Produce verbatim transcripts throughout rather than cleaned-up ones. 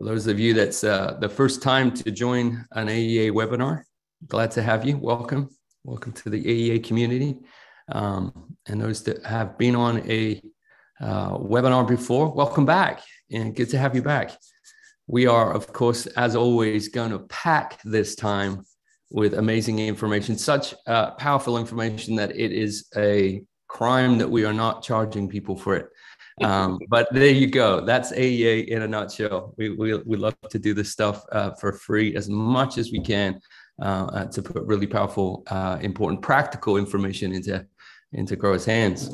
For those of you that's uh, the first time to join an A E A webinar, glad to have you. Welcome. Welcome to the A E A community. Um, and those that have been on a uh, webinar before, welcome back and good to have you back. We are, of course, as always, going to pack this time with amazing information, such uh, powerful information that it is a crime that we are not charging people for it. Um, but there you go. That's A E A in a nutshell. We, we, we love to do this stuff uh, for free as much as we can uh, uh, to put really powerful, uh, important, practical information into, into growers' hands.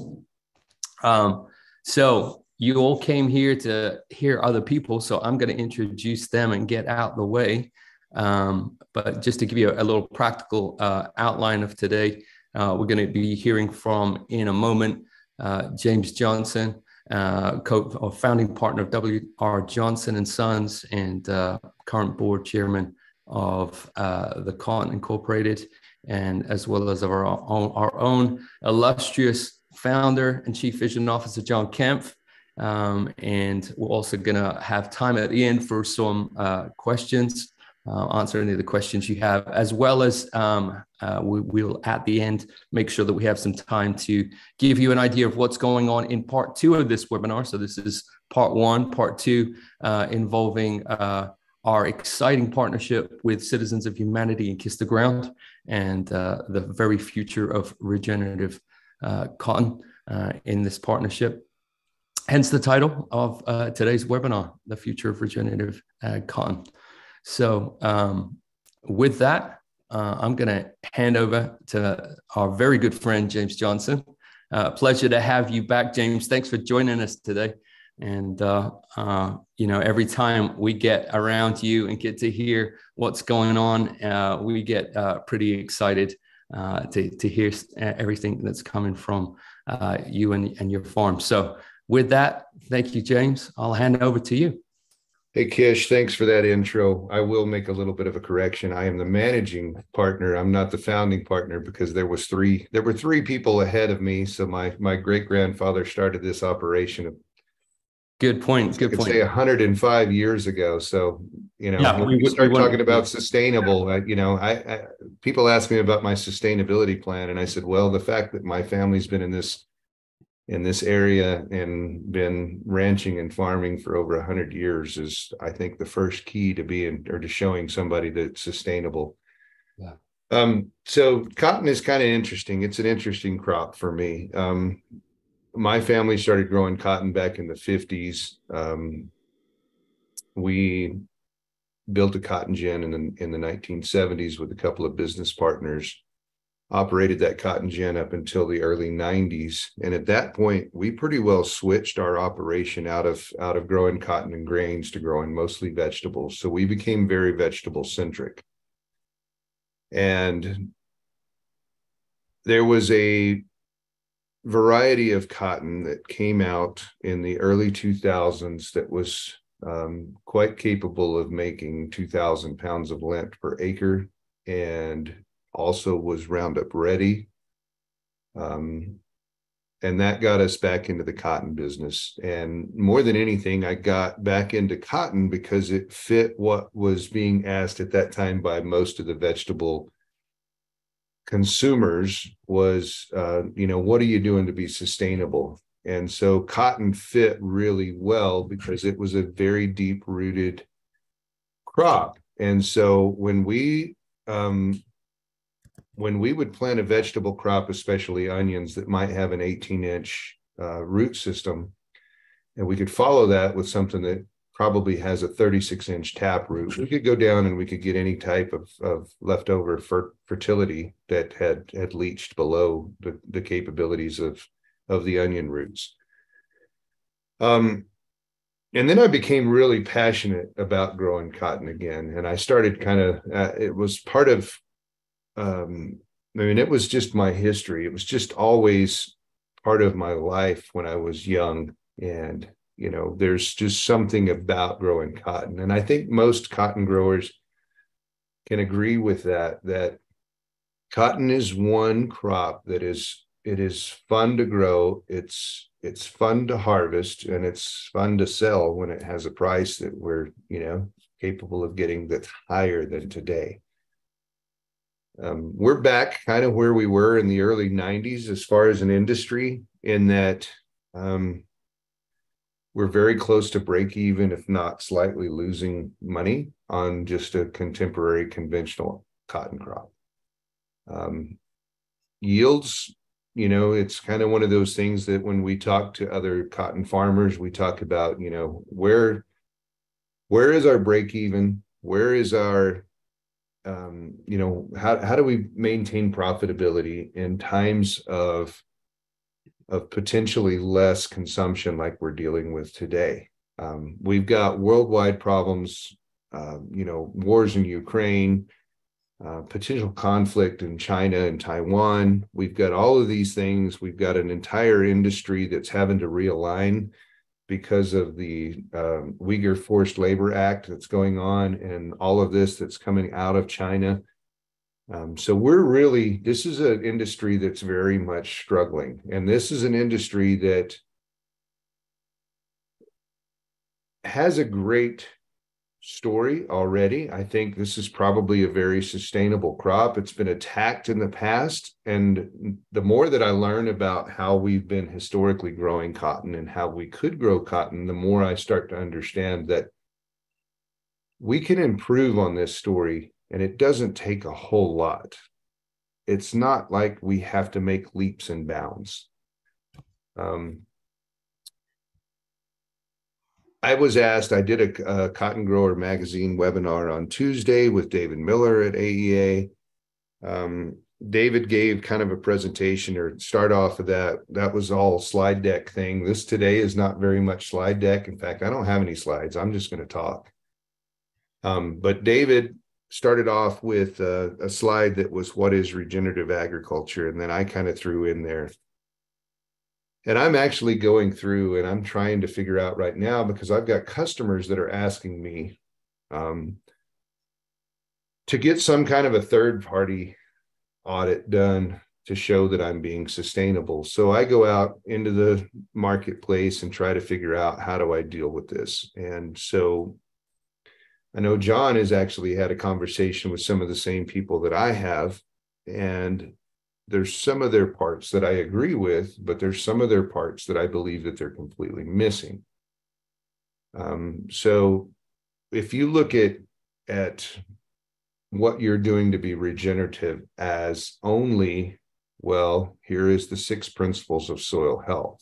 Um, so you all came here to hear other people, so I'm going to introduce them and get out the way. Um, but just to give you a, a little practical uh, outline of today, uh, we're going to be hearing from, in a moment, uh, James Johnson, Uh, co or founding partner of W R Johnson and Sons and uh, current board chairman of uh, the Cotton Incorporated, and as well as our own, our own illustrious founder and chief vision officer, John Kempf. Um, and we're also going to have time at the end for some uh, questions, uh, answer any of the questions you have, as well as um, uh, we will at the end make sure that we have some time to give you an idea of what's going on in part two of this webinar. So this is part one, part two uh, involving uh, our exciting partnership with Citizens of Humanity and Kiss the Ground, and uh, the very future of regenerative uh, cotton uh, in this partnership. Hence the title of uh, today's webinar, The Future of Regenerative uh, Cotton. So um, with that, uh, I'm going to hand over to our very good friend, James Johnson. Uh, pleasure to have you back, James. Thanks for joining us today. And, uh, uh, you know, every time we get around you and get to hear what's going on, uh, we get uh, pretty excited uh, to, to hear everything that's coming from uh, you and, and your farm. So with that, thank you, James. I'll hand over to you. Hey, Kish, thanks for that intro. I will make a little bit of a correction. I am the managing partner. I'm not the founding partner, because there was three, there were three people ahead of me. So my, my great-grandfather started this operation. Good point. Good point. Say one hundred and five years ago. So, you know, yeah, when we, we start we talking about sustainable, I, you know, I, I people ask me about my sustainability plan. And I said, well, the fact that my family's been in this in this area and been ranching and farming for over one hundred years is, I think, the first key to being or to showing somebody that's sustainable. Yeah. Um, so cotton is kind of interesting. It's an interesting crop for me. Um, my family started growing cotton back in the fifties. Um, we built a cotton gin in the, in the nineteen seventies with a couple of business partners. Operated that cotton gin up until the early nineties, and at that point we pretty well switched our operation out of out of growing cotton and grains to growing mostly vegetables. So we became very vegetable centric, and there was a variety of cotton that came out in the early two thousands that was um, quite capable of making two thousand pounds of lint per acre, and also was Roundup Ready. Um, and that got us back into the cotton business. And more than anything, I got back into cotton because it fit what was being asked at that time by most of the vegetable consumers was, uh, you know, what are you doing to be sustainable? And so cotton fit really well because it was a very deep-rooted crop. And so when we, um, when we would plant a vegetable crop, especially onions that might have an eighteen inch uh, root system, and we could follow that with something that probably has a thirty-six inch tap root, we could go down and we could get any type of, of leftover fer fertility that had, had leached below the, the capabilities of, of the onion roots. Um, And then I became really passionate about growing cotton again. And I started kind of, uh, it was part of, Um, I mean, it was just my history. It was just always part of my life when I was young. And, you know, there's just something about growing cotton. And I think most cotton growers can agree with that, that cotton is one crop that is, it is fun to grow. It's, it's fun to harvest and it's fun to sell when it has a price that we're, you know, capable of getting that's higher than today. Um, we're back kind of where we were in the early nineties as far as an industry, in that um, we're very close to break even, if not slightly losing money on just a contemporary conventional cotton crop. Um, yields, you know, it's kind of one of those things that when we talk to other cotton farmers, we talk about, you know, where, where is our break even? Where is our... Um, you know, how, how do we maintain profitability in times of, of potentially less consumption like we're dealing with today? Um, we've got worldwide problems, uh, you know, wars in Ukraine, uh, potential conflict in China and Taiwan. We've got all of these things. We've got an entire industry that's having to realign because of the um, Uyghur Forced Labor Act that's going on and all of this that's coming out of China. Um, so we're really, this is an industry that's very much struggling. And this is an industry that has a great story already. I think this is probably a very sustainable crop. It's been attacked in the past, and the more that I learn about how we've been historically growing cotton and how we could grow cotton, the more I start to understand that we can improve on this story, and it doesn't take a whole lot. It's not like we have to make leaps and bounds. Um, I was asked, I did a, a Cotton Grower Magazine webinar on Tuesday with David Miller at A E A. Um, David gave kind of a presentation or start off of that. That was all slide deck thing. This today is not very much slide deck. In fact, I don't have any slides. I'm just going to talk. Um, but David started off with uh, a slide that was, what is regenerative agriculture? And then I kind of threw in there. And I'm actually going through and I'm trying to figure out right now, because I've got customers that are asking me um, to get some kind of a third party audit done to show that I'm being sustainable. So I go out into the marketplace and try to figure out, how do I deal with this? And so I know John has actually had a conversation with some of the same people that I have, and there's some of their parts that I agree with, but there's some of their parts that I believe that they're completely missing. Um, so if you look at, at what you're doing to be regenerative as only, well, here is the six principles of soil health.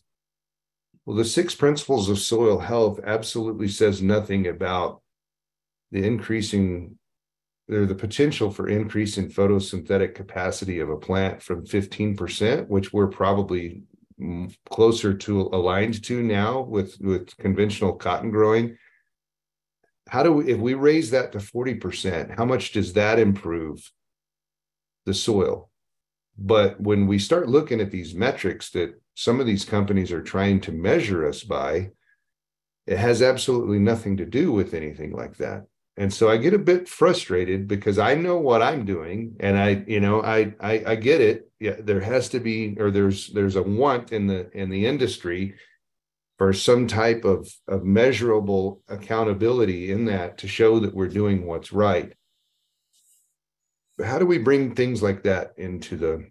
Well, the six principles of soil health absolutely says nothing about the increasing There's the potential for increase in photosynthetic capacity of a plant from fifteen percent, which we're probably closer to aligned to now with, with conventional cotton growing. How do we, if we raise that to forty percent, how much does that improve the soil? But when we start looking at these metrics that some of these companies are trying to measure us by, it has absolutely nothing to do with anything like that. And so I get a bit frustrated because I know what I'm doing, and I, you know, I, I, I get it. Yeah, there has to be, or there's, there's a want in the, in the industry for some type of, of measurable accountability in that to show that we're doing what's right. But how do we bring things like that into the,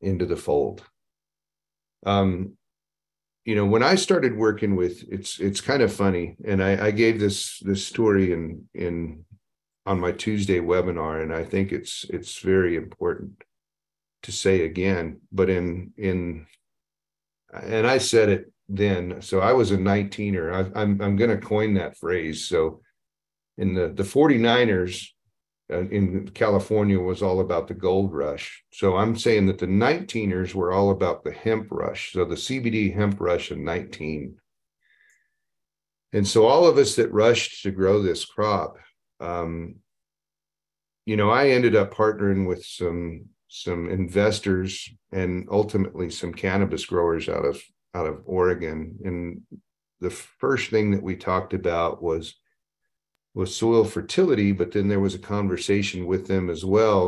into the fold? Um, You know, when I started working with, it's it's kind of funny, and I, I gave this this story in in on my Tuesday webinar, and I think it's it's very important to say again. But in in and I said it then, so I was a nineteener. I, I'm I'm going to coin that phrase. So in the the forty-niners in California was all about the gold rush. So I'm saying that the nineteeners were all about the hemp rush. So the C B D hemp rush in nineteen. And so all of us that rushed to grow this crop, um, you know, I ended up partnering with some, some investors and ultimately some cannabis growers out of, out of Oregon. And the first thing that we talked about was was soil fertility, but then there was a conversation with them as well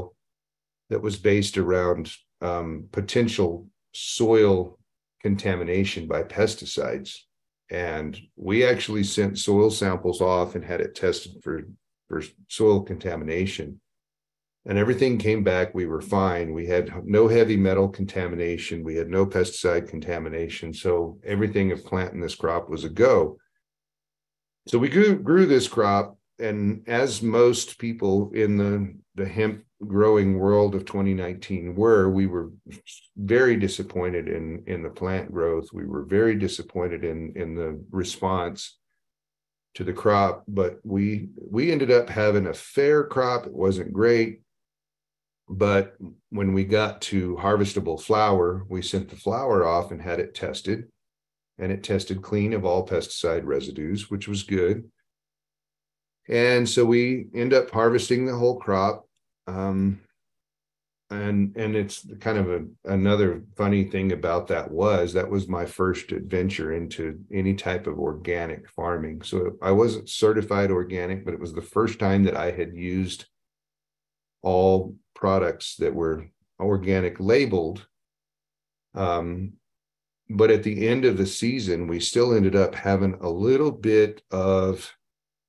that was based around um, potential soil contamination by pesticides. And we actually sent soil samples off and had it tested for, for soil contamination. And everything came back. We were fine. We had no heavy metal contamination. We had no pesticide contamination. So everything of planting this crop was a go. So we grew, grew this crop. And as most people in the, the hemp growing world of twenty nineteen were, we were very disappointed in, in the plant growth. We were very disappointed in, in the response to the crop. But we, we ended up having a fair crop. It wasn't great. But when we got to harvestable flour, we sent the flour off and had it tested, and it tested clean of all pesticide residues, which was good. And so we end up harvesting the whole crop. Um, and and it's kind of a, another funny thing about that was that was my first adventure into any type of organic farming. So I wasn't certified organic, but it was the first time that I had used all products that were organic labeled. Um, but at the end of the season, we still ended up having a little bit of,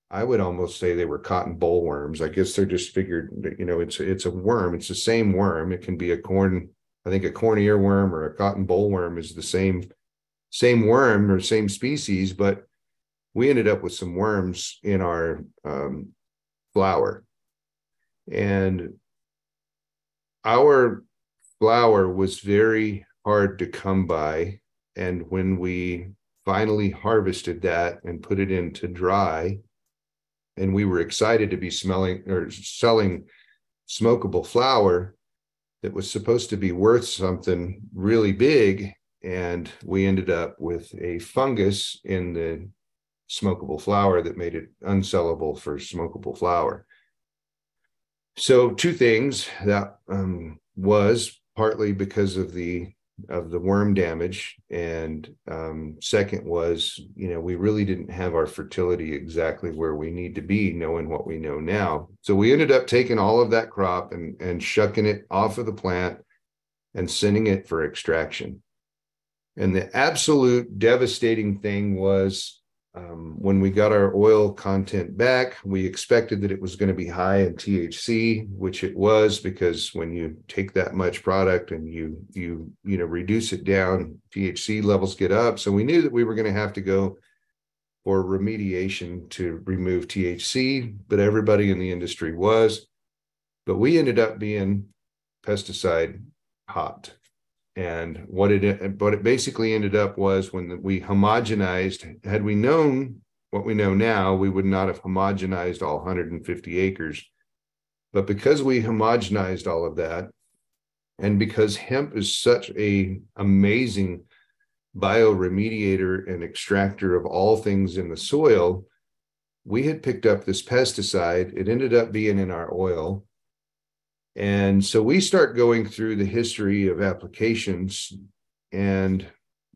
I would almost say they were cotton bollworms. I guess they're just figured, you know, it's, it's a worm. It's the same worm. It can be a corn, I think a corn earworm or a cotton bollworm is the same, same worm or same species, but we ended up with some worms in our um, flour. And our flour was very hard to come by. And when we finally harvested that and put it in to dry, and we were excited to be smelling or selling smokable flour that was supposed to be worth something really big. And we ended up with a fungus in the smokable flour that made it unsellable for smokable flour. So two things. That um, was partly because of the of the worm damage, and um, second was, you know, we really didn't have our fertility exactly where we need to be, knowing what we know now. So we ended up taking all of that crop and and shucking it off of the plant and sending it for extraction. And the absolute devastating thing was um, when we got our oil content back, we expected that it was going to be high in T H C, which it was, because when you take that much product and you, you, you know, reduce it down, T H C levels get up. So we knew that we were going to have to go for remediation to remove T H C, but everybody in the industry was, but we ended up being pesticide hot. And what it, what it basically ended up was, when we homogenized, had we known what we know now, we would not have homogenized all one hundred fifty acres. But because we homogenized all of that, and because hemp is such a amazing bioremediator and extractor of all things in the soil, we had picked up this pesticide. It ended up being in our oil. And so we start going through the history of applications, and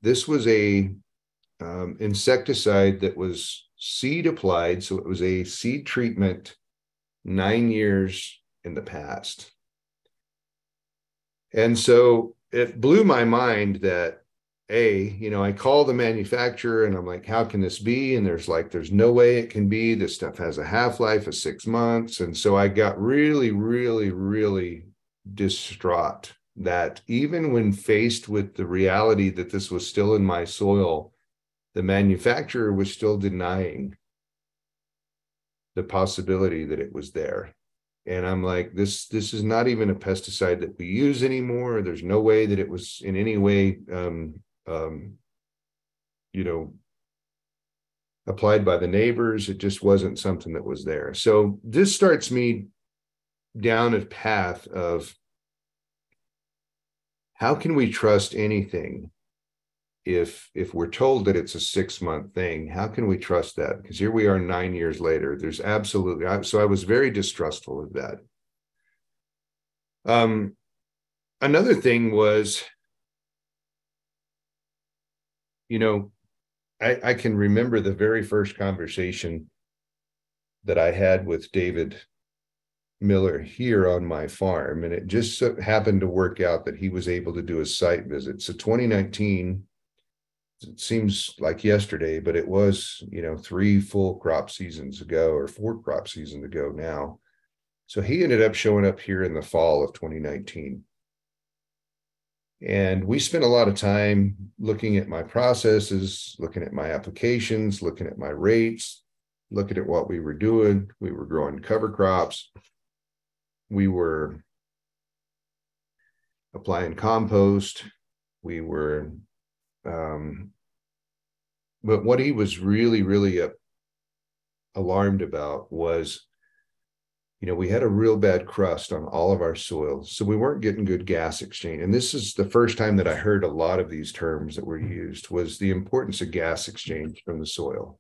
this was a um, insecticide that was seed applied. So it was a seed treatment nine years in the past. And so it blew my mind that, A, you know, I call the manufacturer and I'm like, how can this be? And there's like, there's no way it can be. This stuff has a half-life of six months. And so I got really, really, really distraught that even when faced with the reality that this was still in my soil, the manufacturer was still denying the possibility that it was there. And I'm like, this, this is not even a pesticide that we use anymore. There's no way that it was in any way um, Um, you know, applied by the neighbors. It just wasn't something that was there. So this starts me down a path of how can we trust anything if if we're told that it's a six-month thing? How can we trust that? Because here we are nine years later. There's absolutely, I, so I was very distrustful of that. Um, another thing was, you know, I, I can remember the very first conversation that I had with David Miller here on my farm. And it just so happened to work out that he was able to do a site visit. So twenty nineteen it seems like yesterday, but it was, you know, three full crop seasons ago or four crop seasons ago now. So he ended up showing up here in the fall of twenty nineteen. And we spent a lot of time looking at my processes, looking at my applications, looking at my rates, looking at what we were doing. We were growing cover crops. We were applying compost. We were, um, but what he was really, really uh, alarmed about was, you know, we had a real bad crust on all of our soils. So we weren't getting good gas exchange. And this is the first time that I heard a lot of these terms that were used, was the importance of gas exchange from the soil.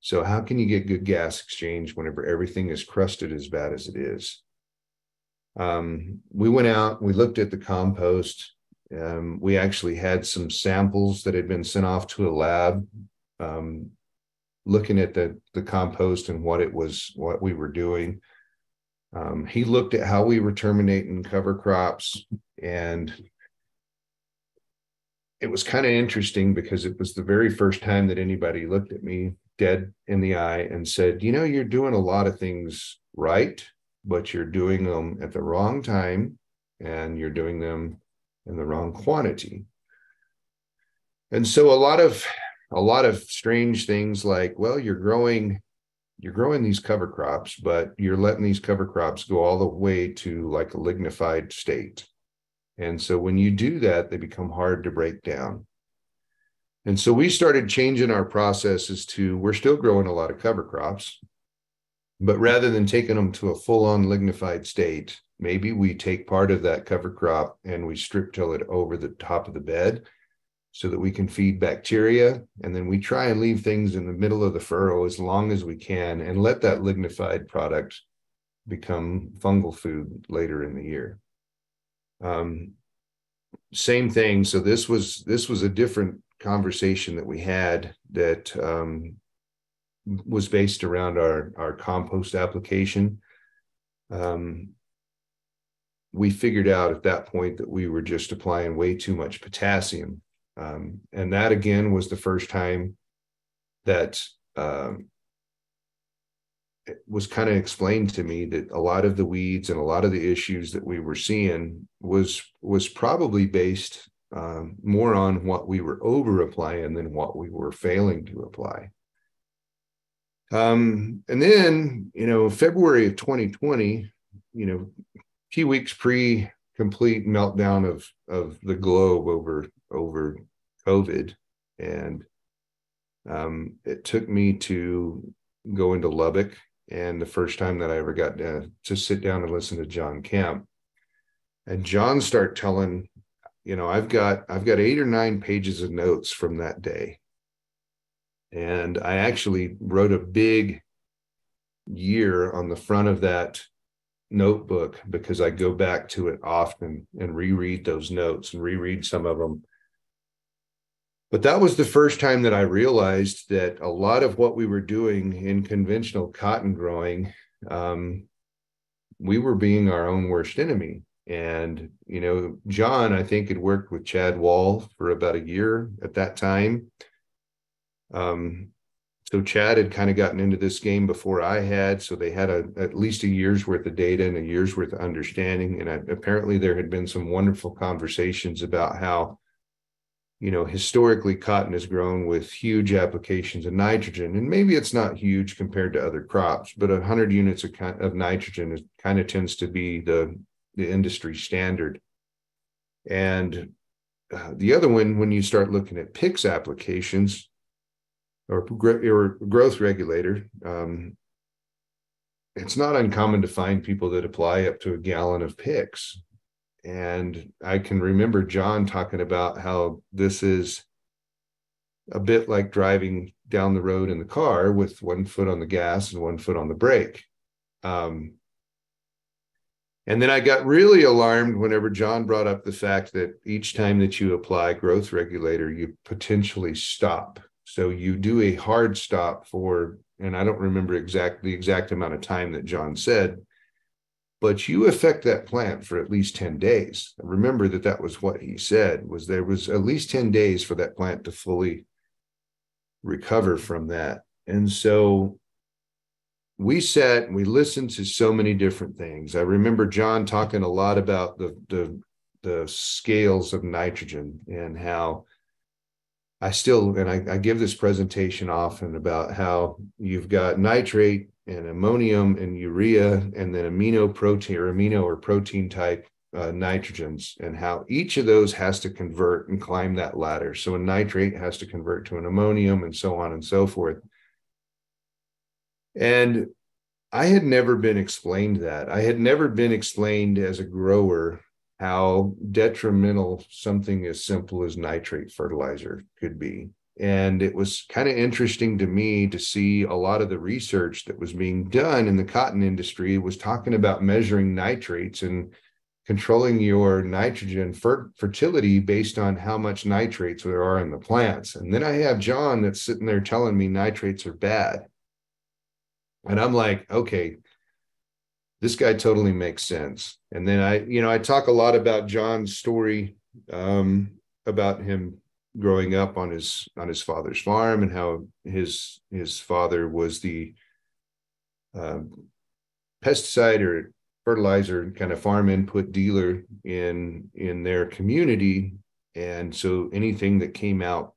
So how can you get good gas exchange whenever everything is crusted as bad as it is? Um, we went out, we looked at the compost. Um, we actually had some samples that had been sent off to a lab, um, looking at the, the compost and what it was, what we were doing. Um, he looked at how we were terminating cover crops, and it was kind of interesting because it was the very first time that anybody looked at me dead in the eye and said, you know, you're doing a lot of things right, but you're doing them at the wrong time and you're doing them in the wrong quantity. And so a lot of, a lot of strange things like, well, you're growing, you're growing these cover crops, but you're letting these cover crops go all the way to like a lignified state. And so when you do that, they become hard to break down. And so we started changing our processes to, we're still growing a lot of cover crops, but rather than taking them to a full-on lignified state, maybe we take part of that cover crop and we strip till it over the top of the bed so that we can feed bacteria. And then we try and leave things in the middle of the furrow as long as we can and let that lignified product become fungal food later in the year. Um, same thing. So this was, this was a different conversation that we had that um, was based around our, our compost application. Um, we figured out at that point that we were just applying way too much potassium. Um, and that, again, was the first time that um, it was kind of explained to me that a lot of the weeds and a lot of the issues that we were seeing was, was probably based Um, more on what we were over applying than what we were failing to apply. Um, and then, you know, February of twenty twenty, you know, a few weeks pre complete meltdown of, of the globe over, over COVID. And um, it took me to go into Lubbock. And the first time that I ever got to, to sit down and listen to John Kempf, and John start telling, you know, I've got I've got eight or nine pages of notes from that day. And I actually wrote a big year on the front of that notebook because I go back to it often and reread those notes and reread some of them. But that was the first time that I realized that a lot of what we were doing in conventional cotton growing, um, we were being our own worst enemy. And, you know, John, I think, had worked with Chad Wall for about a year at that time. Um, so Chad had kind of gotten into this game before I had. So they had a, at least a year's worth of data and a year's worth of understanding. And I, apparently there had been some wonderful conversations about how, you know, historically cotton has grown with huge applications of nitrogen. And maybe it's not huge compared to other crops, but one hundred units of, of nitrogen is, kind of tends to be the the industry standard. And uh, the other one, when you start looking at P I C S applications or, or growth regulator, um, it's not uncommon to find people that apply up to a gallon of P I C S. And I can remember John talking about how this is a bit like driving down the road in the car with one foot on the gas and one foot on the brake. Um, And then I got really alarmed whenever John brought up the fact that each time that you apply growth regulator, you potentially stop. So you do a hard stop for, and I don't remember exact the exact amount of time that John said, but you affect that plant for at least ten days. Remember that that was what he said, was there was at least ten days for that plant to fully recover from that. And so we sat and we listened to so many different things. I remember John talking a lot about the, the, the scales of nitrogen and how I still, and I, I give this presentation often about how you've got nitrate and ammonium and urea and then amino protein or amino or protein type uh, nitrogens, and how each of those has to convert and climb that ladder. So a nitrate has to convert to an ammonium and so on and so forth. And I had never been explained that. I had never been explained as a grower how detrimental something as simple as nitrate fertilizer could be. And it was kind of interesting to me to see a lot of the research that was being done in the cotton industry was talking about measuring nitrates and controlling your nitrogen fer- fertility based on how much nitrates there are in the plants. And then I have John that's sitting there telling me nitrates are bad. And I'm like, okay, this guy totally makes sense. And then I, you know, I talk a lot about John's story, um, about him growing up on his on his father's farm and how his his father was the uh, pesticide or fertilizer kind of farm input dealer in in their community, and so anything that came out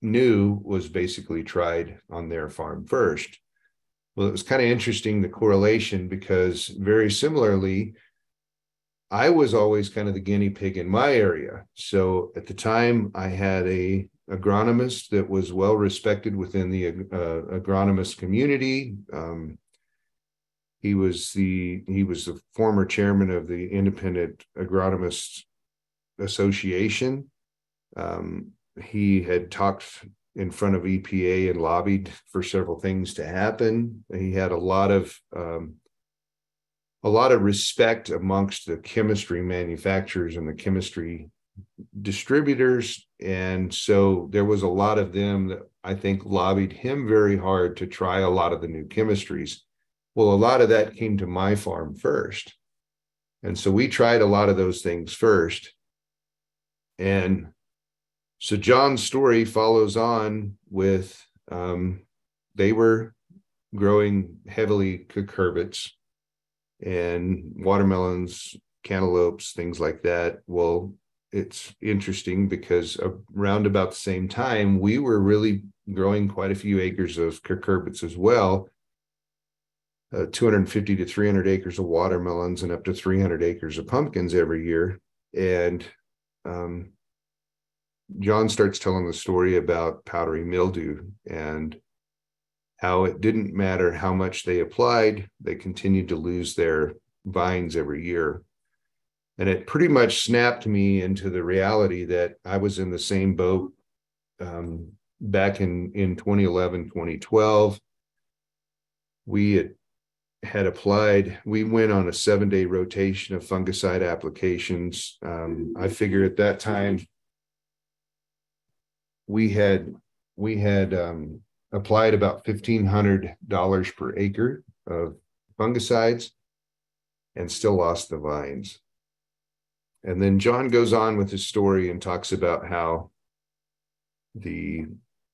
new was basically tried on their farm first. Well, it was kind of interesting, the correlation, because very similarly I was always kind of the guinea pig in my area. So at the time, I had a agronomist that was well respected within the uh, agronomist community. Um, he was the he was the former chairman of the Independent Agronomists Association. Um, he had talked in front of E P A and lobbied for several things to happen. He had a lot of um, a lot of respect amongst the chemistry manufacturers and the chemistry distributors. And so there was a lot of them that I think lobbied him very hard to try a lot of the new chemistries. Well, a lot of that came to my farm first. And so we tried a lot of those things first. And so John's story follows on with, um, they were growing heavily cucurbits and watermelons, cantaloupes, things like that. Well, it's interesting because around about the same time, we were really growing quite a few acres of cucurbits as well, uh, two hundred fifty to three hundred acres of watermelons and up to three hundred acres of pumpkins every year. And um, John starts telling the story about powdery mildew and how it didn't matter how much they applied, they continued to lose their vines every year. And it pretty much snapped me into the reality that I was in the same boat um, back in, in twenty eleven, twenty twelve. We had, had applied, we went on a seven day rotation of fungicide applications. Um, I figure at that time we had, we had, um, applied about fifteen hundred dollars per acre of fungicides and still lost the vines. And then John goes on with his story and talks about how the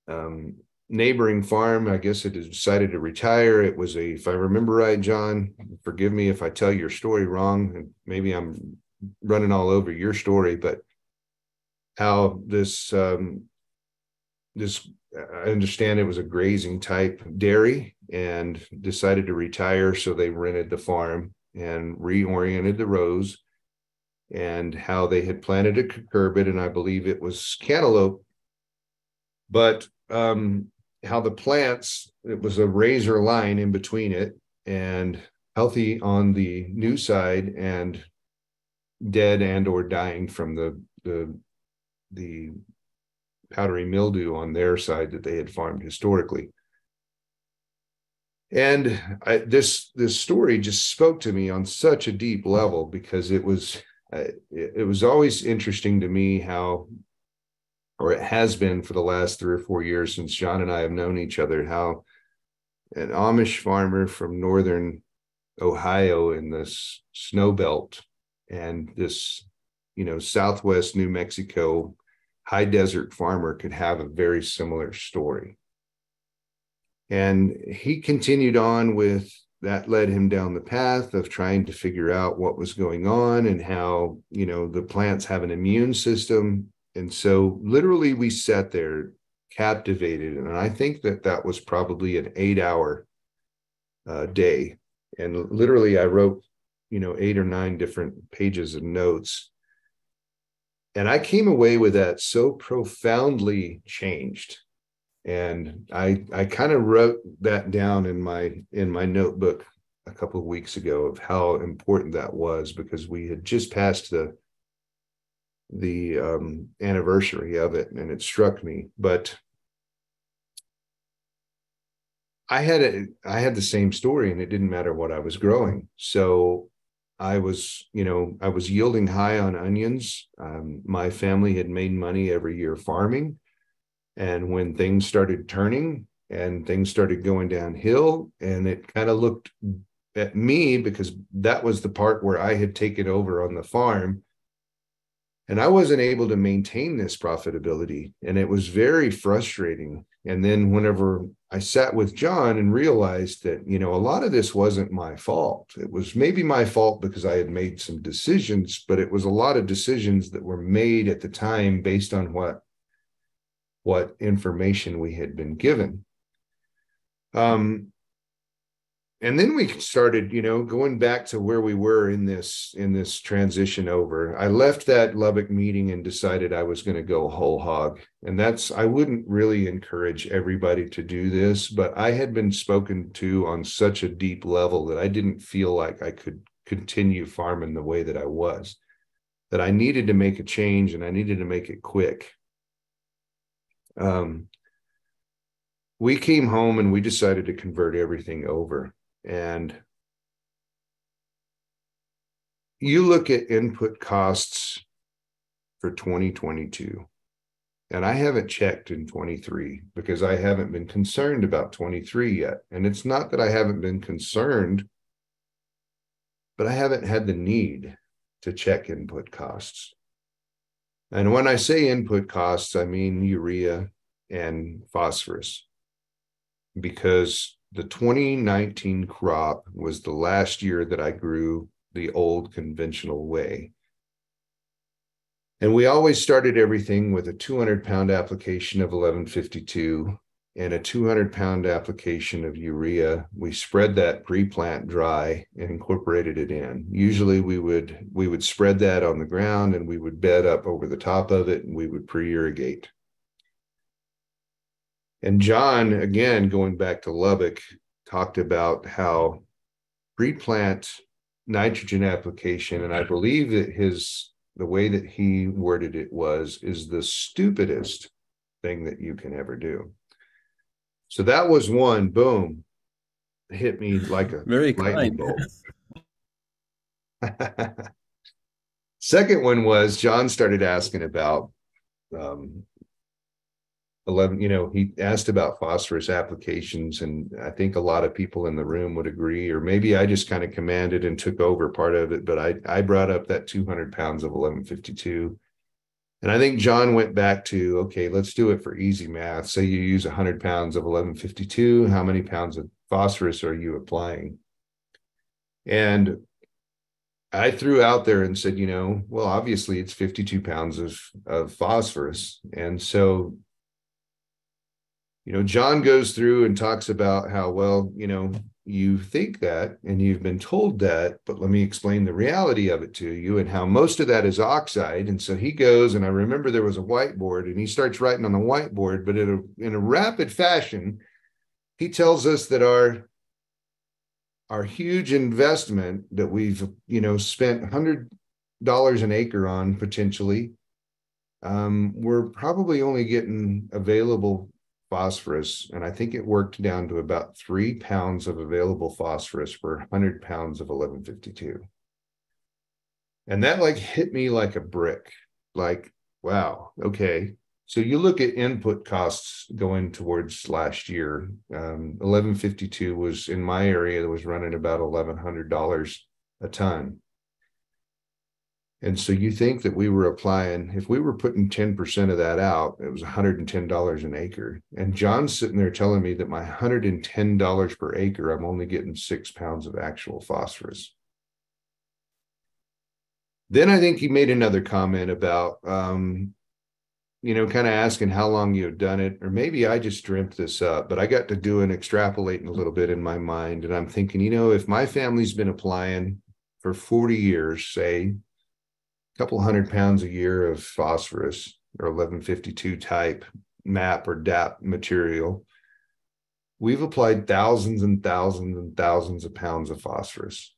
um, neighboring farm, I guess it decided to retire. It was a, if I remember right, John, forgive me if I tell your story wrong, and maybe I'm running all over your story, but how this, um, this, I understand it was a grazing type dairy and decided to retire. So they rented the farm and reoriented the rows, and how they had planted a cucurbit, and I believe it was cantaloupe, but um, how the plants, it was a razor line in between it, and healthy on the new side and dead and or dying from the, the, the, powdery mildew on their side that they had farmed historically. And I, this this story just spoke to me on such a deep level, because it was uh, it, it was always interesting to me how, or it has been for the last three or four years since John and I have known each other, how an Amish farmer from northern Ohio in this snow belt and this, you know, Southwest New Mexico high desert farmer could have a very similar story. And he continued on with that, led him down the path of trying to figure out what was going on and how, you know, the plants have an immune system. And so literally we sat there captivated. And I think that that was probably an eight hour uh, day. And literally I wrote, you know, eight or nine different pages of notes. And I came away with that so profoundly changed. And I I kind of wrote that down in my in my notebook a couple of weeks ago of how important that was, because we had just passed the the um, anniversary of it, and it struck me. But I had a, I had the same story, and it didn't matter what I was growing. So I was, you know, I was yielding high on onions. Um, my family had made money every year farming. And when things started turning and things started going downhill, and it kind of looked at me, because that was the part where I had taken over on the farm, and I wasn't able to maintain this profitability. And it was very frustrating. And then whenever I sat with John and realized that, you know, a lot of this wasn't my fault. It was maybe my fault because I had made some decisions, but it was a lot of decisions that were made at the time based on what what information we had been given. Um, and then we started, you know, going back to where we were in this, in this transition over. I left that Lubbock meeting and decided I was going to go whole hog. And that's, I wouldn't really encourage everybody to do this, but I had been spoken to on such a deep level that I didn't feel like I could continue farming the way that I was, that I needed to make a change, and I needed to make it quick. Um, we came home and we decided to convert everything over. And you look at input costs for twenty twenty-two, and I haven't checked in twenty-three because I haven't been concerned about twenty-three yet. And it's not that I haven't been concerned, but I haven't had the need to check input costs. And when I say input costs, I mean urea and phosphorus, because the twenty nineteen crop was the last year that I grew the old conventional way. And we always started everything with a two hundred pound application of eleven fifty-two and a two hundred pound application of urea. We spread that pre-plant dry and incorporated it in. Usually we would we would spread that on the ground, and we would bed up over the top of it, and we would pre-irrigate. And John, again, going back to Lubbock, talked about how pre-plant nitrogen application, and I believe that his, the way that he worded it was, is the stupidest thing that you can ever do. So that was one, boom, hit me like a very lightning bolt. Second one was John started asking about um, eleven, you know, he asked about phosphorus applications. And I think a lot of people in the room would agree, or maybe I just kind of commanded and took over part of it. But I, I brought up that two hundred pounds of eleven fifty-two. And I think John went back to, okay, let's do it for easy math. Say you use one hundred pounds of eleven fifty-two. How many pounds of phosphorus are you applying? And I threw out there and said, you know, well, obviously it's fifty-two pounds of, of phosphorus. And so, you know, John goes through and talks about how, well, you know, you think that and you've been told that, but let me explain the reality of it to you and how most of that is oxide. And so he goes, and I remember there was a whiteboard, and he starts writing on the whiteboard, but in a, in a rapid fashion, he tells us that our, our huge investment that we've, you know, spent one hundred dollars an acre on potentially, um, we're probably only getting available phosphorus, and I think it worked down to about three pounds of available phosphorus per one hundred pounds of eleven fifty-two. And that like hit me like a brick, like, wow, okay, So you look at input costs going towards last year. Um, eleven fifty-two was in my area that was running about eleven hundred dollars a ton. And so you think that we were applying, if we were putting ten percent of that out, it was one hundred ten dollars an acre. And John's sitting there telling me that my one hundred ten dollars per acre, I'm only getting six pounds of actual phosphorus. Then I think he made another comment about, um, you know, kind of asking how long you have done it, or maybe I just dreamt this up, but I got to doing extrapolating a little bit in my mind. And I'm thinking, you know, if my family's been applying for forty years, say, couple hundred pounds a year of phosphorus or eleven fifty-two type M A P or D A P material, we've applied thousands and thousands and thousands of pounds of phosphorus.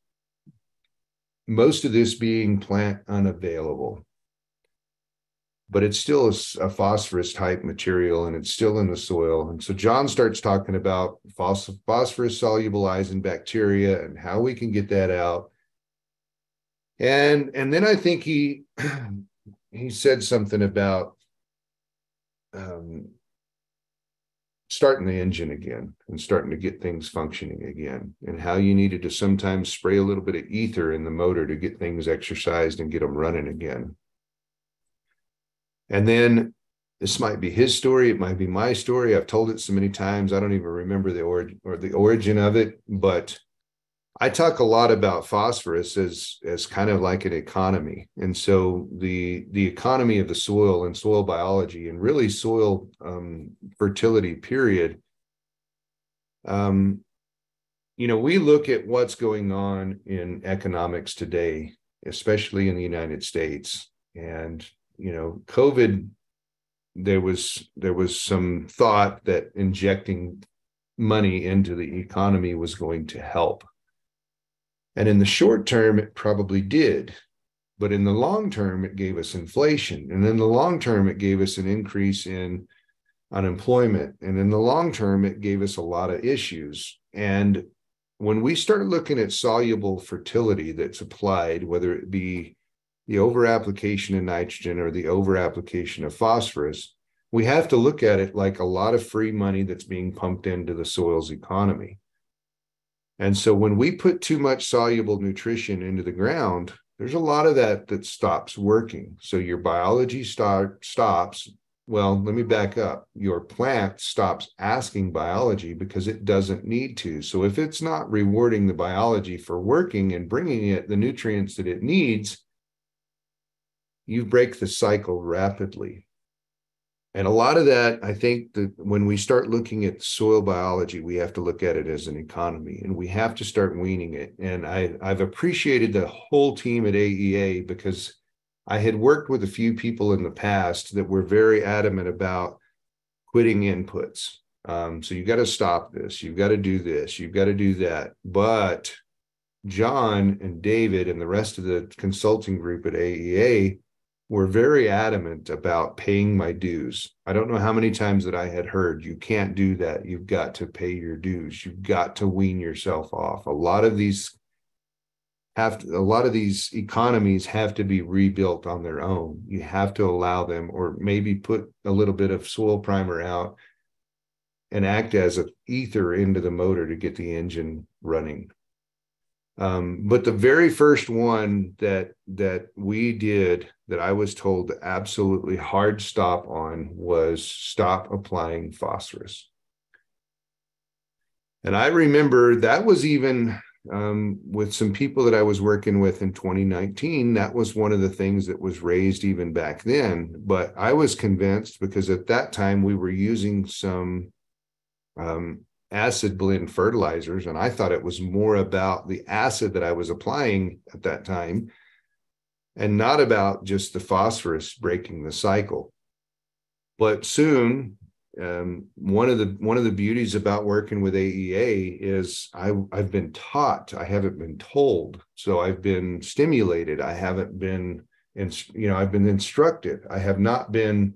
Most of this being plant unavailable, but it's still a, a phosphorus type material and it's still in the soil. And so John starts talking about phos- phosphorus solubilizing bacteria and how we can get that out. And and then I think he he said something about um, starting the engine again and starting to get things functioning again, and how you needed to sometimes spray a little bit of ether in the motor to get things exercised and get them running again. And then this might be his story. It might be my story. I've told it so many times. I don't even remember the origin or the origin of it, but I talk a lot about phosphorus as, as kind of like an economy. And so the, the economy of the soil and soil biology and really soil um, fertility period, um, you know, we look at what's going on in economics today, especially in the United States. And, you know, COVID, there was, there was some thought that injecting money into the economy was going to help. And in the short term, it probably did. But in the long term, it gave us inflation. And in the long term, it gave us an increase in unemployment. And in the long term, it gave us a lot of issues. And when we start looking at soluble fertility that's applied, whether it be the overapplication of nitrogen or the overapplication of phosphorus, we have to look at it like a lot of free money that's being pumped into the soil's economy. And so when we put too much soluble nutrition into the ground, there's a lot of that that stops working. So your biology start, stops. Well, let me back up. Your plant stops asking biology because it doesn't need to. So if it's not rewarding the biology for working and bringing it the nutrients that it needs, you break the cycle rapidly. And a lot of that, I think that when we start looking at soil biology, we have to look at it as an economy, and we have to start weaning it. And I, I've appreciated the whole team at A E A, because I had worked with a few people in the past that were very adamant about quitting inputs. Um, so you've got to stop this. You've got to do this. You've got to do that. But John and David and the rest of the consulting group at A E A were very adamant about paying my dues. I don't know how many times that I had heard, you can't do that. You've got to pay your dues. You've got to wean yourself off. A lot of these have to, a lot of these economies have to be rebuilt on their own. You have to allow them, or maybe put a little bit of soil primer out and act as an ether into the motor to get the engine running. Um, but the very first one that that we did that I was told to absolutely hard stop on was stop applying phosphorus. And I remember that was even um, with some people that I was working with in twenty nineteen, that was one of the things that was raised even back then. But I was convinced, because at that time we were using some um acid blend fertilizers, and I thought it was more about the acid that I was applying at that time and not about just the phosphorus breaking the cycle. But soon, um, one of the one of the beauties about working with A E A is I, I've been taught, I haven't been told. So I've been stimulated. I haven't been, inst- you know, I've been instructed. I have not been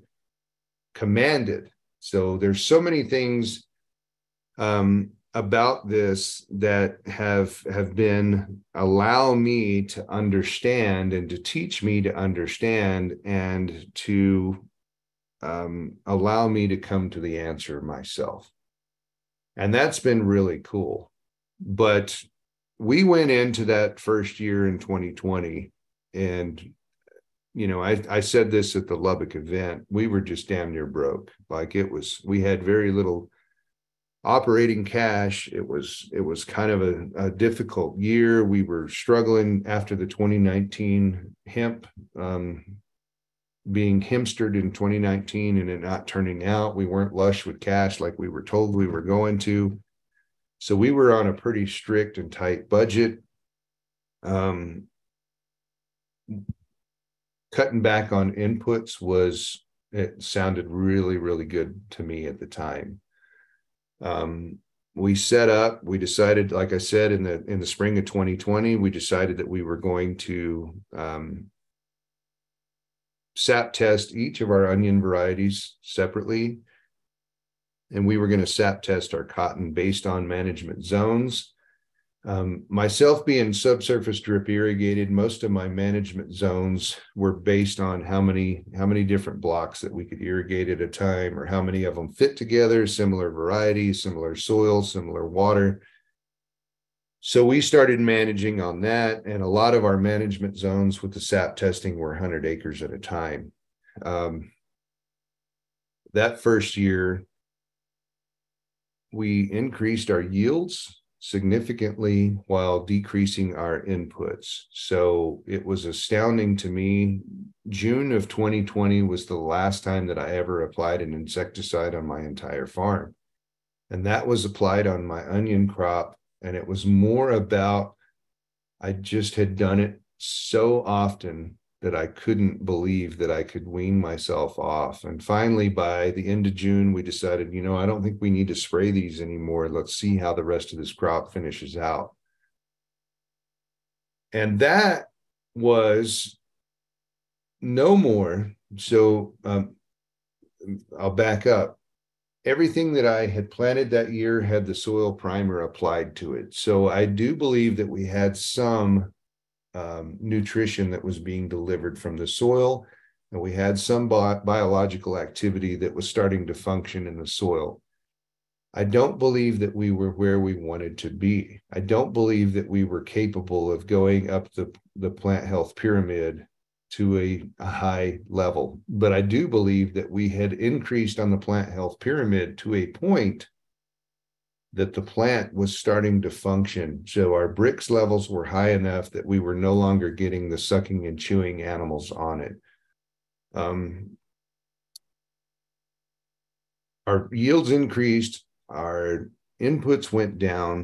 commanded. So there's so many things Um, about this that have have been allow me to understand and to teach me to understand and to um, allow me to come to the answer myself. And that's been really cool. But we went into that first year in twenty twenty, and you know, I, I said this at the Lubbock event, we were just damn near broke. Like it was, we had very little operating cash. It was, it was kind of a, a difficult year. We were struggling after the twenty nineteen hemp, um, being hemstered in twenty nineteen and it not turning out. We weren't lush with cash like we were told we were going to. So we were on a pretty strict and tight budget. Um, Cutting back on inputs was, it sounded really, really good to me at the time. Um, we set up, we decided, like I said, in the in the spring of twenty twenty, we decided that we were going to um, sap test each of our onion varieties separately. And we were going to sap test our cotton based on management zones. Um, myself being subsurface drip irrigated, most of my management zones were based on how many how many different blocks that we could irrigate at a time, or how many of them fit together, similar varieties, similar soil, similar water. So we started managing on that, and a lot of our management zones with the sap testing were one hundred acres at a time. Um, that first year, we increased our yields significantly while decreasing our inputs. So it was astounding to me. June of twenty twenty was the last time that I ever applied an insecticide on my entire farm. And that was applied on my onion crop. And it was more about, I just had done it so often that I couldn't believe that I could wean myself off. And finally, by the end of June, we decided, you know, I don't think we need to spray these anymore. Let's see how the rest of this crop finishes out. And that was no more. So um, I'll back up. Everything that I had planted that year had the soil primer applied to it. So I do believe that we had some Um, nutrition that was being delivered from the soil, and we had some bi biological activity that was starting to function in the soil. I don't believe that we were where we wanted to be. I don't believe that we were capable of going up the, the plant health pyramid to a, a high level, but I do believe that we had increased on the plant health pyramid to a point that the plant was starting to function. So our B R I C S levels were high enough that we were no longer getting the sucking and chewing animals on it. Um, our yields increased, our inputs went down,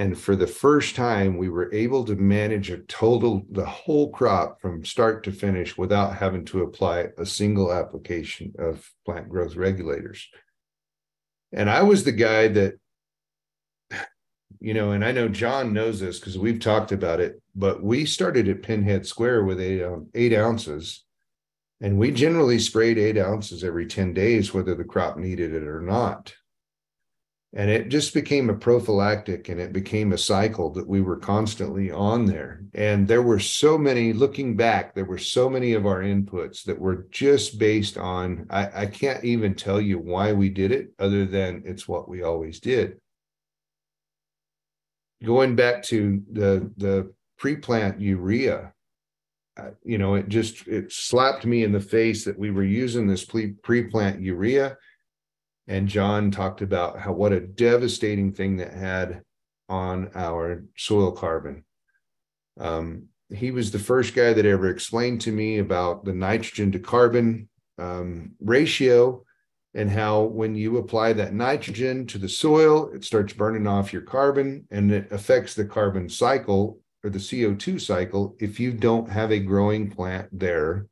and for the first time, we were able to manage a total, the whole crop from start to finish without having to apply a single application of plant growth regulators. And I was the guy that, you know, and I know John knows this because we've talked about it, but we started at Pinhead Square with eight, um, eight ounces, and we generally sprayed eight ounces every ten days, whether the crop needed it or not. And it just became a prophylactic, and it became a cycle that we were constantly on there. And there were so many, looking back, there were so many of our inputs that were just based on, I, I can't even tell you why we did it, other than it's what we always did. Going back to the, the pre-plant urea, you know, it just, it slapped me in the face that we were using this pre-plant urea. And John talked about how, what a devastating thing that had on our soil carbon. Um, he was the first guy that ever explained to me about the nitrogen to carbon um, ratio, and how when you apply that nitrogen to the soil, it starts burning off your carbon, and it affects the carbon cycle, or the C O two cycle, if you don't have a growing plant there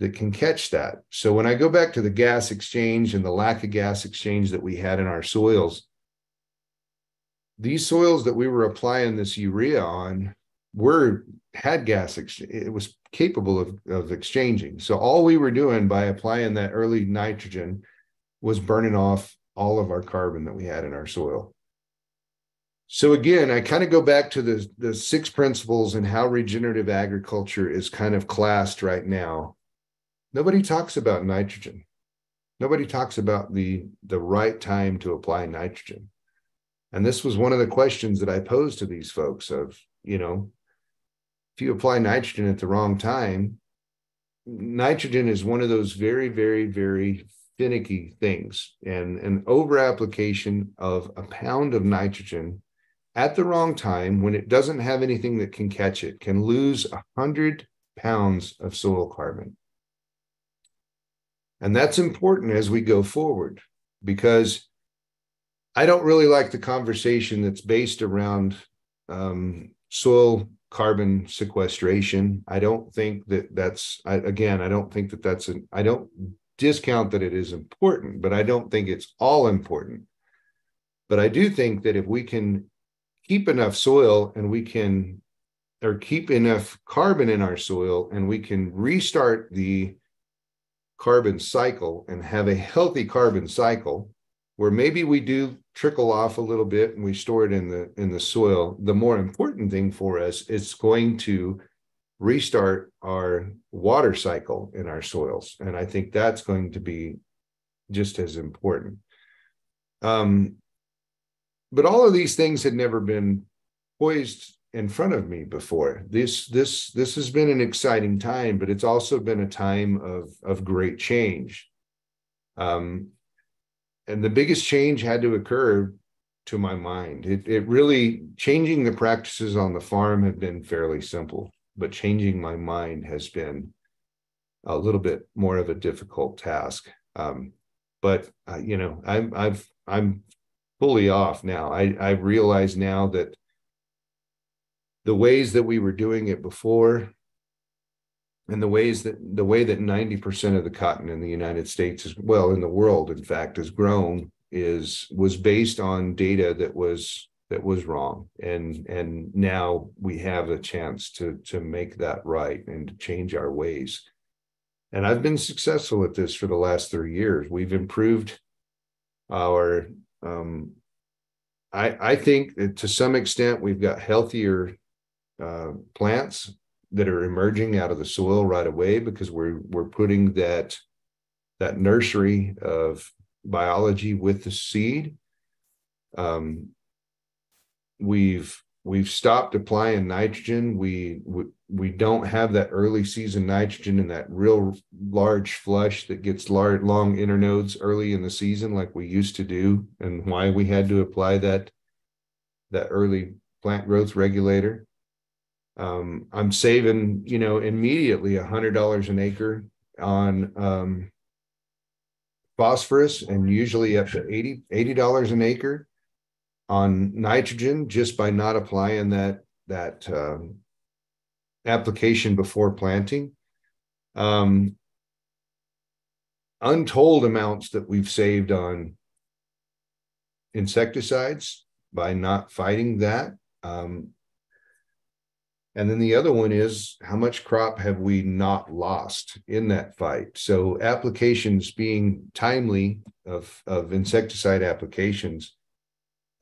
that can catch that. So when I go back to the gas exchange and the lack of gas exchange that we had in our soils, these soils that we were applying this urea on were, had gas, it was capable of, of exchanging. So all we were doing by applying that early nitrogen was burning off all of our carbon that we had in our soil. So again, I kind of go back to the, the six principles and how regenerative agriculture is kind of classed right now. Nobody talks about nitrogen. Nobody talks about the, the right time to apply nitrogen. And this was one of the questions that I posed to these folks of, you know, if you apply nitrogen at the wrong time, nitrogen is one of those very, very, very finicky things. And an overapplication of a pound of nitrogen at the wrong time when it doesn't have anything that can catch it can lose one hundred pounds of soil carbon. And that's important as we go forward, because I don't really like the conversation that's based around um, soil carbon sequestration. I don't think that that's, I, again, I don't think that that's, an, I don't discount that it is important, but I don't think it's all important. But I do think that if we can keep enough soil and we can, or keep enough carbon in our soil and we can restart the carbon cycle and have a healthy carbon cycle, where maybe we do trickle off a little bit and we store it in the in the soil, the more important thing for us is going to restart our water cycle in our soils. And I think that's going to be just as important. Um, but all of these things had never been poised in front of me before. This, this, this has been an exciting time, but it's also been a time of, of great change. Um, And the biggest change had to occur to my mind. It, it really, changing the practices on the farm have been fairly simple, but changing my mind has been a little bit more of a difficult task. Um, but, uh, you know, I'm, I've, I'm fully off now. I, I realize now that the ways that we were doing it before and the ways that the way that ninety percent of the cotton in the United States, is, well, in the world, in fact, is grown is was based on data that was that was wrong, and and now we have a chance to to make that right and to change our ways. And I've been successful at this for the last three years. We've improved our. Um, I I think that to some extent we've got healthier uh, plants that are emerging out of the soil right away, because we're we're putting that that nursery of biology with the seed. Um, we've we've stopped applying nitrogen. We, we we don't have that early season nitrogen and that real large flush that gets large long internodes early in the season like we used to do, and why we had to apply that that early plant growth regulator. Um, I'm saving, you know, immediately one hundred dollars an acre on um, phosphorus, and usually up to eighty dollars an acre on nitrogen, just by not applying that that um, application before planting. Um, untold amounts that we've saved on insecticides by not fighting that. Um, And then the other one is, how much crop have we not lost in that fight? So applications being timely of, of insecticide applications,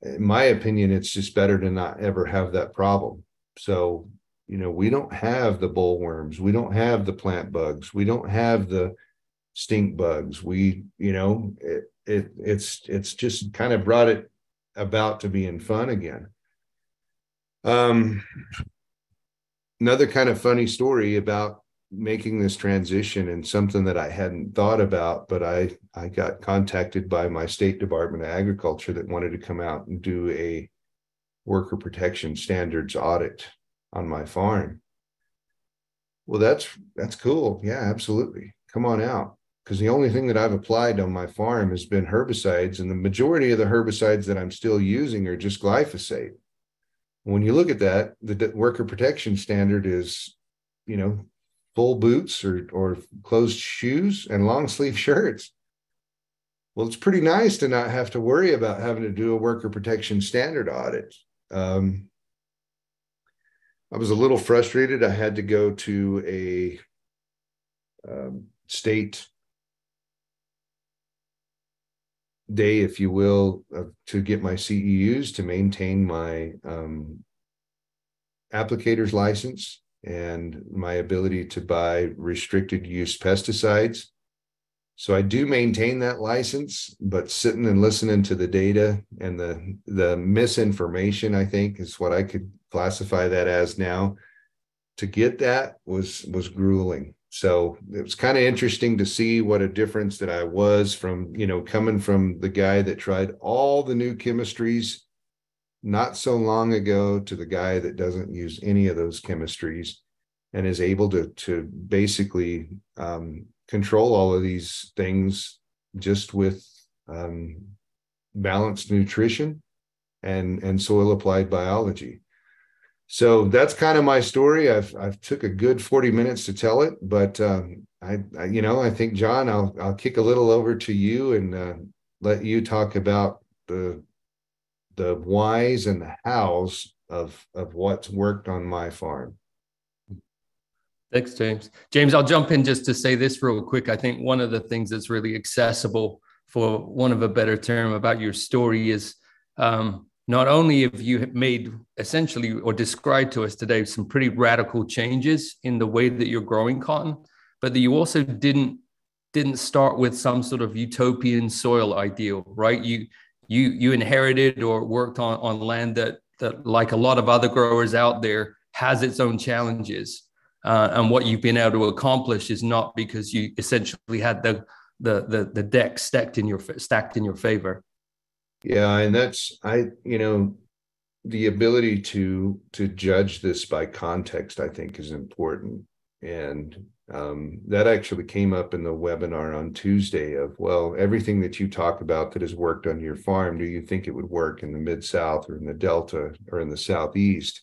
in my opinion, it's just better to not ever have that problem. So, you know, we don't have the bollworms. We don't have the plant bugs. We don't have the stink bugs. We, you know, it, it it's it's just kind of brought it about to being fun again. Um. Another kind of funny story about making this transition, and something that I hadn't thought about, but I, I got contacted by my State Department of Agriculture that wanted to come out and do a worker protection standards audit on my farm. Well, that's, that's cool. Yeah, absolutely. Come on out. Because the only thing that I've applied on my farm has been herbicides, and the majority of the herbicides that I'm still using are just glyphosate. When you look at that, the worker protection standard is, you know, full boots or, or closed shoes and long sleeve shirts. Well, it's pretty nice to not have to worry about having to do a worker protection standard audit. Um, I was a little frustrated. I had to go to a um, state day, if you will, uh, to get my C E Us, to maintain my um, applicator's license, and my ability to buy restricted use pesticides. So I do maintain that license, but sitting and listening to the data and the, the misinformation, I think, is what I could classify that as now. To get that was, was grueling. So it was kind of interesting to see what a difference that I was from, you know, coming from the guy that tried all the new chemistries not so long ago to the guy that doesn't use any of those chemistries and is able to, to basically um, control all of these things just with um, balanced nutrition and, and soil applied biology. So that's kind of my story. I've I've took a good forty minutes to tell it, but um, I, I you know I think John, I'll I'll kick a little over to you and uh, let you talk about the the whys and the hows of of what's worked on my farm. Thanks, James. James, I'll jump in just to say this real quick. I think one of the things that's really accessible, for want of a better term, about your story is. Um, Not only have you made essentially or described to us today some pretty radical changes in the way that you're growing cotton, but that you also didn't didn't start with some sort of utopian soil ideal, right? You you you inherited or worked on, on land that that, like a lot of other growers out there, has its own challenges. Uh, and what you've been able to accomplish is not because you essentially had the the the, the deck stacked in your stacked in your favor. Yeah, and that's, I, you know, the ability to to judge this by context, I think, is important. And um, that actually came up in the webinar on Tuesday of, well, everything that you talk about that has worked on your farm, do you think it would work in the Mid-South or in the Delta or in the Southeast?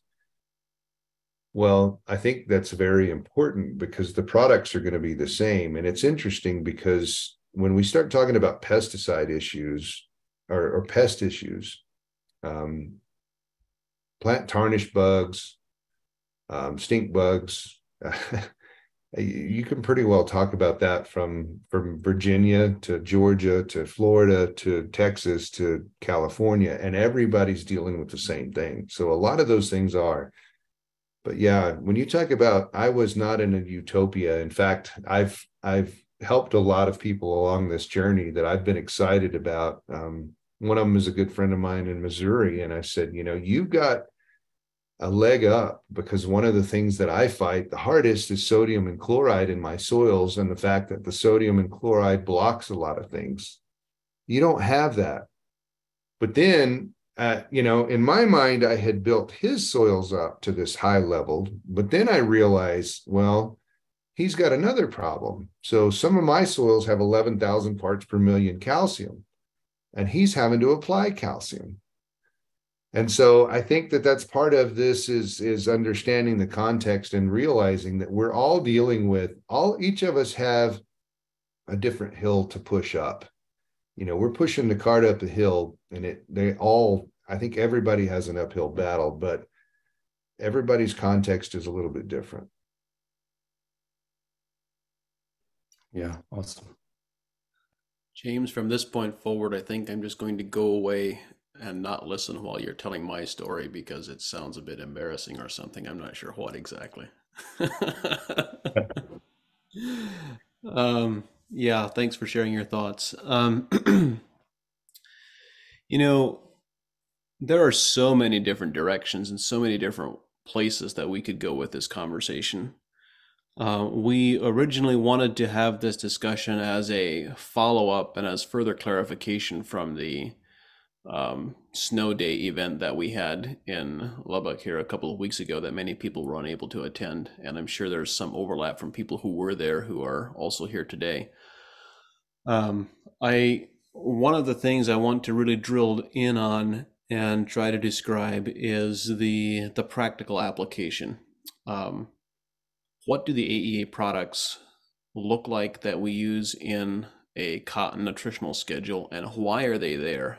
Well, I think that's very important because the products are going to be the same. And it's interesting because when we start talking about pesticide issues, Or, or pest issues, um, plant tarnish bugs, um, stink bugs. You can pretty well talk about that from, from Virginia to Georgia to Florida to Texas to California, and everybody's dealing with the same thing. So a lot of those things are. But yeah, when you talk about, I was not in a utopia. In fact, I've I've helped a lot of people along this journey that I've been excited about. Um, one of them is a good friend of mine in Missouri. And I said, you know, you've got a leg up because one of the things that I fight the hardest is sodium and chloride in my soils. And the fact that the sodium and chloride blocks a lot of things. You don't have that. But then, uh, you know, in my mind, I had built his soils up to this high level, but then I realized, well, he's got another problem. So some of my soils have eleven thousand parts per million calcium, and he's having to apply calcium. And so I think that that's part of this is, is understanding the context and realizing that we're all dealing with, all each of us have a different hill to push up. You know, we're pushing the cart up the hill, and it they all, I think everybody has an uphill battle, but everybody's context is a little bit different. Yeah, awesome. James, from this point forward, I think I'm just going to go away and not listen while you're telling my story because it sounds a bit embarrassing or something. I'm not sure what exactly. um, yeah, thanks for sharing your thoughts. Um, you know, there are so many different directions and so many different places that we could go with this conversation. Uh, we originally wanted to have this discussion as a follow-up and as further clarification from the um, snow day event that we had in Lubbock here a couple of weeks ago that many people were unable to attend. And I'm sure there's some overlap from people who were there who are also here today. Um, I, one of the things I want to really drill in on and try to describe is the, the practical application. Um, What do the A E A products look like that we use in a cotton nutritional schedule, and why are they there?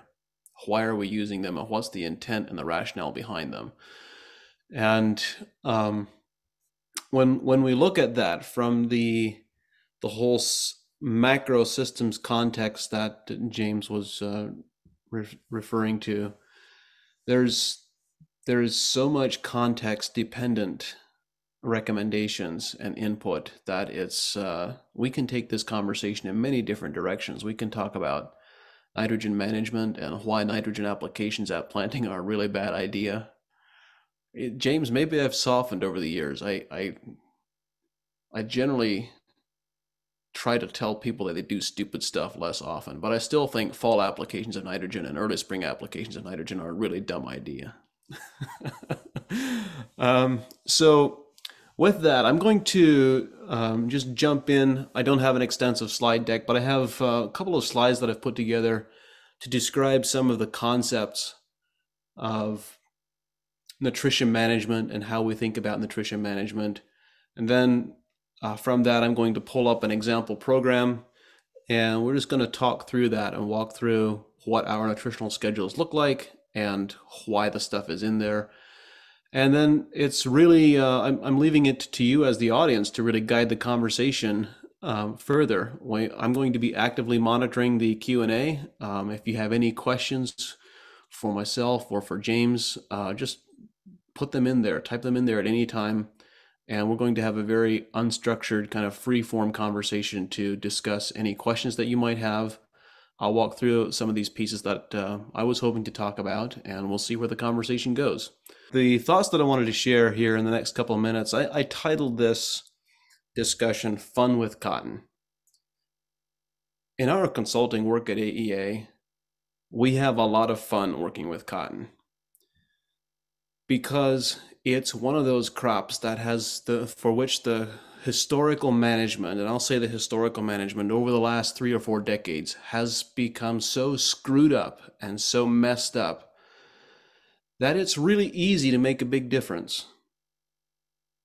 Why are we using them, and what's the intent and the rationale behind them? And um, when when we look at that from the the whole macro systems context that James was uh, re- referring to, there's there is so much context dependent recommendations and input that it's uh, we can take this conversation in many different directions. We can talk about nitrogen management and why nitrogen applications at planting are a really bad idea. It, James, maybe I've softened over the years. I, I I generally try to tell people that they do stupid stuff less often, but I still think fall applications of nitrogen and early spring applications of nitrogen are a really dumb idea. um, so with that, I'm going to um, just jump in. I don't have an extensive slide deck, but I have uh, a couple of slides that I've put together to describe some of the concepts of nutrition management and how we think about nutrition management. And then uh, from that, I'm going to pull up an example program, and we're just going to talk through that and walk through what our nutritional schedules look like and why the stuff is in there. And then it's really, uh, I'm, I'm leaving it to you as the audience to really guide the conversation um, further. I'm going to be actively monitoring the Q and A. Um, if you have any questions for myself or for James, uh, just put them in there, type them in there at any time. And we're going to have a very unstructured kind of free form conversation to discuss any questions that you might have. I'll walk through some of these pieces that uh, I was hoping to talk about, and we'll see where the conversation goes. The thoughts that I wanted to share here in the next couple of minutes, I, I titled this discussion, Fun with Cotton. In our consulting work at A E A, we have a lot of fun working with cotton because it's one of those crops that has the, for which the historical management, and I'll say the historical management over the last three or four decades has become so screwed up and so messed up that it's really easy to make a big difference.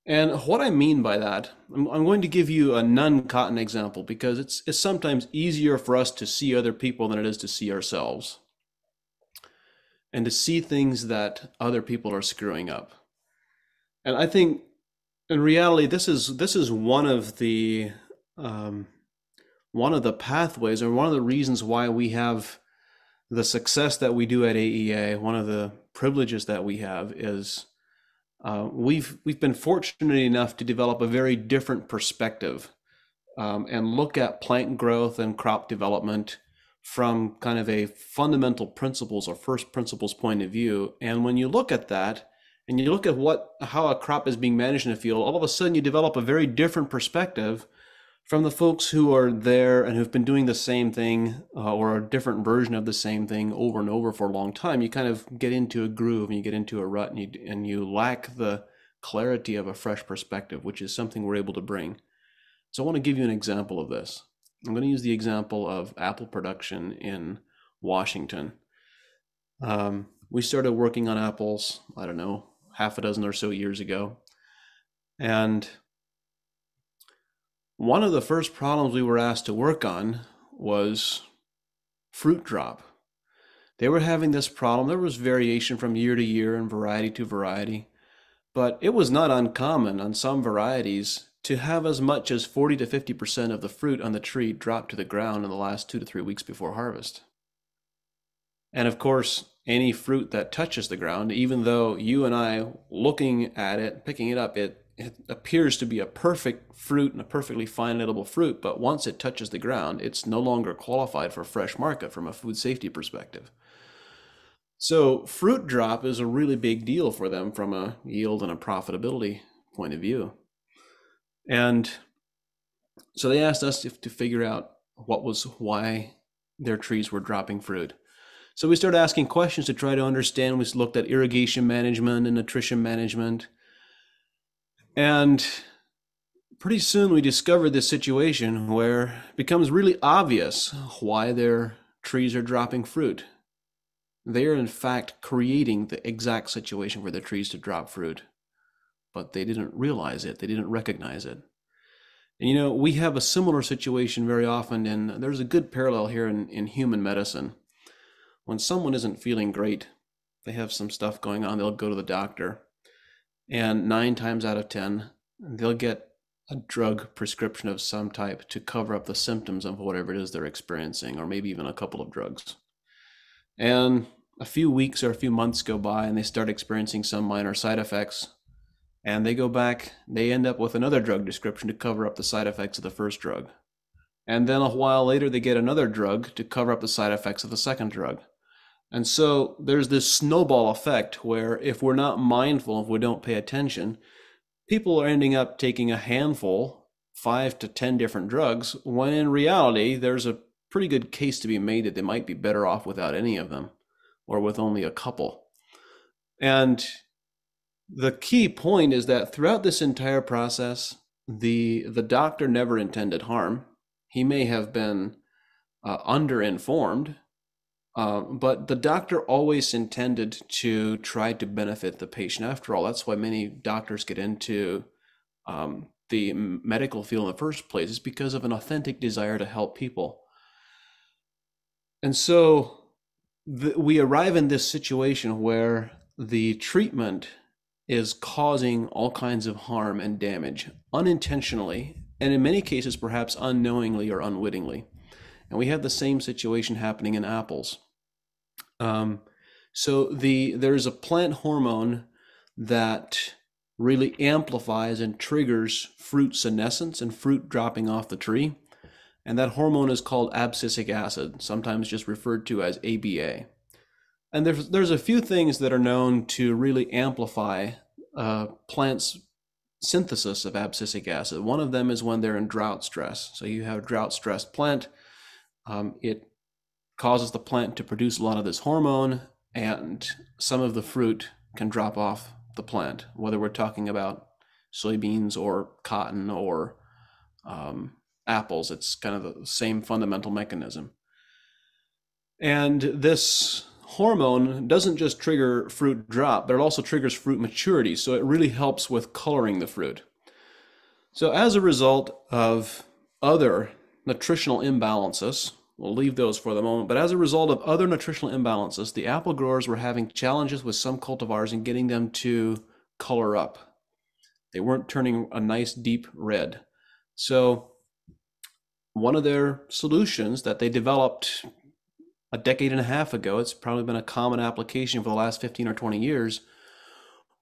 And what I mean by that, I'm, I'm going to give you a non-cotton example because it's, it's sometimes easier for us to see other people than it is to see ourselves and to see things that other people are screwing up. And I think in reality, this is this is one of the um, one of the pathways, or one of the reasons why we have the success that we do at A E A. One of the privileges that we have is uh, we've we've been fortunate enough to develop a very different perspective um, and look at plant growth and crop development from kind of a fundamental principles or first principles point of view. And when you look at that, and you look at what how a crop is being managed in a field, all of a sudden you develop a very different perspective from the folks who are there and who've been doing the same thing uh, or a different version of the same thing over and over for a long time. You kind of get into a groove and you get into a rut, and you, and you lack the clarity of a fresh perspective, which is something we're able to bring. So I want to give you an example of this. I'm going to use the example of apple production in Washington. Um, we started working on apples, I don't know, half a dozen or so years ago. And one of the first problems we were asked to work on was fruit drop. They were having this problem. There was variation from year to year and variety to variety, but it was not uncommon on some varieties to have as much as forty to fifty percent of the fruit on the tree drop to the ground in the last two to three weeks before harvest. And of course, any fruit that touches the ground, even though you and I looking at it, picking it up, it, it appears to be a perfect fruit and a perfectly fine edible fruit, but once it touches the ground, it's no longer qualified for fresh market from a food safety perspective. So fruit drop is a really big deal for them from a yield and a profitability point of view. And so they asked us if, to figure out what was why their trees were dropping fruit. So we started asking questions to try to understand. We looked at irrigation management and nutrition management. And pretty soon we discovered this situation where it becomes really obvious why their trees are dropping fruit. They are in fact creating the exact situation for their trees to drop fruit, but they didn't realize it. They didn't recognize it. And you know, we have a similar situation very often, and there's a good parallel here in, in human medicine. When someone isn't feeling great, they have some stuff going on, they'll go to the doctor, and nine times out of ten, they'll get a drug prescription of some type to cover up the symptoms of whatever it is they're experiencing, or maybe even a couple of drugs. And a few weeks or a few months go by, and they start experiencing some minor side effects, and they go back, they end up with another drug description to cover up the side effects of the first drug. And then a while later, they get another drug to cover up the side effects of the second drug. And so there's this snowball effect where if we're not mindful, if we don't pay attention, people are ending up taking a handful, five to ten different drugs, when in reality, there's a pretty good case to be made that they might be better off without any of them or with only a couple. And the key point is that throughout this entire process, the, the doctor never intended harm. He may have been uh, underinformed, uh, but the doctor always intended to try to benefit the patient. After all, that's why many doctors get into um, the medical field in the first place, is because of an authentic desire to help people. And so th- we arrive in this situation where the treatment is causing all kinds of harm and damage unintentionally, and in many cases, perhaps unknowingly or unwittingly. And we have the same situation happening in apples. Um, so the there's a plant hormone that really amplifies and triggers fruit senescence and fruit dropping off the tree. And that hormone is called abscisic acid, sometimes just referred to as A B A. And there's, there's a few things that are known to really amplify uh, plants' synthesis of abscisic acid. One of them is when they're in drought stress. So you have a drought-stressed plant. Um, it causes the plant to produce a lot of this hormone, and some of the fruit can drop off the plant, whether we're talking about soybeans or cotton or um, apples. It's kind of the same fundamental mechanism. And this hormone doesn't just trigger fruit drop, but it also triggers fruit maturity. So it really helps with coloring the fruit. So as a result of other nutritional imbalances, we'll leave those for the moment, but as a result of other nutritional imbalances, the apple growers were having challenges with some cultivars in getting them to color up. They weren't turning a nice deep red. So one of their solutions that they developed a decade and a half ago, it's probably been a common application for the last fifteen or twenty years,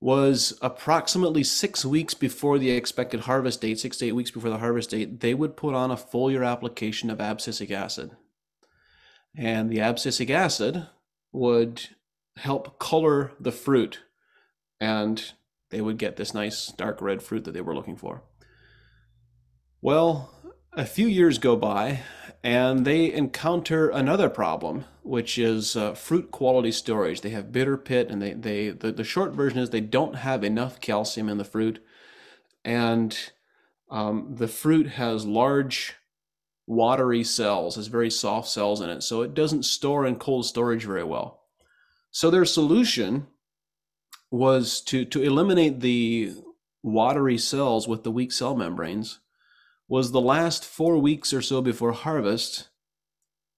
was approximately six weeks before the expected harvest date, six to eight weeks before the harvest date, they would put on a foliar application of abscisic acid. And the abscisic acid would help color the fruit, and they would get this nice dark red fruit that they were looking for. Well, a few years go by, and they encounter another problem, which is uh, fruit quality storage. They have bitter pit, and they, they the, the short version is they don't have enough calcium in the fruit, and um, the fruit has large watery cells, has very soft cells in it, so it doesn't store in cold storage very well. So their solution was to, to eliminate the watery cells with the weak cell membranes. Was the last four weeks or so before harvest,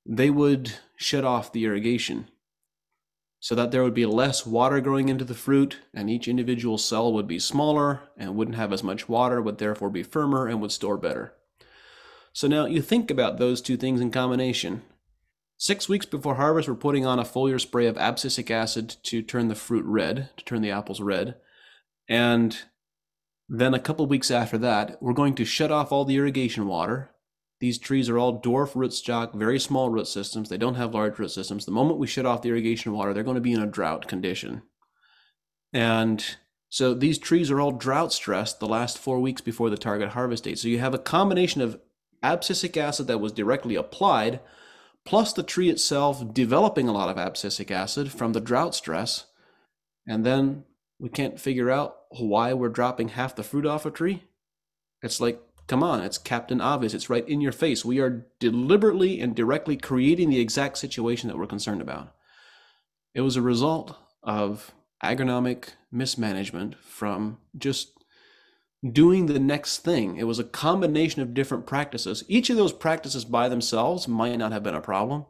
they would shut off the irrigation so that there would be less water going into the fruit, and each individual cell would be smaller and wouldn't have as much water, would therefore be firmer and would store better. So now you think about those two things in combination. Six weeks before harvest, we're putting on a foliar spray of abscisic acid to turn the fruit red, to turn the apples red, and then a couple weeks after that, we're going to shut off all the irrigation water. These trees are all dwarf rootstock, very small root systems. They don't have large root systems. The moment we shut off the irrigation water, they're going to be in a drought condition. And so these trees are all drought stressed the last four weeks before the target harvest date. So you have a combination of abscisic acid that was directly applied, plus the tree itself developing a lot of abscisic acid from the drought stress, and then we can't figure out why we're dropping half the fruit off a tree. It's like, come on, it's Captain Obvious. It's right in your face. We are deliberately and directly creating the exact situation that we're concerned about. It was a result of agronomic mismanagement from just doing the next thing. It was a combination of different practices. Each of those practices by themselves might not have been a problem,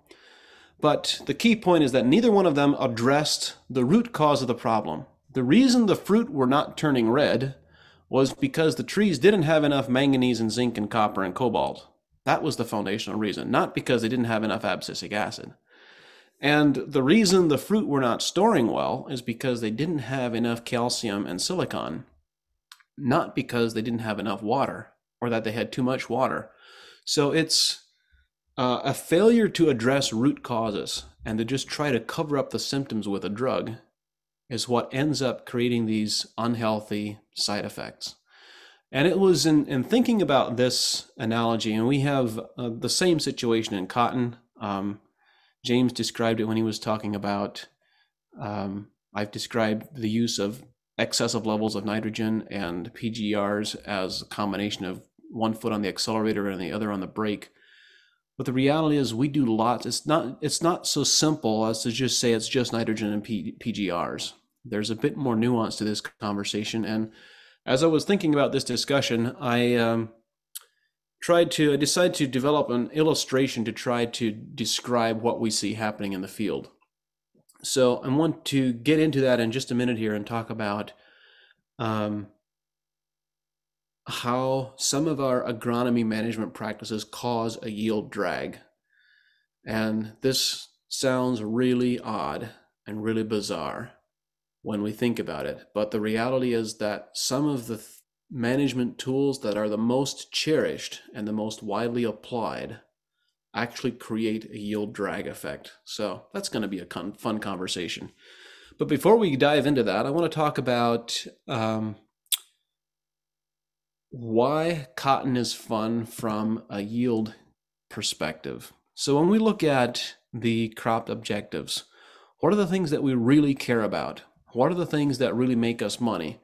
but the key point is that neither one of them addressed the root cause of the problem. The reason the fruit were not turning red was because the trees didn't have enough manganese and zinc and copper and cobalt. That was the foundational reason, not because they didn't have enough abscisic acid. And the reason the fruit were not storing well is because they didn't have enough calcium and silicon. not because they didn't have enough water or that they had too much water. So it's uh, a failure to address root causes and to just try to cover up the symptoms with a drug is what ends up creating these unhealthy side effects. And it was in, in thinking about this analogy, and we have uh, the same situation in cotton. Um, James described it when he was talking about, um, I've described the use of excessive levels of nitrogen and P G Rs as a combination of one foot on the accelerator and the other on the brake. But the reality is we do lots. It's not, it's not so simple as to just say it's just nitrogen and P G Rs. There's a bit more nuance to this conversation. And as I was thinking about this discussion, I um, tried to, I decided to develop an illustration to try to describe what we see happening in the field. So I want to get into that in just a minute here and talk about um, how some of our agronomy management practices cause a yield drag. And this sounds really odd and really bizarre when we think about it. But the reality is that some of the th- management tools that are the most cherished and the most widely applied actually create a yield drag effect. So that's going to be a con- fun conversation. But before we dive into that, I want to talk about um, why cotton is fun from a yield perspective. So when we look at the crop objectives, what are the things that we really care about? What are the things that really make us money?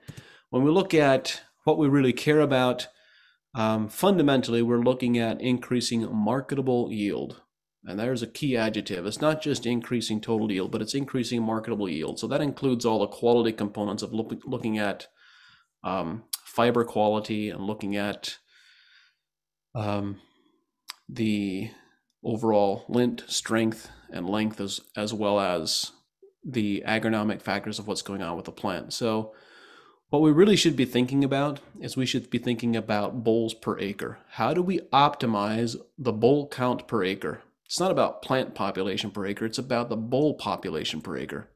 When we look at what we really care about, Um, fundamentally, we're looking at increasing marketable yield. And there's a key adjective. It's not just increasing total yield, but it's increasing marketable yield. So that includes all the quality components of look, looking at um, fiber quality and looking at um, the overall lint strength and length, as, as well as the agronomic factors of what's going on with the plant. So what we really should be thinking about is we should be thinking about bolls per acre. How do we optimize the boll count per acre? It's not about plant population per acre, it's about the boll population per acre.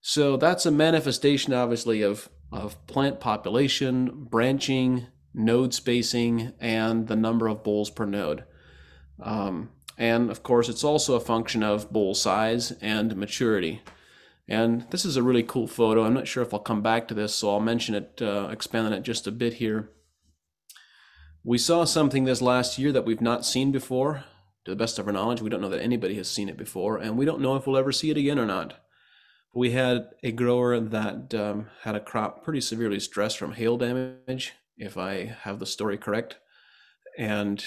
So that's a manifestation, obviously, of, of plant population, branching, node spacing, and the number of bolls per node. Um, and of course, it's also a function of boll size and maturity. And this is a really cool photo. I'm not sure if I'll come back to this, so I'll mention it, uh, expand on it just a bit here. We saw something this last year that we've not seen before. To the best of our knowledge, we don't know that anybody has seen it before, and we don't know if we'll ever see it again or not. We had a grower that um, had a crop pretty severely stressed from hail damage, if I have the story correct, and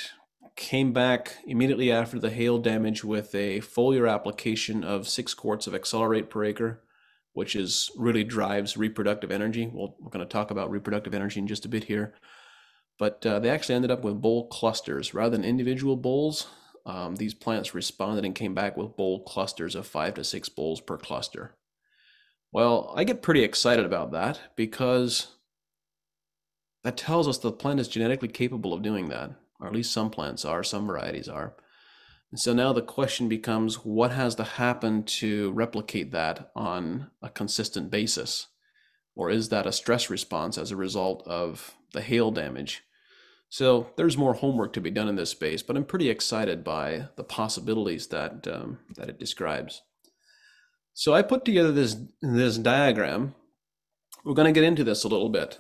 came back immediately after the hail damage with a foliar application of six quarts of Accelerate per acre, which is really drives reproductive energy. We'll, we're going to talk about reproductive energy in just a bit here, but uh, they actually ended up with boll clusters rather than individual bolls. Um, these plants responded and came back with boll clusters of five to six bolls per cluster. Well, I get pretty excited about that because that tells us the plant is genetically capable of doing that. Or at least some plants are, some varieties are. And so now the question becomes, what has to happen to replicate that on a consistent basis? Or is that a stress response as a result of the hail damage? So there's more homework to be done in this space, but I'm pretty excited by the possibilities that um, that it describes. So I put together this, this diagram. We're going to get into this a little bit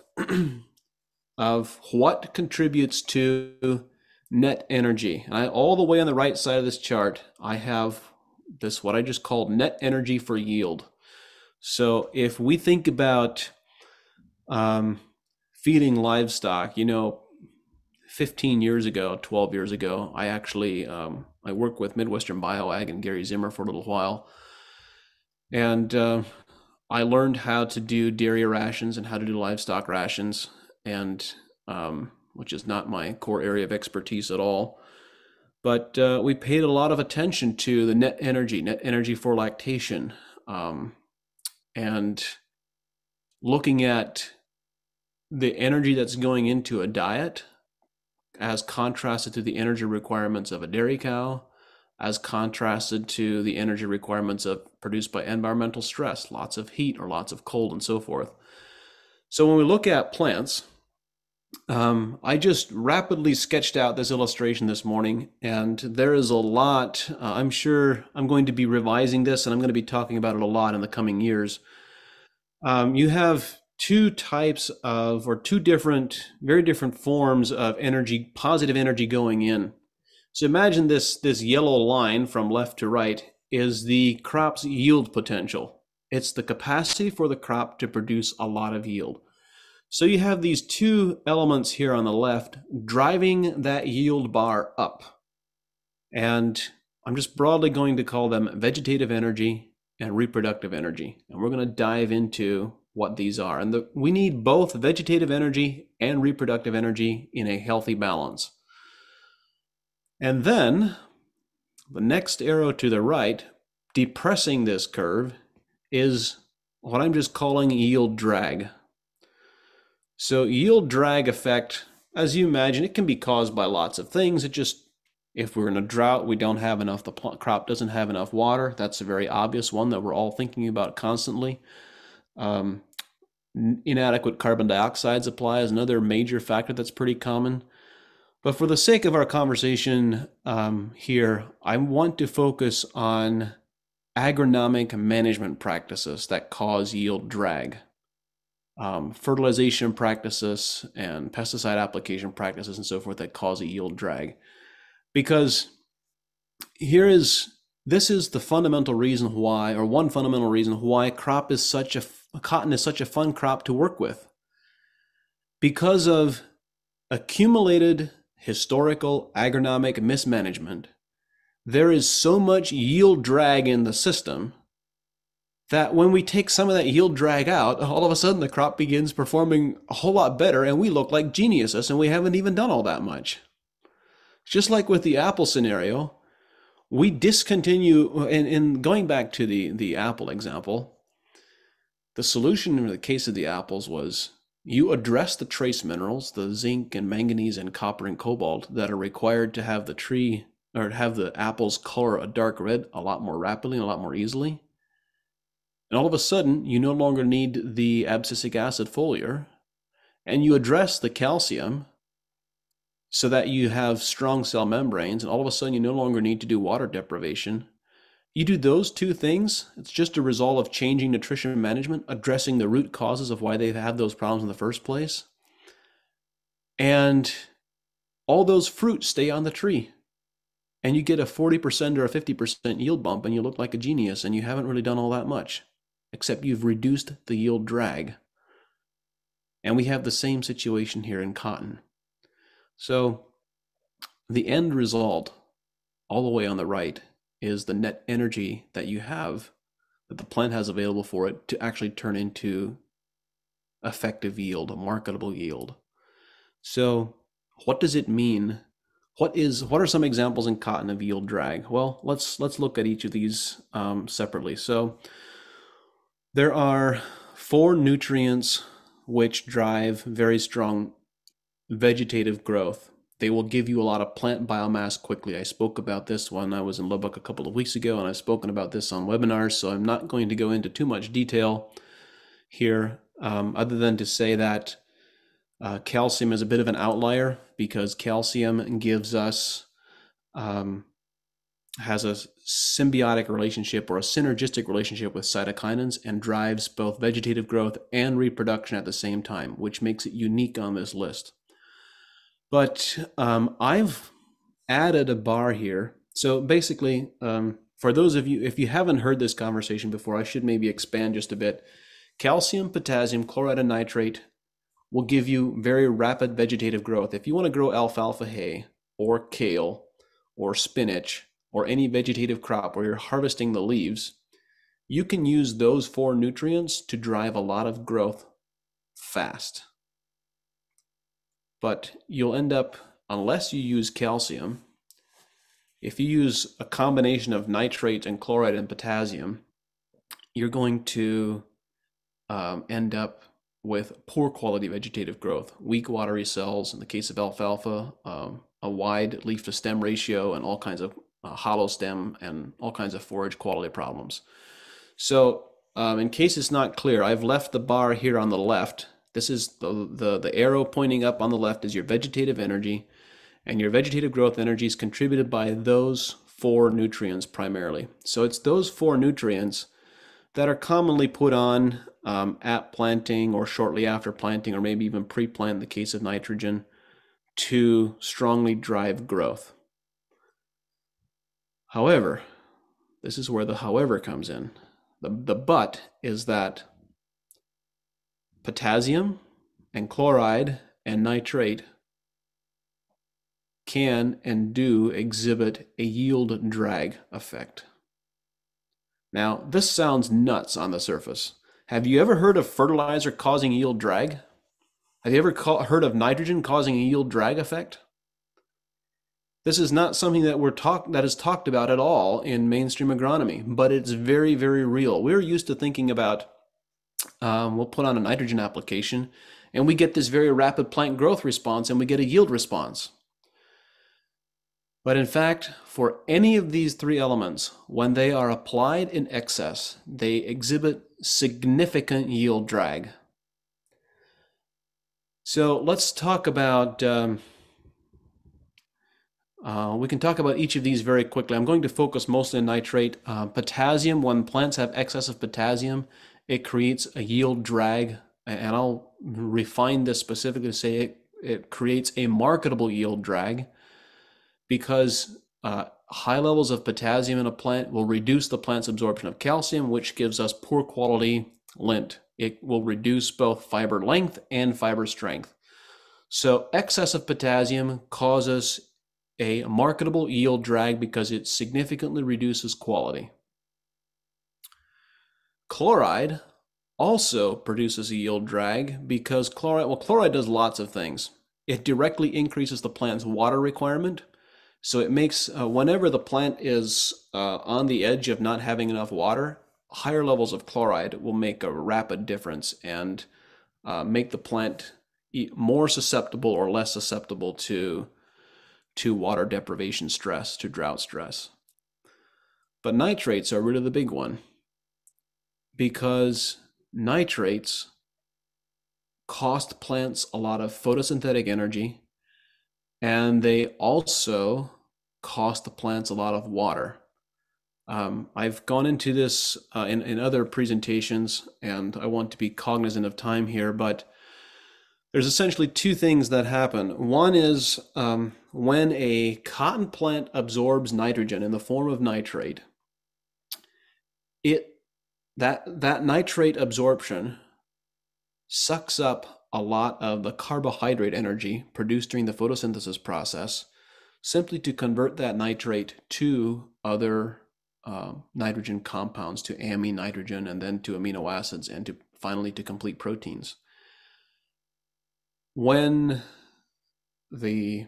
of what contributes to net energy. And I, all the way on the right side of this chart, I have this, what I just called net energy for yield. So if we think about um, feeding livestock, you know, fifteen years ago, twelve years ago, I actually, um, I worked with Midwestern BioAg and Gary Zimmer for a little while. And uh, I learned how to do dairy rations and how to do livestock rations, and um, which is not my core area of expertise at all. But uh, we paid a lot of attention to the net energy, net energy for lactation, um, and looking at the energy that's going into a diet as contrasted to the energy requirements of a dairy cow, as contrasted to the energy requirements of produced by environmental stress, lots of heat or lots of cold and so forth. So when we look at plants, Um, I just rapidly sketched out this illustration this morning, and there is a lot. Uh, I'm sure I'm going to be revising this, and I'm going to be talking about it a lot in the coming years. Um, you have two types of, or two different, very different forms of energy, positive energy going in. So imagine this, this yellow line from left to right is the crop's yield potential. It's the capacity for the crop to produce a lot of yield. So you have these two elements here on the left driving that yield bar up. And I'm just broadly going to call them vegetative energy and reproductive energy. And we're going to dive into what these are. And the, we need both vegetative energy and reproductive energy in a healthy balance. And then the next arrow to the right, depressing this curve, is what I'm just calling yield drag. So yield drag effect, as you imagine, it can be caused by lots of things. It just, if we're in a drought, we don't have enough, the crop doesn't have enough water. That's a very obvious one that we're all thinking about constantly. Um, inadequate carbon dioxide supply is another major factor that's pretty common. But for the sake of our conversation um, here, I want to focus on agronomic management practices that cause yield drag. Um, fertilization practices and pesticide application practices and so forth that cause a yield drag. Because here is, this is the fundamental reason why, or one fundamental reason why crop is such a, cotton is such a fun crop to work with. Because of accumulated historical agronomic mismanagement, there is so much yield drag in the system that when we take some of that yield drag out, all of a sudden the crop begins performing a whole lot better and we look like geniuses and we haven't even done all that much. Just like with the apple scenario, we discontinue, and, and going back to the, the apple example, the solution in the case of the apples was you address the trace minerals, the zinc and manganese and copper and cobalt that are required to have the tree, or have the apples color a dark red a lot more rapidly and a lot more easily. And all of a sudden, you no longer need the abscisic acid foliar, and you address the calcium so that you have strong cell membranes, and all of a sudden you no longer need to do water deprivation. You do those two things, it's just a result of changing nutrition management, addressing the root causes of why they've had those problems in the first place. And all those fruits stay on the tree. And you get a forty percent or a fifty percent yield bump, and you look like a genius, and you haven't really done all that much. Except you've reduced the yield drag. And we have the same situation here in cotton. So the end result, all the way on the right, is the net energy that you have, that the plant has available for it to actually turn into effective yield, a marketable yield. So what does it mean? What is, what are some examples in cotton of yield drag? Well, let's let's look at each of these um, separately. So there are four nutrients which drive very strong vegetative growth. They will give you a lot of plant biomass quickly. I spoke about this when I was in Lubbock a couple of weeks ago, and I've spoken about this on webinars, so I'm not going to go into too much detail here, um, other than to say that uh, calcium is a bit of an outlier because calcium gives us, um, has a symbiotic relationship or a synergistic relationship with cytokinins and drives both vegetative growth and reproduction at the same time, which makes it unique on this list. But um, I've added a bar here. So basically, um, for those of you, if you haven't heard this conversation before, I should maybe expand just a bit. Calcium, potassium, chloride, and nitrate will give you very rapid vegetative growth. If you want to grow alfalfa hay or kale or spinach or any vegetative crop where you're harvesting the leaves, you can use those four nutrients to drive a lot of growth fast. But you'll end up, unless you use calcium, if you use a combination of nitrate and chloride and potassium, you're going to um, end up with poor quality vegetative growth, weak watery cells in the case of alfalfa, um, a wide leaf to stem ratio, and all kinds of Uh, hollow stem and all kinds of forage quality problems. So um, in case it's not clear, I've left the bar here on the left This is the, the, the arrow pointing up on the left is your vegetative energy, and your vegetative growth energy is contributed by those four nutrients primarily. So it's those four nutrients that are commonly put on um, at planting or shortly after planting, or maybe even pre-plant in the case of nitrogen, to strongly drive growth. However, this is where the however comes in. The, the but is that potassium and chloride and nitrate can and do exhibit a yield drag effect. Now, this sounds nuts on the surface. Have you ever heard of fertilizer causing yield drag? Have you ever ca- heard of nitrogen causing a yield drag effect? This is not something that we're talk- that is talked about at all in mainstream agronomy, but it's very, very real. We're used to thinking about, um, we'll put on a nitrogen application, and we get this very rapid plant growth response, and we get a yield response. But in fact, for any of these three elements, when they are applied in excess, they exhibit significant yield drag. So let's talk about, um, uh, we can talk about each of these very quickly. I'm going to focus mostly on nitrate. Uh, potassium, when plants have excess of potassium, it creates a yield drag, and I'll refine this specifically to say it, it creates a marketable yield drag, because uh, high levels of potassium in a plant will reduce the plant's absorption of calcium, which gives us poor quality lint. It will reduce both fiber length and fiber strength. So excess of potassium causes a marketable yield drag because it significantly reduces quality. Chloride also produces a yield drag because chloride, well, chloride does lots of things. It directly increases the plant's water requirement. So it makes, uh, whenever the plant is uh, on the edge of not having enough water, higher levels of chloride will make a rapid difference and uh, make the plant more susceptible or less susceptible to, to water deprivation stress, to drought stress. But nitrates are really the big one, because nitrates cost plants a lot of photosynthetic energy, and they also cost the plants a lot of water. Um, I've gone into this uh, in, in other presentations, and I want to be cognizant of time here, but there's essentially two things that happen. One is um, when a cotton plant absorbs nitrogen in the form of nitrate, it that that nitrate absorption sucks up a lot of the carbohydrate energy produced during the photosynthesis process, simply to convert that nitrate to other uh, nitrogen compounds, to amine nitrogen, and then to amino acids, and to finally to complete proteins. When the,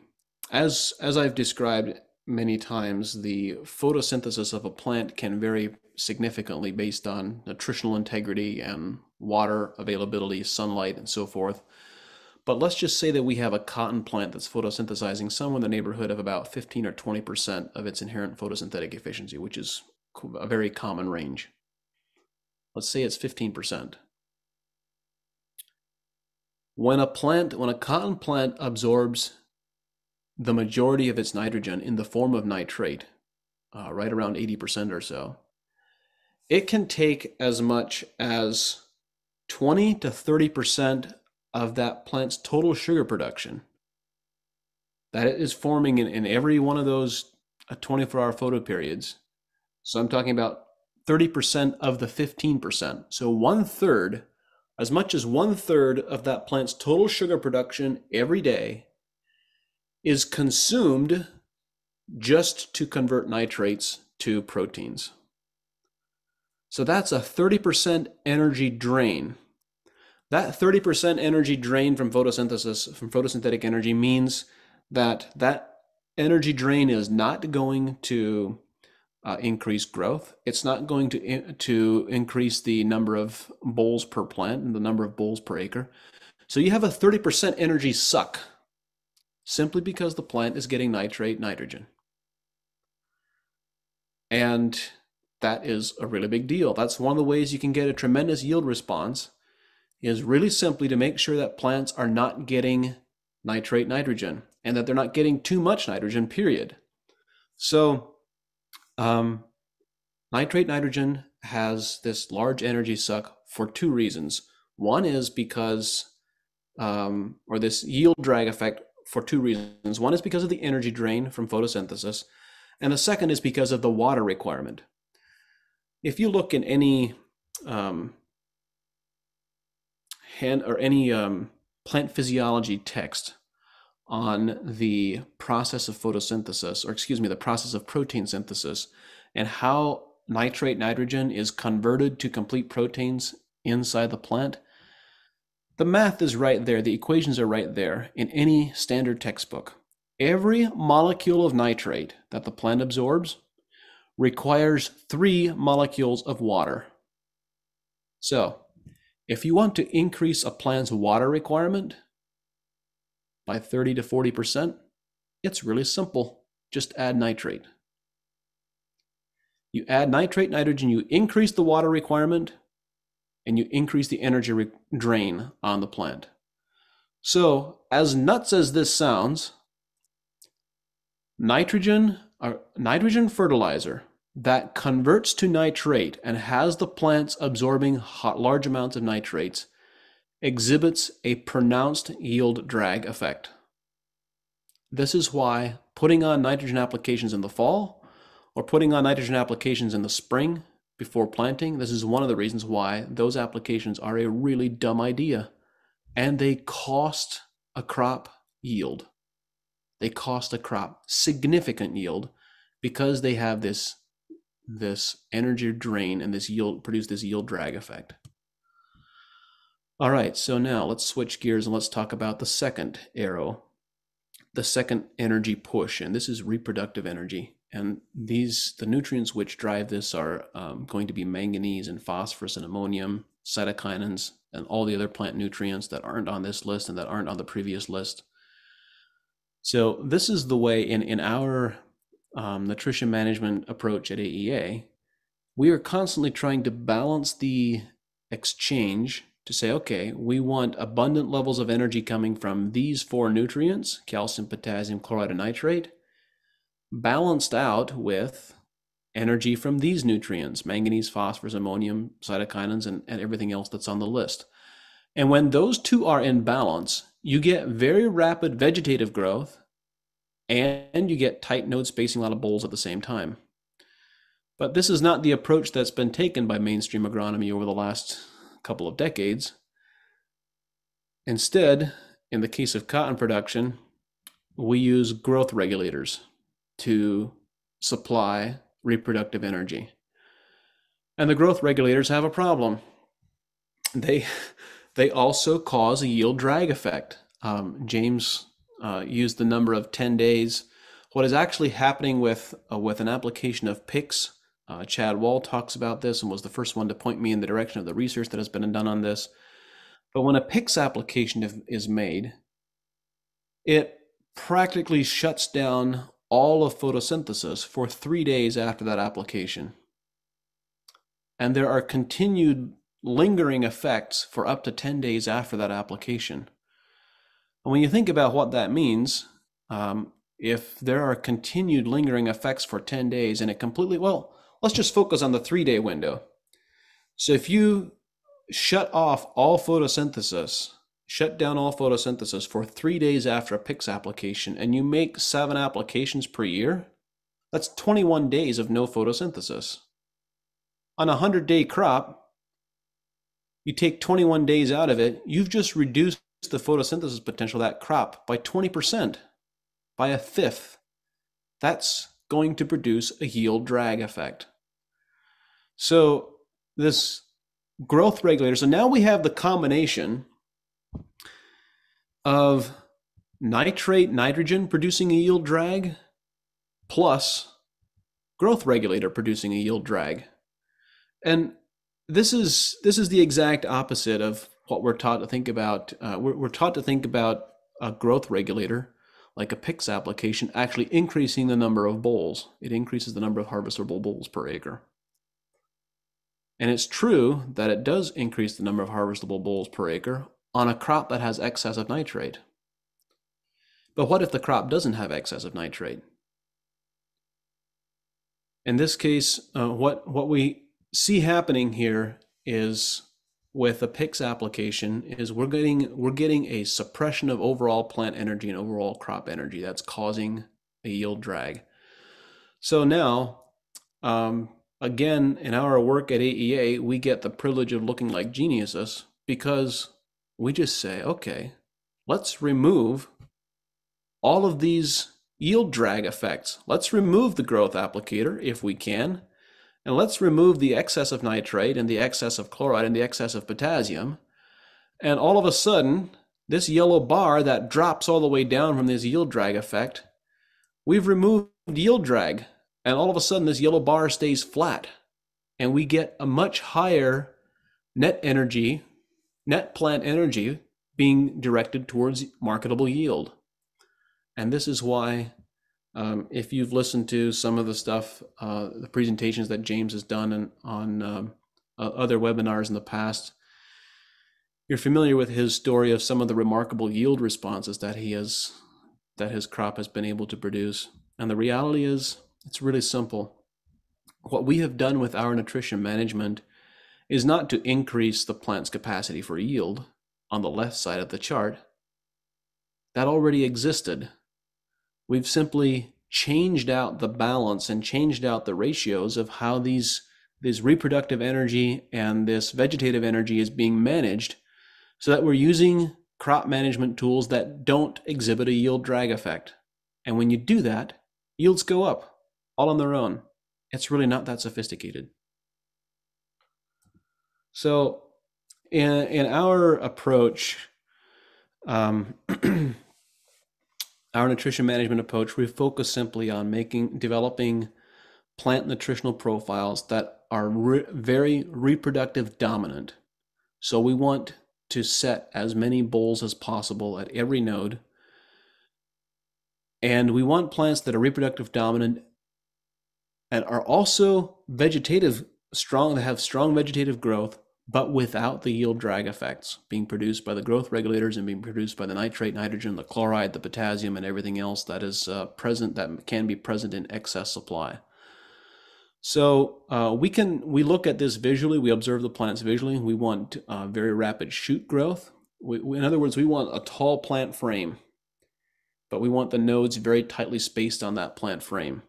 as, as I've described many times, the photosynthesis of a plant can vary significantly based on nutritional integrity and water availability, sunlight, and so forth. But let's just say that we have a cotton plant that's photosynthesizing somewhere in the neighborhood of about fifteen or twenty percent of its inherent photosynthetic efficiency, which is a very common range. Let's say it's fifteen percent. When a plant, when a cotton plant absorbs the majority of its nitrogen in the form of nitrate, uh, right around eighty percent or so, it can take as much as twenty to thirty percent of that plant's total sugar production that it is forming in, in every one of those twenty-four hour photo periods. So I'm talking about thirty percent of the fifteen percent. So one third, as much as one third of that plant's total sugar production every day is consumed just to convert nitrates to proteins. So that's a thirty percent energy drain. That thirty percent energy drain from photosynthesis, from photosynthetic energy, means that that energy drain is not going to uh, increase growth. It's not going to, in, to increase the number of bolls per plant and the number of bolls per acre. So you have a thirty percent energy suck simply because the plant is getting nitrate nitrogen. And that is a really big deal. That's one of the ways you can get a tremendous yield response, is really simply to make sure that plants are not getting nitrate nitrogen and that they're not getting too much nitrogen, period. So um, nitrate nitrogen has this large energy suck for two reasons. One is because, um, or this yield drag effect for two reasons. One is because of the energy drain from photosynthesis, and the second is because of the water requirement. If you look in any um, hand or any um, plant physiology text on the process of photosynthesis, or excuse me, the process of protein synthesis, and how nitrate nitrogen is converted to complete proteins inside the plant, the math is right there, the equations are right there in any standard textbook. Every molecule of nitrate that the plant absorbs requires three molecules of water. So if you want to increase a plant's water requirement by thirty to forty percent, it's really simple. Just add nitrate. You add nitrate nitrogen, you increase the water requirement, and you increase the energy drain on the plant. So as nuts as this sounds, nitrogen, or nitrogen fertilizer that converts to nitrate and has the plants absorbing hot, large amounts of nitrates exhibits a pronounced yield drag effect. This is why putting on nitrogen applications in the fall or putting on nitrogen applications in the spring before planting, this is one of the reasons why those applications are a really dumb idea, and they cost a crop yield. They cost a crop significant yield because they have this this energy drain and this yield produce this yield drag effect. All right, so now let's switch gears and let's talk about the second arrow, the second energy push, and this is reproductive energy. And these, the nutrients which drive this are um, going to be manganese and phosphorus and ammonium, cytokinins, and all the other plant nutrients that aren't on this list and that aren't on the previous list. So this is the way in, in our um, nutrition management approach at A E A, we are constantly trying to balance the exchange to say, okay, we want abundant levels of energy coming from these four nutrients, calcium, potassium, chloride, and nitrate, balanced out with energy from these nutrients, manganese, phosphorus, ammonium, cytokinins, and, and everything else that's on the list. And when those two are in balance, you get very rapid vegetative growth and you get tight node spacing, a lot of bowls at the same time. But this is not the approach that's been taken by mainstream agronomy over the last couple of decades. Instead, in the case of cotton production, we use growth regulators to supply reproductive energy. And the growth regulators have a problem. They, they also cause a yield drag effect. Um, James uh, used the number of ten days. What is actually happening with, uh, with an application of P I C S, uh, Chad Wall talks about this and was the first one to point me in the direction of the research that has been done on this. But when a P I C S application is made, it practically shuts down all of photosynthesis for three days after that application. And there are continued lingering effects for up to ten days after that application. And when you think about what that means, um, if there are continued lingering effects for ten days and it completely, well, let's just focus on the three day window. So if you shut off all photosynthesis, shut down all photosynthesis for three days after a P I C S application, and you make seven applications per year, that's twenty-one days of no photosynthesis. On a hundred day crop, you take twenty-one days out of it, you've just reduced the photosynthesis potential of that crop by twenty percent, by a fifth. That's going to produce a yield drag effect. So this growth regulator, so now we have the combination of nitrate nitrogen producing a yield drag plus growth regulator producing a yield drag. And this is this is the exact opposite of what we're taught to think about. Uh, we're, we're taught to think about a growth regulator like a P I C S application actually increasing the number of bolls. It increases the number of harvestable bolls per acre. And it's true that it does increase the number of harvestable bolls per acre on a crop that has excess of nitrate. But what if the crop doesn't have excess of nitrate? In this case, uh, what, what we see happening here is with a P I C S application is we're getting, we're getting a suppression of overall plant energy and overall crop energy that's causing a yield drag. So now, um, again, in our work at A E A, we get the privilege of looking like geniuses because we just say, okay, let's remove all of these yield drag effects. Let's remove the growth applicator if we can, and let's remove the excess of nitrate and the excess of chloride and the excess of potassium. And all of a sudden, this yellow bar that drops all the way down from this yield drag effect, we've removed yield drag, and all of a sudden this yellow bar stays flat, and we get a much higher net energy, net plant energy being directed towards marketable yield. And this is why, um, if you've listened to some of the stuff, uh, the presentations that James has done in, on um, uh, other webinars in the past, you're familiar with his story of some of the remarkable yield responses that he has, that his crop has been able to produce. And the reality is, it's really simple. What we have done with our nutrition management is not to increase the plant's capacity for yield on the left side of the chart. That already existed. We've simply changed out the balance and changed out the ratios of how these, this reproductive energy and this vegetative energy is being managed, so that we're using crop management tools that don't exhibit a yield drag effect. And when you do that, yields go up all on their own. It's really not that sophisticated. So in, in our approach, um, our nutrition management approach, we focus simply on making, developing plant nutritional profiles that are re very reproductive dominant. So we want to set as many bolls as possible at every node. And we want plants that are reproductive dominant and are also vegetative strong, that have strong vegetative growth, but without the yield drag effects being produced by the growth regulators and being produced by the nitrate, nitrogen, the chloride, the potassium, and everything else that is uh, present, that can be present in excess supply. So uh, we can, we look at this visually, we observe the plants visually. We want uh, very rapid shoot growth. We, we, in other words, we want a tall plant frame, but we want the nodes very tightly spaced on that plant frame.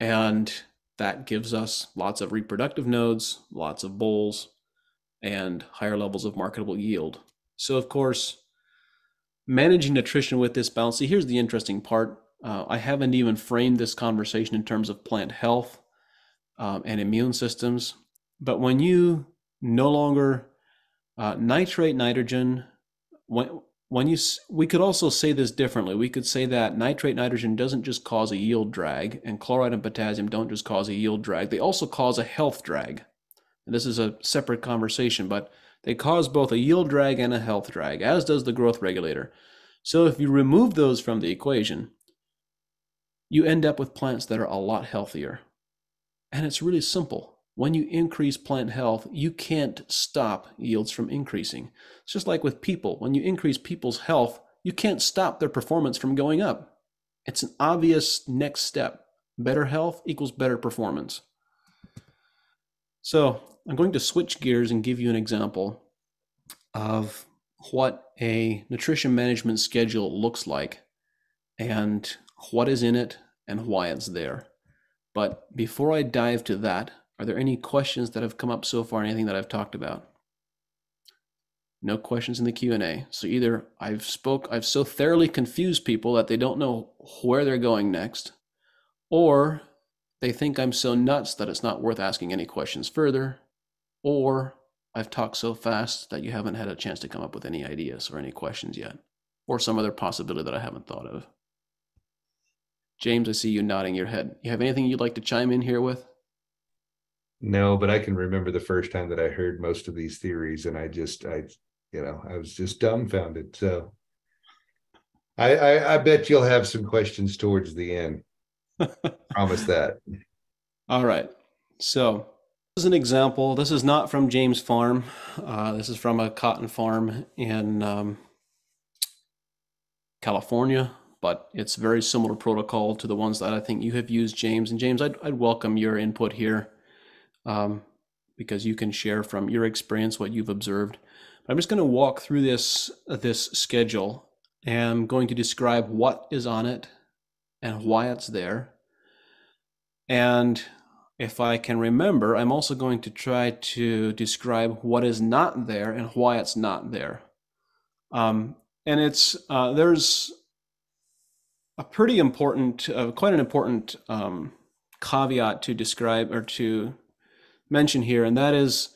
And that gives us lots of reproductive nodes, lots of bolls, and higher levels of marketable yield. So of course, managing nutrition with this balance. See, here's the interesting part. Uh, I haven't even framed this conversation in terms of plant health um, and immune systems, but when you no longer uh, nitrate nitrogen, when, when you, we could also say this differently. We could say that nitrate nitrogen doesn't just cause a yield drag, and chloride and potassium don't just cause a yield drag, they also cause a health drag. And this is a separate conversation, but they cause both a yield drag and a health drag, as does the growth regulator. So if you remove those from the equation, you end up with plants that are a lot healthier. And it's really simple. When you increase plant health, you can't stop yields from increasing. It's just like with people. When you increase people's health, you can't stop their performance from going up. It's an obvious next step. Better health equals better performance. So I'm going to switch gears and give you an example of what a nutrition management schedule looks like and what is in it and why it's there. But before I dive to that, are there any questions that have come up so far, anything that I've talked about? No questions in the Q and A. So either I've spoke, I've so thoroughly confused people that they don't know where they're going next, or they think I'm so nuts that it's not worth asking any questions further, or I've talked so fast that you haven't had a chance to come up with any ideas or any questions yet, or some other possibility that I haven't thought of. James, I see you nodding your head. You have anything you'd like to chime in here with? No, but I can remember the first time that I heard most of these theories, and I just, I, you know, I was just dumbfounded. So I, I, I bet you'll have some questions towards the end. Promise that. All right. So is an example. This is not from James Farm. Uh, this is from a cotton farm in um, California, but it's very similar protocol to the ones that I think you have used, James. And James, I'd, I'd welcome your input here um, because you can share from your experience what you've observed. But I'm just going to walk through this, this schedule, and I'm going to describe what is on it and why it's there. And if I can remember, I'm also going to try to describe what is not there and why it's not there. Um, and it's uh, there's a pretty important, uh, quite an important um, caveat to describe or to mention here, and that is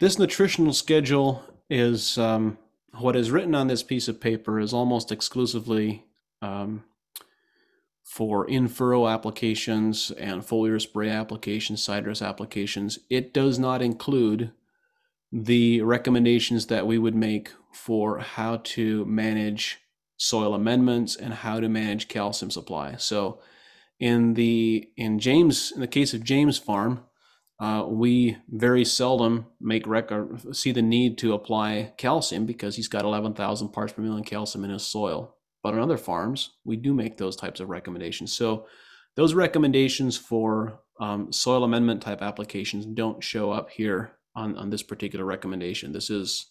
this nutritional schedule is um, what is written on this piece of paper is almost exclusively um, for in-furrow applications and foliar spray applications, side dress applications. It does not include the recommendations that we would make for how to manage soil amendments and how to manage calcium supply. So in the in James in the case of James Farm, uh, we very seldom make rec or see the need to apply calcium because he's got eleven thousand parts per million calcium in his soil. But on other farms, we do make those types of recommendations. So those recommendations for um, soil amendment type applications don't show up here on, on this particular recommendation. This is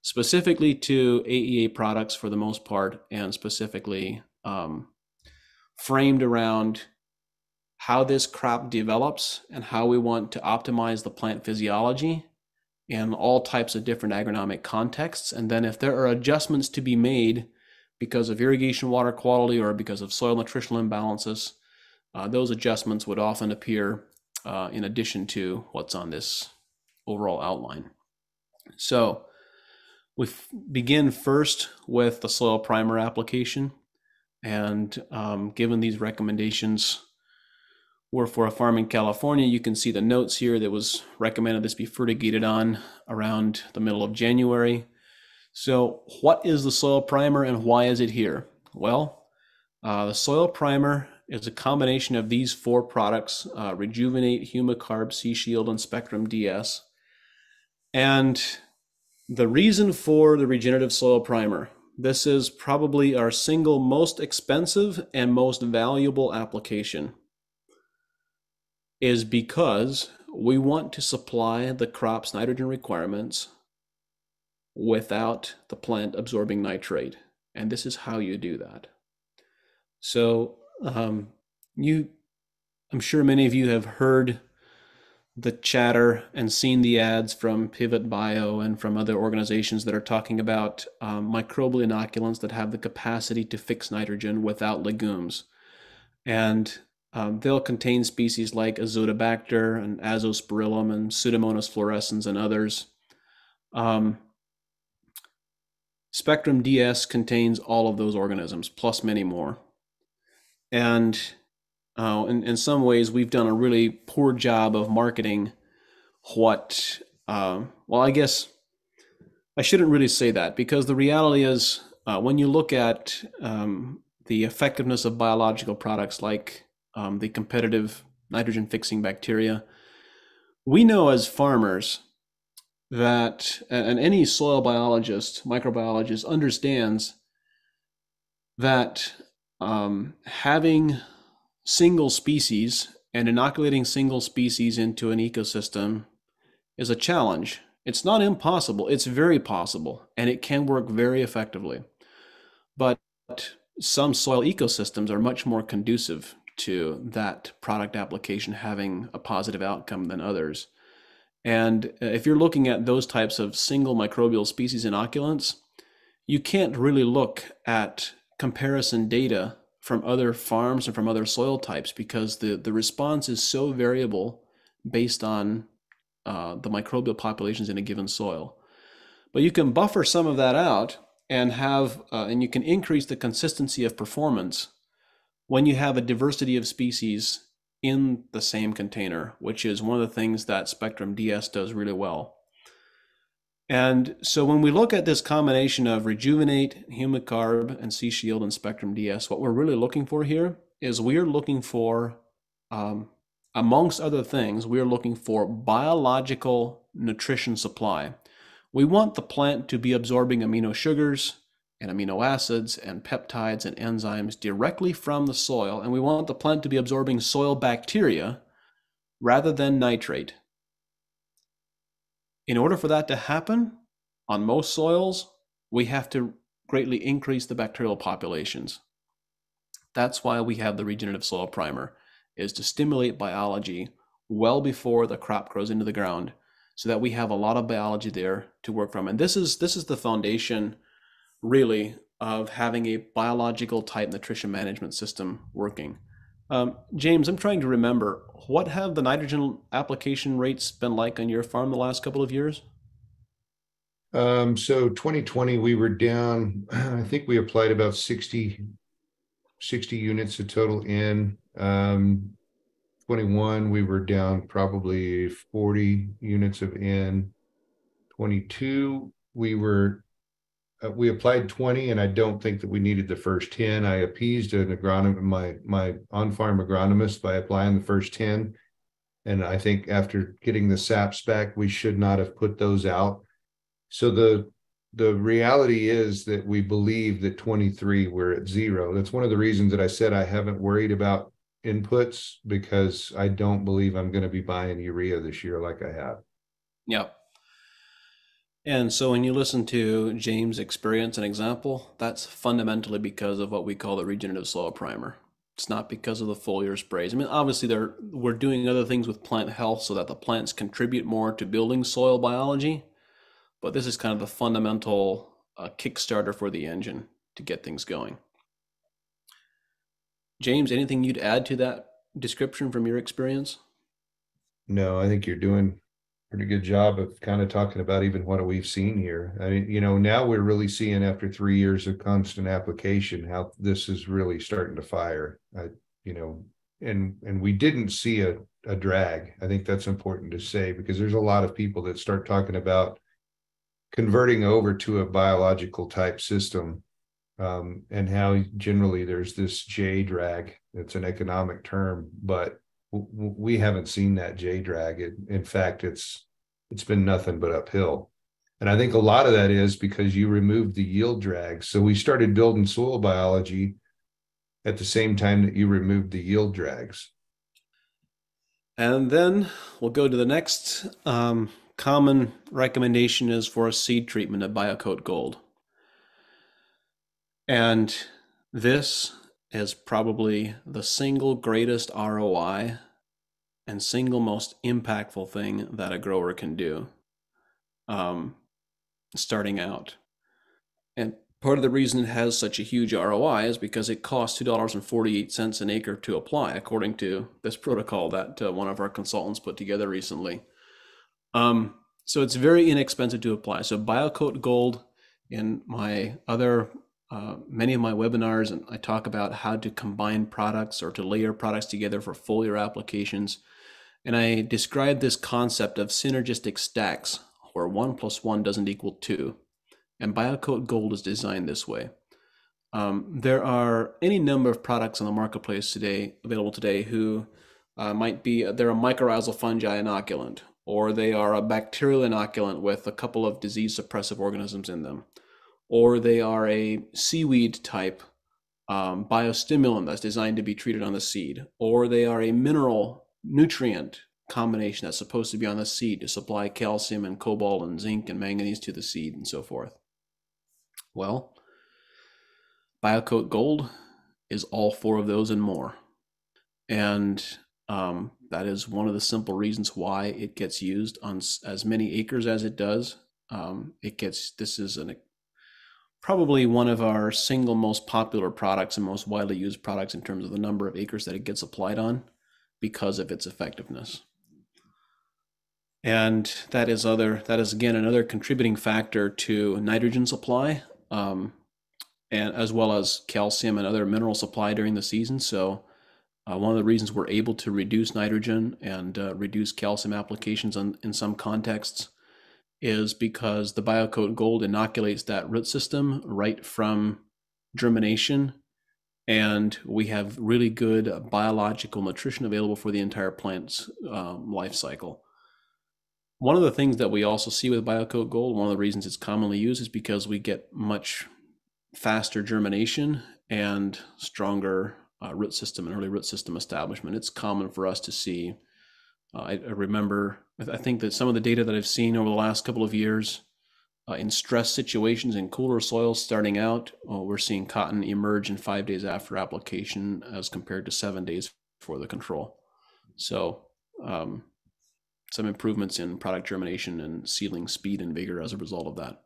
specifically to A E A products for the most part, and specifically um, framed around how this crop develops and how we want to optimize the plant physiology in all types of different agronomic contexts. And then if there are adjustments to be made because of irrigation water quality or because of soil nutritional imbalances, uh, those adjustments would often appear uh, in addition to what's on this overall outline. So we begin first with the soil primer application, and um, given these recommendations were for a farm in California, you can see the notes here that was recommended this be fertigated on around the middle of January. So what is the soil primer and why is it here? Well, uh, the soil primer is a combination of these four products, uh, Rejuvenate, Humicarb, Sea Shield, and Spectrum D S. And the reason for the regenerative soil primer, this is probably our single most expensive and most valuable application, is because we want to supply the crop's nitrogen requirements without the plant absorbing nitrate, and this is how you do that. So um, you, I'm sure many of you have heard the chatter and seen the ads from Pivot Bio and from other organizations that are talking about um, microbial inoculants that have the capacity to fix nitrogen without legumes, and um, they'll contain species like Azotobacter and Azospirillum and Pseudomonas fluorescens and others. Um, Spectrum D S contains all of those organisms, plus many more. And uh, in, in some ways, we've done a really poor job of marketing what, uh, well, I guess I shouldn't really say that, because the reality is uh, when you look at um, the effectiveness of biological products like um, the competitive nitrogen-fixing bacteria, we know as farmers that, and any soil biologist, microbiologist understands that um, having single species and inoculating single species into an ecosystem is a challenge. It's not impossible, it's very possible, and it can work very effectively. But some soil ecosystems are much more conducive to that product application having a positive outcome than others. And if you're looking at those types of single microbial species inoculants, you can't really look at comparison data from other farms and from other soil types, because the, the response is so variable based on uh, the microbial populations in a given soil. But you can buffer some of that out and have, uh, and you can increase the consistency of performance when you have a diversity of species in the same container, which is one of the things that Spectrum D S does really well. And so when we look at this combination of Rejuvenate, Humicarb, and Sea Shield and Spectrum D S, what we're really looking for here is we are looking for um, amongst other things, we are looking for biological nutrition supply. We want the plant to be absorbing amino sugars and amino acids and peptides and enzymes directly from the soil, and we want the plant to be absorbing soil bacteria rather than nitrate. In order for that to happen, on most soils, we have to greatly increase the bacterial populations. That's why we have the Regenerative Soil Primer, is to stimulate biology well before the crop grows into the ground, so that we have a lot of biology there to work from. And this is, this is the foundation, really, of having a biological type nutrition management system working. Um, James, I'm trying to remember, what have the nitrogen application rates been like on your farm the last couple of years? Um, so twenty twenty, we were down, I think we applied about sixty, sixty units of total in. Um, twenty-one, we were down probably forty units of N. twenty-two, we were, uh, we applied twenty, and I don't think that we needed the first ten. I appeased an agronom, my, my on-farm agronomist by applying the first ten. And I think after getting the saps back, we should not have put those out. So the, the reality is that we believe that twenty-three, we're at zero. That's one of the reasons that I said I haven't worried about inputs, because I don't believe I'm going to be buying urea this year like I have. Yeah. And so when you listen to James' experience and example, that's fundamentally because of what we call the Regenerative Soil Primer. It's not because of the foliar sprays. I mean, obviously there, we're doing other things with plant health so that the plants contribute more to building soil biology, but this is kind of the fundamental uh, kickstarter for the engine to get things going. James, anything you'd add to that description from your experience? No, I think you're doing a pretty good job of kind of talking about even what we've seen here. I mean, you know, now we're really seeing, after three years of constant application, how this is really starting to fire. I, you know, and and we didn't see a, a drag. I think that's important to say, because there's a lot of people that start talking about converting over to a biological type system. Um, and how generally there's this J drag. It's an economic term, but w we haven't seen that J drag. It, in fact, it's it's been nothing but uphill. And I think a lot of that is because you removed the yield drag. So we started building soil biology at the same time that you removed the yield drags. And then we'll go to the next um, common recommendation is for a seed treatment of BioCote Gold. And this is probably the single greatest R O I and single most impactful thing that a grower can do um, starting out. And part of the reason it has such a huge R O I is because it costs two dollars and forty-eight cents an acre to apply, according to this protocol that uh, one of our consultants put together recently. Um, so it's very inexpensive to apply. So BioCote Gold, in my other Uh, many of my webinars, and I talk about how to combine products or to layer products together for foliar applications. And I describe this concept of synergistic stacks, where one plus one doesn't equal two. And BioCote Gold is designed this way. Um, there are any number of products on the marketplace today, available today, who uh, might be, they're a mycorrhizal fungi inoculant, or they are a bacterial inoculant with a couple of disease suppressive organisms in them, or they are a seaweed type um, biostimulant that's designed to be treated on the seed, or they are a mineral nutrient combination that's supposed to be on the seed to supply calcium and cobalt and zinc and manganese to the seed and so forth. Well, BioCote Gold is all four of those and more. And um, that is one of the simple reasons why it gets used on as many acres as it does. Um, it gets, this is an probably one of our single most popular products and most widely used products in terms of the number of acres that it gets applied on, because of its effectiveness. And that is other, that is again, another contributing factor to nitrogen supply, um, and as well as calcium and other mineral supply during the season. So uh, one of the reasons we're able to reduce nitrogen and uh, reduce calcium applications on, in some contexts, is because the BioCote Gold inoculates that root system right from germination And we have really good biological nutrition available for the entire plant's um, life cycle. One of the things that we also see with BioCote Gold, one of the reasons it's commonly used, is because we get much faster germination and stronger uh, root system and early root system establishment. It's common for us to see. Uh, I, I remember, I think that some of the data that I've seen over the last couple of years, Uh, in stress situations, in cooler soils starting out, uh, we're seeing cotton emerge in five days after application as compared to seven days for the control. So um, some improvements in product germination and seedling speed and vigor as a result of that.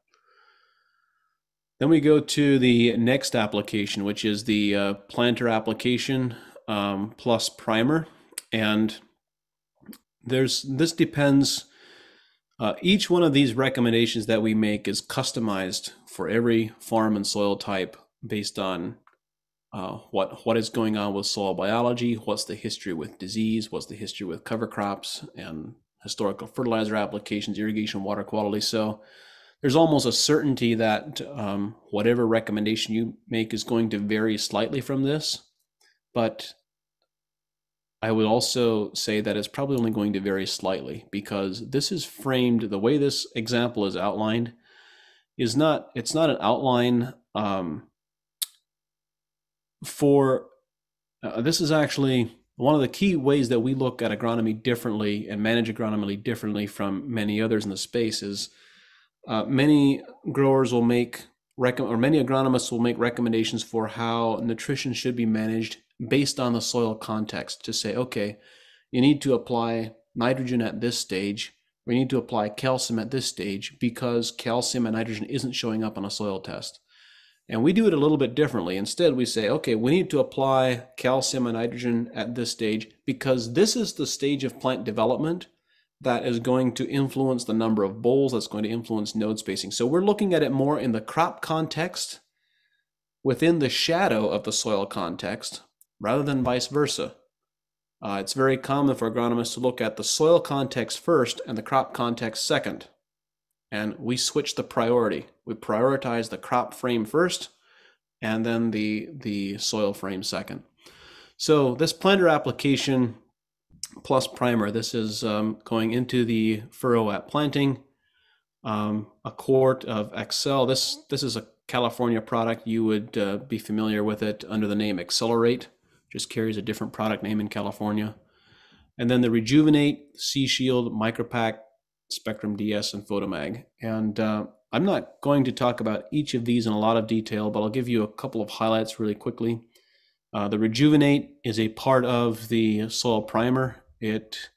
Then we go to the next application, which is the uh, planter application um, plus primer. And there's this depends. Uh, each one of these recommendations that we make is customized for every farm and soil type based on uh, what what is going on with soil biology, what's the history with disease, what's the history with cover crops and historical fertilizer applications, irrigation, water quality. So there's almost a certainty that um, whatever recommendation you make is going to vary slightly from this, but I would also say that it's probably only going to vary slightly, because this is framed, the way this example is outlined is not, it's not an outline um, for, uh, this is actually one of the key ways that we look at agronomy differently and manage agronomy differently from many others in the space is uh, many growers will make, rec- or many agronomists will make recommendations for how nutrition should be managed based on the soil context, to say, okay, you need to apply nitrogen at this stage, we need to apply calcium at this stage, because calcium and nitrogen isn't showing up on a soil test. And we do it a little bit differently. Instead, we say, okay, we need to apply calcium and nitrogen at this stage, because this is the stage of plant development that is going to influence the number of bolls, that's going to influence node spacing. So we're looking at it more in the crop context, within the shadow of the soil context, rather than vice versa. Uh, it's very common for agronomists to look at the soil context first and the crop context second. And we switch the priority. We prioritize the crop frame first and then the, the soil frame second. So this planter application plus primer, this is um, going into the furrow at planting, um, a quart of Excel. This, this is a California product. You would uh, be familiar with it under the name Accelerate. Just carries a different product name in California. And then the Rejuvenate, Sea Shield, Micropack, Spectrum D S, and Photomag. And uh, I'm not going to talk about each of these in a lot of detail, but I'll give you a couple of highlights really quickly. Uh, the Rejuvenate is a part of the soil primer. It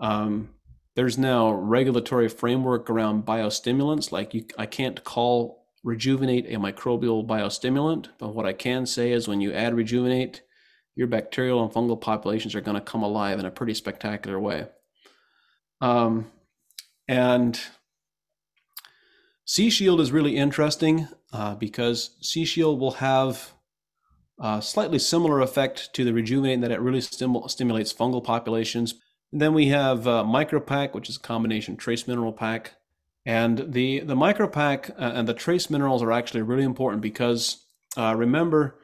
um, there's now regulatory framework around biostimulants. Like you, I can't call Rejuvenate a microbial biostimulant, but what I can say is when you add Rejuvenate, your bacterial and fungal populations are going to come alive in a pretty spectacular way. Um, and Sea Shield is really interesting uh, because Sea Shield will have a slightly similar effect to the Rejuvenate in that it really stim stimulates fungal populations. And then we have uh, Micropack, which is a combination trace mineral pack. And the, the Micropack and the trace minerals are actually really important because uh, remember,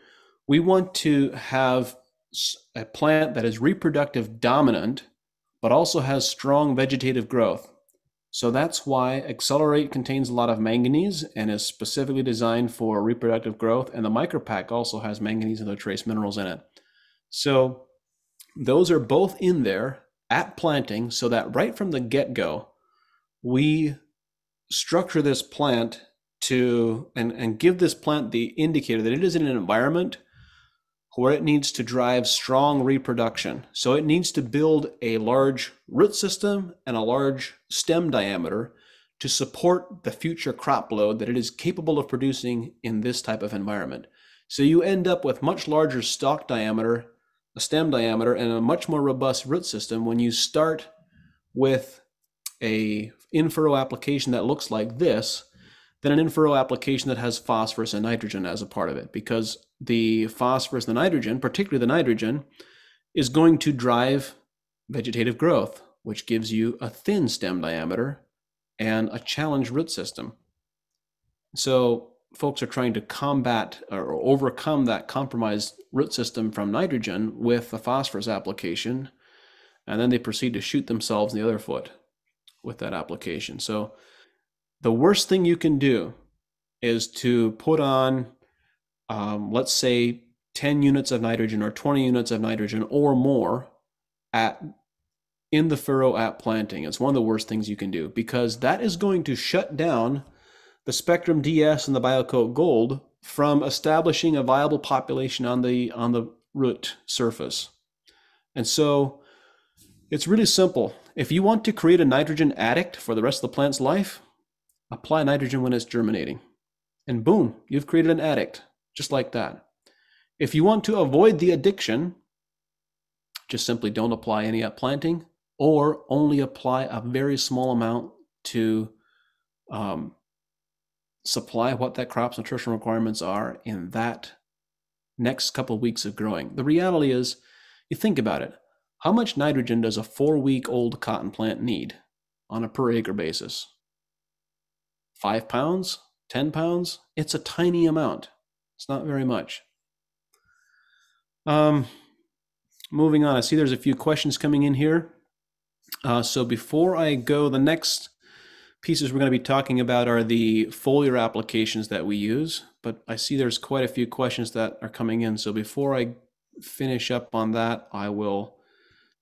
we want to have a plant that is reproductive dominant, but also has strong vegetative growth. So that's why Accelerate contains a lot of manganese and is specifically designed for reproductive growth. And the Micropack also has manganese and other trace minerals in it. So those are both in there at planting, so that right from the get-go, we structure this plant to and, and give this plant the indicator that it is in an environment where it needs to drive strong reproduction. So it needs to build a large root system and a large stem diameter to support the future crop load that it is capable of producing in this type of environment. So you end up with much larger stalk diameter, a stem diameter, and a much more robust root system when you start with a in-furrow application that looks like this than an in-furrow application that has phosphorus and nitrogen as a part of it, because the phosphorus and the nitrogen, particularly the nitrogen, is going to drive vegetative growth, which gives you a thin stem diameter and a challenged root system. So folks are trying to combat or overcome that compromised root system from nitrogen with a phosphorus application, and then they proceed to shoot themselves in the other foot with that application. So the worst thing you can do is to put on, um, let's say, ten units of nitrogen or twenty units of nitrogen or more at in the furrow at planting. It's one of the worst things you can do, because that is going to shut down the Spectrum D S and the BioCote Gold from establishing a viable population on the on the root surface. And so it's really simple. If you want to create a nitrogen addict for the rest of the plant's life, apply nitrogen when it's germinating, and boom, you've created an addict just like that. If you want to avoid the addiction, just simply don't apply any at planting, or only apply a very small amount to um, supply what that crop's nutritional requirements are in that next couple of weeks of growing. The reality is, you think about it, how much nitrogen does a four-week-old cotton plant need on a per acre basis? Five pounds, ten pounds? It's a tiny amount. It's not very much. Um, moving on, I see there's a few questions coming in here. Uh, so before I go, the next pieces we're going to be talking about are the foliar applications that we use, but I see there's quite a few questions that are coming in. So before I finish up on that, I will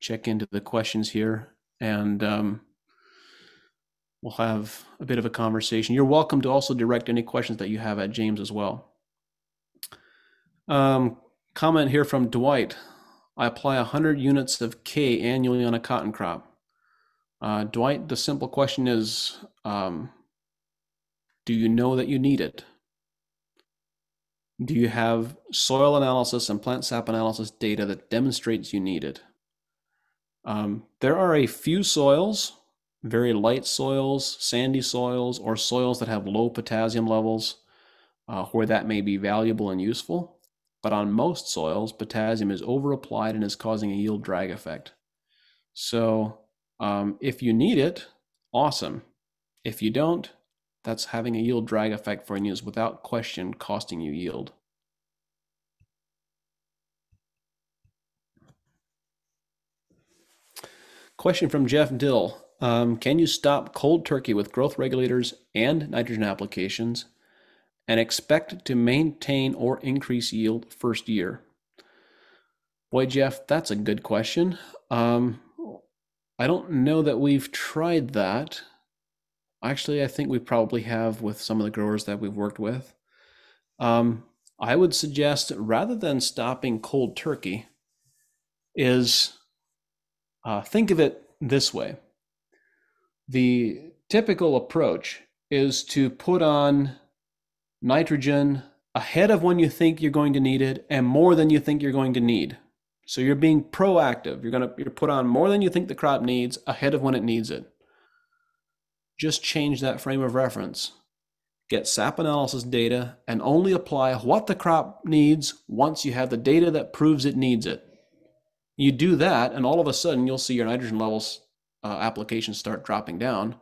check into the questions here, and um, we'll have a bit of a conversation. You're welcome to also direct any questions that you have at James as well. Um, comment here from Dwight. I apply one hundred units of K annually on a cotton crop. Uh, Dwight, the simple question is, um, do you know that you need it? Do you have soil analysis and plant sap analysis data that demonstrates you need it? Um, there are a few soils, very light soils, sandy soils, or soils that have low potassium levels, uh, where that may be valuable and useful. But on most soils, potassium is overapplied and is causing a yield drag effect. So um, if you need it, awesome. If you don't, that's having a yield drag effect for you, is without question costing you yield. Question from Jeff Dill. Um, can you stop cold turkey with growth regulators and nitrogen applications and expect to maintain or increase yield first year? Boy, Jeff, that's a good question. Um, I don't know that we've tried that. Actually, I think we probably have with some of the growers that we've worked with. Um, I would suggest, rather than stopping cold turkey, is uh, think of it this way. The typical approach is to put on nitrogen ahead of when you think you're going to need it, and more than you think you're going to need. So you're being proactive. You're going to you're put on more than you think the crop needs ahead of when it needs it. Just change that frame of reference. Get sap analysis data and only apply what the crop needs once you have the data that proves it needs it. You do that, and all of a sudden you'll see your nitrogen levels uh, applications start dropping down.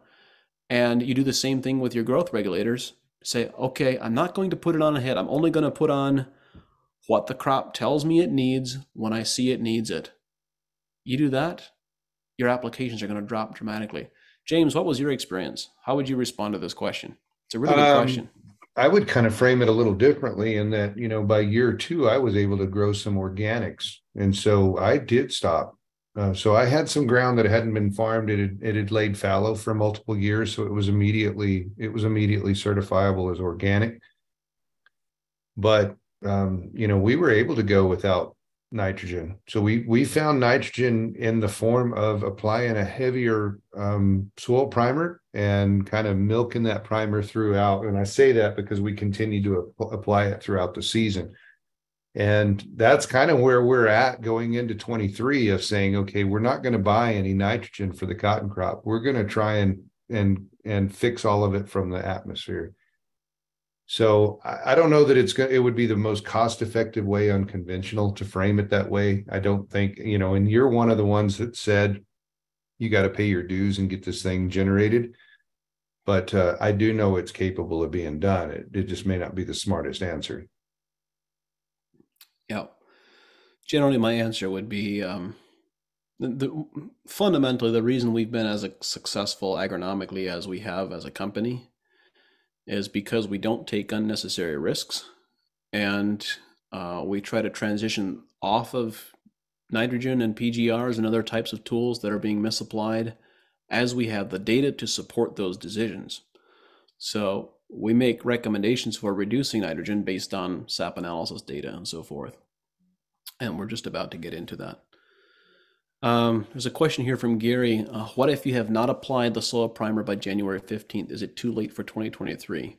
And you do the same thing with your growth regulators. Say, okay, I'm not going to put it on ahead. I'm only going to put on what the crop tells me it needs when I see it needs it. You do that, your applications are going to drop dramatically. James, what was your experience? How would you respond to this question? It's a really good um, question. I would kind of frame it a little differently in that, you know, by year two, I was able to grow some organics. And so I did stop. Uh, so I had some ground that hadn't been farmed. It had, it had laid fallow for multiple years, so it was immediately it was immediately certifiable as organic. But um, you know, we were able to go without nitrogen. So we we found nitrogen in the form of applying a heavier um, soil primer and kind of milking that primer throughout. And I say that because we continue to ap- apply it throughout the season. And that's kind of where we're at going into twenty-three, of saying, okay, we're not going to buy any nitrogen for the cotton crop. We're going to try and and and fix all of it from the atmosphere. So I, I don't know that it's going. It would be the most cost-effective way, unconventional, to frame it that way. I don't think, you know. And you're one of the ones that said you got to pay your dues and get this thing generated. But uh, I do know it's capable of being done. It, it just may not be the smartest answer. Yeah. Generally, my answer would be um, the, the, fundamentally, the reason we've been as successful agronomically as we have as a company is because we don't take unnecessary risks, and uh, we try to transition off of nitrogen and P G Rs and other types of tools that are being misapplied as we have the data to support those decisions. So we make recommendations for reducing nitrogen based on sap analysis data and so forth. And we're just about to get into that. Um, there's a question here from Gary. Uh, what if you have not applied the soil primer by January fifteenth? Is it too late for twenty twenty-three?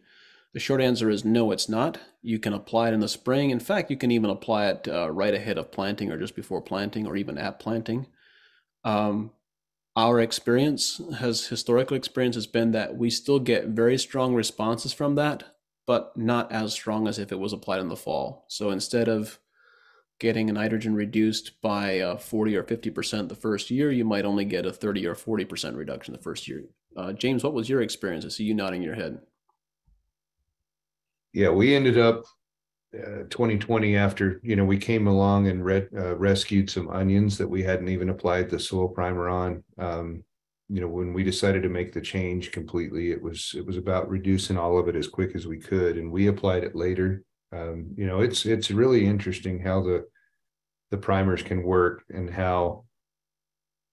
The short answer is no, it's not. You can apply it in the spring. In fact, you can even apply it uh, right ahead of planting or just before planting or even at planting. Um, Our experience has historical experience has been that we still get very strong responses from that, but not as strong as if it was applied in the fall. So instead of getting a nitrogen reduced by uh, forty or fifty percent the first year, you might only get a thirty or forty percent reduction the first year. Uh, James, what was your experience? I see you nodding your head. Yeah, we ended up uh, twenty twenty after, you know, we came along and re uh, rescued some onions that we hadn't even applied the soil primer on. Um, you know, when we decided to make the change completely, it was it was about reducing all of it as quick as we could, and we applied it later. Um, you know, it's it's really interesting how the the primers can work, and how,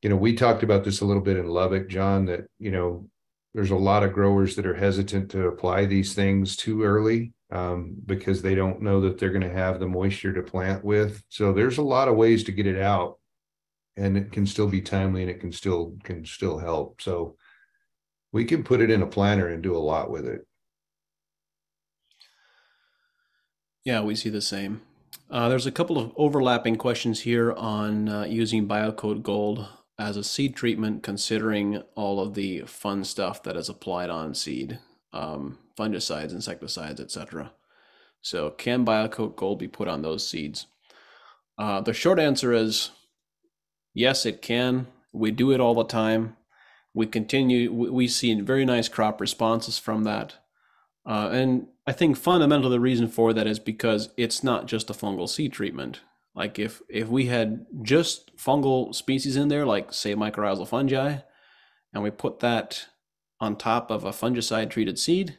you know, we talked about this a little bit in Lubbock, John, that, you know, there's a lot of growers that are hesitant to apply these things too early um, because they don't know that they're going to have the moisture to plant with. So there's a lot of ways to get it out, and it can still be timely, and it can still can still help. So we can put it in a planter and do a lot with it. Yeah, we see the same. Uh, there's a couple of overlapping questions here on uh, using BioCote Gold as a seed treatment, considering all of the fun stuff that is applied on seed, um, fungicides, insecticides, et cetera. So can BioCote Gold be put on those seeds? Uh, the short answer is yes, it can. We do it all the time. We continue, we see very nice crop responses from that. Uh, and I think fundamentally the reason for that is because it's not just a fungal seed treatment. Like if, if we had just fungal species in there, like say mycorrhizal fungi, and we put that on top of a fungicide treated seed,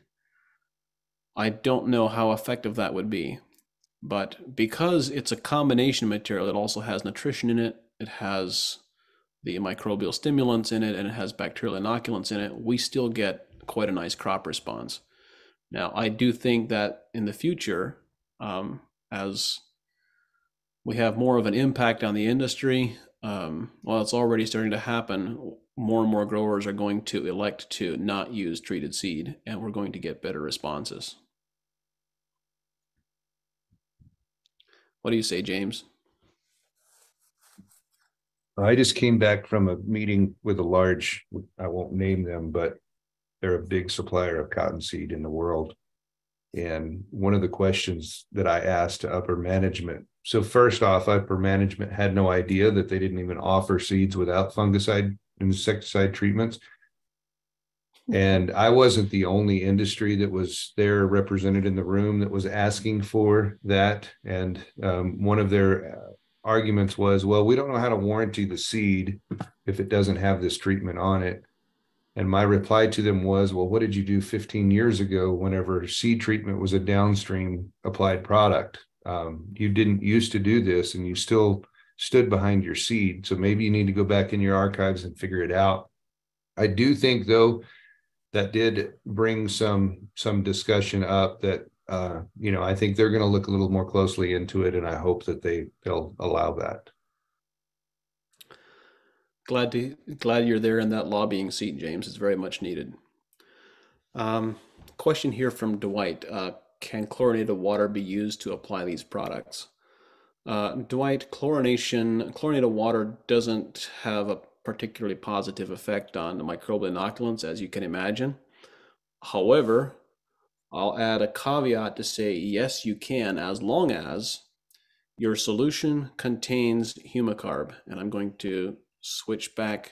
I don't know how effective that would be. But because it's a combination material, it also has nutrition in it, it has the microbial stimulants in it, and it has bacterial inoculants in it, we still get quite a nice crop response. Now, I do think that in the future, um, as we have more of an impact on the industry. Um, well, it's already starting to happen. More and more growers are going to elect to not use treated seed, and we're going to get better responses. What do you say, James? I just came back from a meeting with a large, I won't name them, but they're a big supplier of cottonseed in the world. And one of the questions that I asked to upper management, so first off, upper management had no idea that they didn't even offer seeds without fungicide and insecticide treatments. And I wasn't the only industry that was there represented in the room that was asking for that. And um, one of their uh, arguments was, well, we don't know how to warranty the seed if it doesn't have this treatment on it. And my reply to them was, well, what did you do fifteen years ago whenever seed treatment was a downstream applied product? Um, you didn't used to do this, and you still stood behind your seed. So maybe you need to go back in your archives and figure it out. I do think, though, that did bring some some discussion up that, uh, you know, I think they're going to look a little more closely into it, and I hope that they, they'll allow that. Glad to glad you're there in that lobbying seat, James. It's very much needed. Um, question here from Dwight. Uh, can chlorinated water be used to apply these products? Uh, Dwight, chlorination, chlorinated water doesn't have a particularly positive effect on the microbial inoculants, as you can imagine. However, I'll add a caveat to say, yes, you can, as long as your solution contains Humicarb. And I'm going to switch back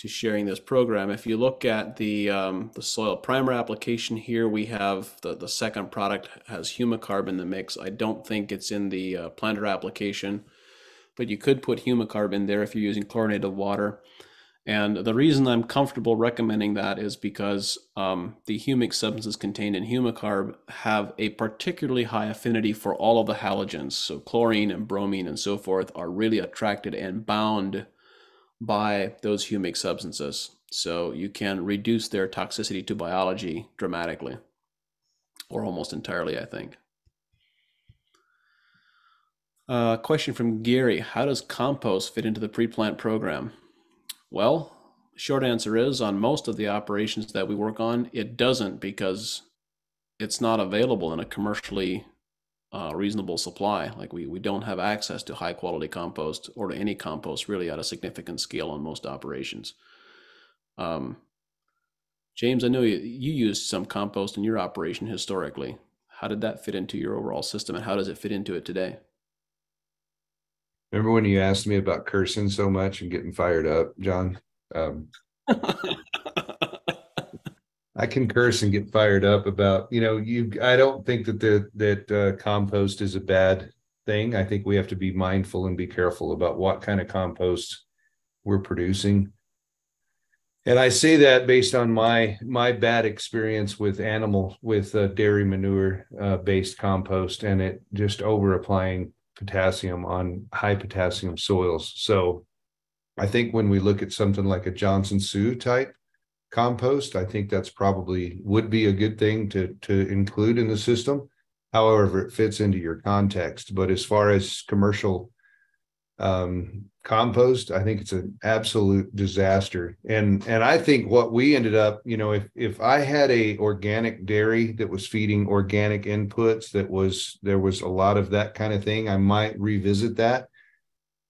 to sharing this program. If you look at the um, the soil primer application here, we have the, the second product has Humicarb in the mix. I don't think it's in the uh, planter application, but you could put Humicarb in there if you're using chlorinated water. And the reason I'm comfortable recommending that is because um, the humic substances contained in Humicarb have a particularly high affinity for all of the halogens. So chlorine and bromine and so forth are really attracted and bound by those humic substances. So you can reduce their toxicity to biology dramatically, or almost entirely, I think. Uh, question from Gary, how does compost fit into the pre-plant program? Well, short answer is on most of the operations that we work on, it doesn't, because it's not available in a commercially Uh, reasonable supply. Like we, we don't have access to high quality compost, or to any compost really at a significant scale on most operations. Um, James, I know you, you used some compost in your operation historically. How did that fit into your overall system, and how does it fit into it today? Remember when you asked me about cursing so much and getting fired up, John? Um, I can curse and get fired up about, you know, you, I don't think that the, that uh, compost is a bad thing. I think we have to be mindful and be careful about what kind of compost we're producing. And I say that based on my, my bad experience with animal, with uh, dairy manure uh, based compost, and it just over applying potassium on high potassium soils. So I think when we look at something like a Johnson Sioux type compost, I think that's probably would be a good thing to to include in the system, however it fits into your context. But as far as commercial um, compost, I think it's an absolute disaster. And and I think what we ended up, you know, if if I had a organic dairy that was feeding organic inputs, that was there was a lot of that kind of thing, I might revisit that.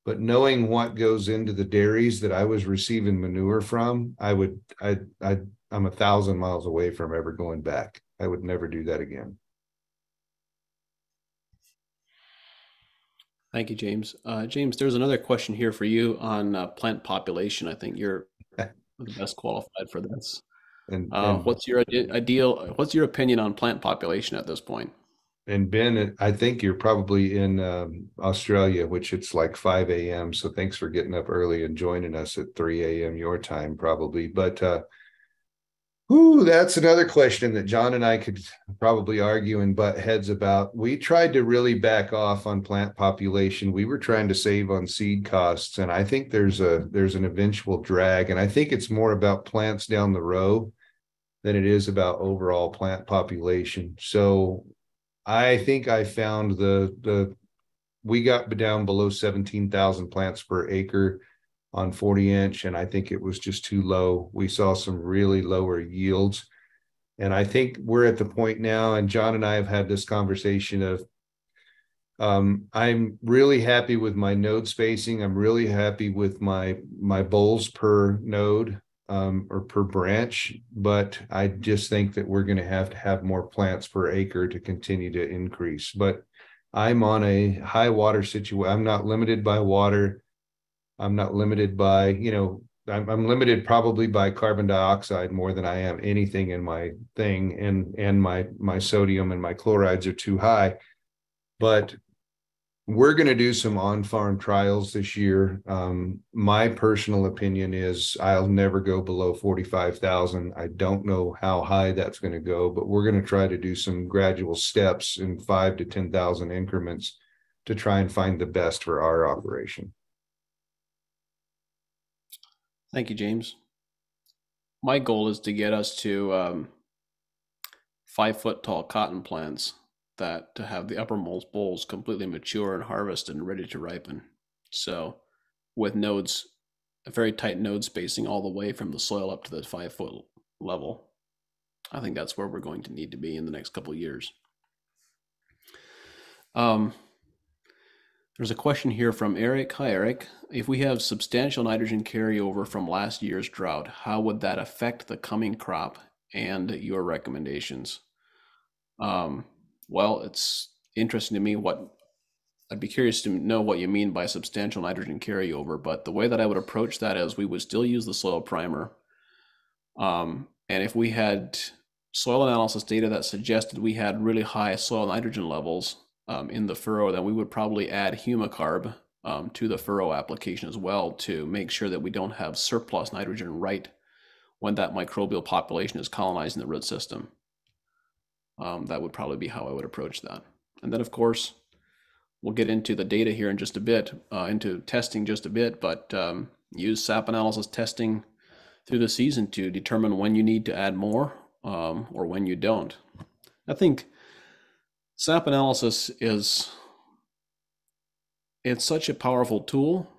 But knowing what goes into the dairies that I was receiving manure from, I would, I, I, I'm a thousand miles away from ever going back. I would never do that again. Thank you, James. Uh, James, there's another question here for you on uh, plant population. I think you're the best qualified for this. And, uh, and what's your ideal? What's your opinion on plant population at this point? And Ben, I think you're probably in um, Australia, which it's like five A M So thanks for getting up early and joining us at three A M your time, probably. But uh, ooh, that's another question that John and I could probably argue and butt heads about. We tried to really back off on plant population. We were trying to save on seed costs, and I think there's a there's an eventual drag. And I think it's more about plants down the row than it is about overall plant population. So I think I found the, the we got down below seventeen thousand plants per acre on forty inch, and I think it was just too low. We saw some really lower yields. And I think we're at the point now, and John and I have had this conversation of, um, I'm really happy with my node spacing. I'm really happy with my, my bowls per node. Um, or per branch, but I just think that we're going to have to have more plants per acre to continue to increase. But I'm on a high water situation. I'm not limited by water. I'm not limited by, you know, I'm, I'm limited probably by carbon dioxide more than I am anything in my thing, and and my my sodium and my chlorides are too high. But we're going to do some on-farm trials this year. Um, my personal opinion is I'll never go below forty-five thousand. I don't know how high that's going to go, but we're going to try to do some gradual steps in five to ten thousand increments to try and find the best for our operation. Thank you, James. My goal is to get us to um, five foot tall cotton plants that to have the uppermost bowls completely mature and harvested and ready to ripen. So with nodes, a very tight node spacing all the way from the soil up to the five foot level, I think that's where we're going to need to be in the next couple of years. Um, there's a question here from Eric. Hi, Eric. If we have substantial nitrogen carryover from last year's drought, how would that affect the coming crop and your recommendations? Um, Well, it's interesting to me what I'd be curious to know what you mean by substantial nitrogen carryover, but the way that I would approach that is we would still use the soil primer. Um, and if we had soil analysis data that suggested we had really high soil nitrogen levels um, in the furrow, then we would probably add Humicarb um, to the furrow application as well to make sure that we don't have surplus nitrogen right when that microbial population is colonizing the root system. Um, that would probably be how I would approach that. And then, of course, we'll get into the data here in just a bit, uh, into testing just a bit, but um, use sap analysis testing through the season to determine when you need to add more um, or when you don't. I think sap analysis is, it's such a powerful tool,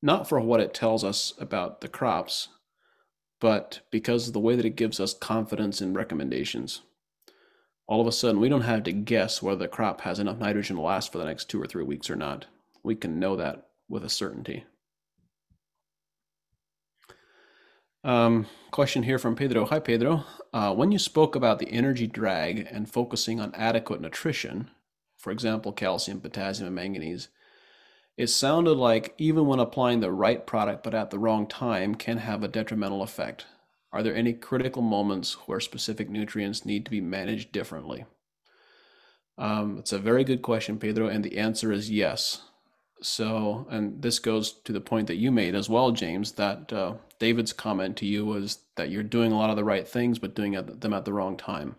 not for what it tells us about the crops, but because of the way that it gives us confidence in recommendations. All of a sudden, we don't have to guess whether the crop has enough nitrogen to last for the next two or three weeks or not. We can know that with a certainty. Um, question here from Pedro. Hi, Pedro. Uh, when you spoke about the energy drag and focusing on adequate nutrition, for example, calcium, potassium, and manganese, it sounded like even when applying the right product but at the wrong time can have a detrimental effect. Are there any critical moments where specific nutrients need to be managed differently? Um, it's a very good question, Pedro, and the answer is yes. So, and this goes to the point that you made as well, James, that uh, David's comment to you was that you're doing a lot of the right things, but doing them at the wrong time.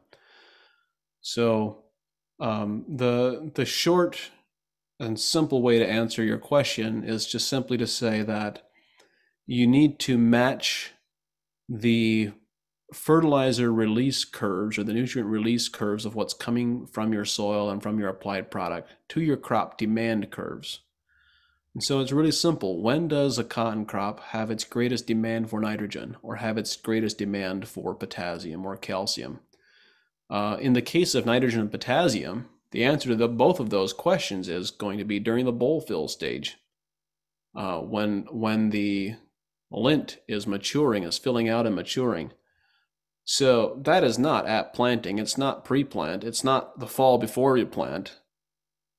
So um, the, the short and simple way to answer your question is just simply to say that you need to match the fertilizer release curves or the nutrient release curves of what's coming from your soil and from your applied product to your crop demand curves. And so it's really simple. When does a cotton crop have its greatest demand for nitrogen or have its greatest demand for potassium or calcium? Uh, in the case of nitrogen and potassium, the answer to the, both of those questions is going to be during the bowl fill stage. Uh, when, when the lint is maturing, is filling out and maturing. So that is not at planting. It's not pre-plant. It's not the fall before you plant.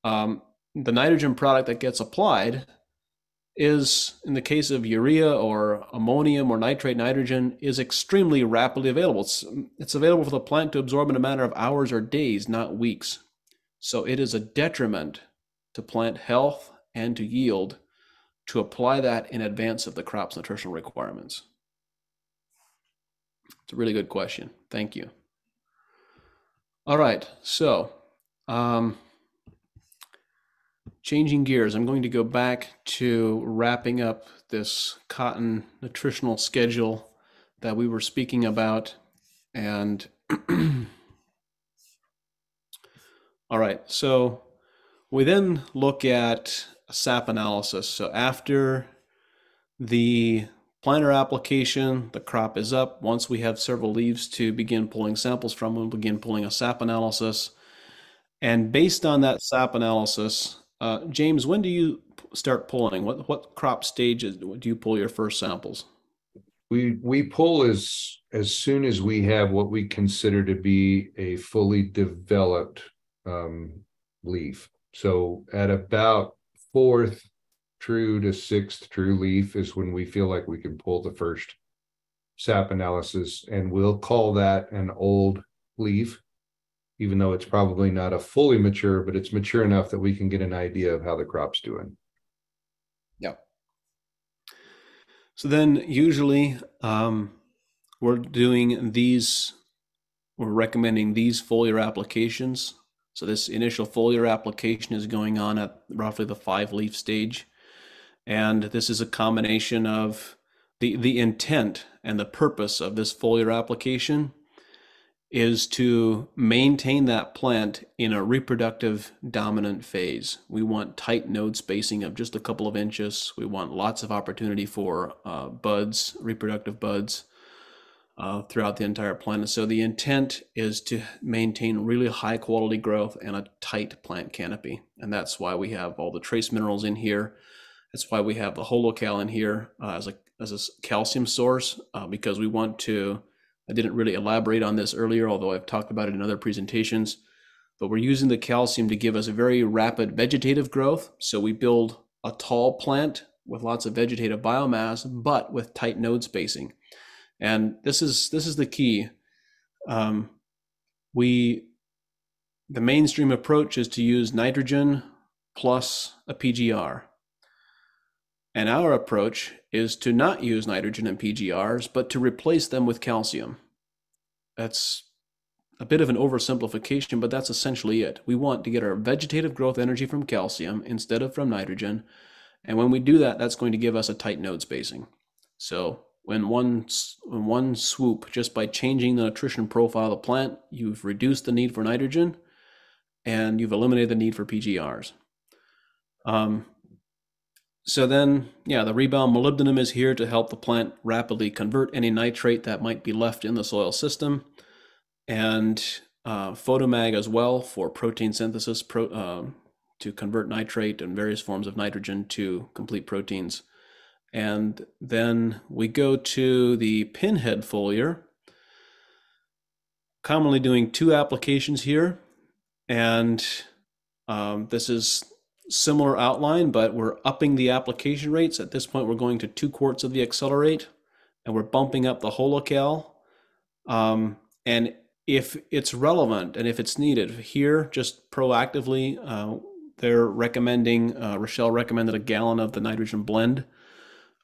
Um, the nitrogen product that gets applied is, in the case of urea or ammonium or nitrate nitrogen, is extremely rapidly available. It's, it's available for the plant to absorb in a matter of hours or days, not weeks. So it is a detriment to plant health and to yield to apply that in advance of the crop's nutritional requirements. It's a really good question. Thank you. All right, so um, changing gears, I'm going to go back to wrapping up this cotton nutritional schedule that we were speaking about. And all right, so we then look at sap analysis. So after the planter application, the crop is up. Once we have several leaves to begin pulling samples from, we'll begin pulling a sap analysis. And based on that sap analysis, uh, James, when do you start pulling? What what crop stage do you pull your first samples? We we pull as as soon as we have what we consider to be a fully developed um, leaf. So at about fourth true to sixth true leaf is when we feel like we can pull the first sap analysis, and we'll call that an old leaf, even though it's probably not a fully mature, but it's mature enough that we can get an idea of how the crop's doing. Yeah. So then usually um, we're doing these, we're recommending these foliar applications. So this initial foliar application is going on at roughly the five leaf stage. And this is a combination of the, the intent and the purpose of this foliar application is to maintain that plant in a reproductive dominant phase. We want tight node spacing of just a couple of inches. We want lots of opportunity for uh, buds, reproductive buds, Uh, throughout the entire plant. So the intent is to maintain really high quality growth and a tight plant canopy. And that's why we have all the trace minerals in here. That's why we have the Holo-Cal in here uh, as, a, as a calcium source, uh, because we want to, I didn't really elaborate on this earlier, although I've talked about it in other presentations. but we're using the calcium to give us a very rapid vegetative growth. So we build a tall plant with lots of vegetative biomass, but with tight node spacing. And this is, this is the key. Um, we, the mainstream approach is to use nitrogen plus a P G R. And our approach is to not use nitrogen and P G Rs, but to replace them with calcium. That's a bit of an oversimplification, but that's essentially it. We want to get our vegetative growth energy from calcium instead of from nitrogen. And when we do that, that's going to give us a tight node spacing. So when one, in one swoop, just by changing the nutrition profile of the plant, you've reduced the need for nitrogen and you've eliminated the need for P G Rs. Um, So then, yeah, the rebound molybdenum is here to help the plant rapidly convert any nitrate that might be left in the soil system, and uh, Photomag as well for protein synthesis pro, uh, to convert nitrate and various forms of nitrogen to complete proteins. And then we go to the pinhead foliar, commonly doing two applications here, and um, this is similar outline, but we're upping the application rates. At this point, we're going to two quarts of the Accelerate, and we're bumping up the Holo-Cal. Um, and if it's relevant and if it's needed, here just proactively, uh, they're recommending, uh, Rochelle recommended a gallon of the nitrogen blend.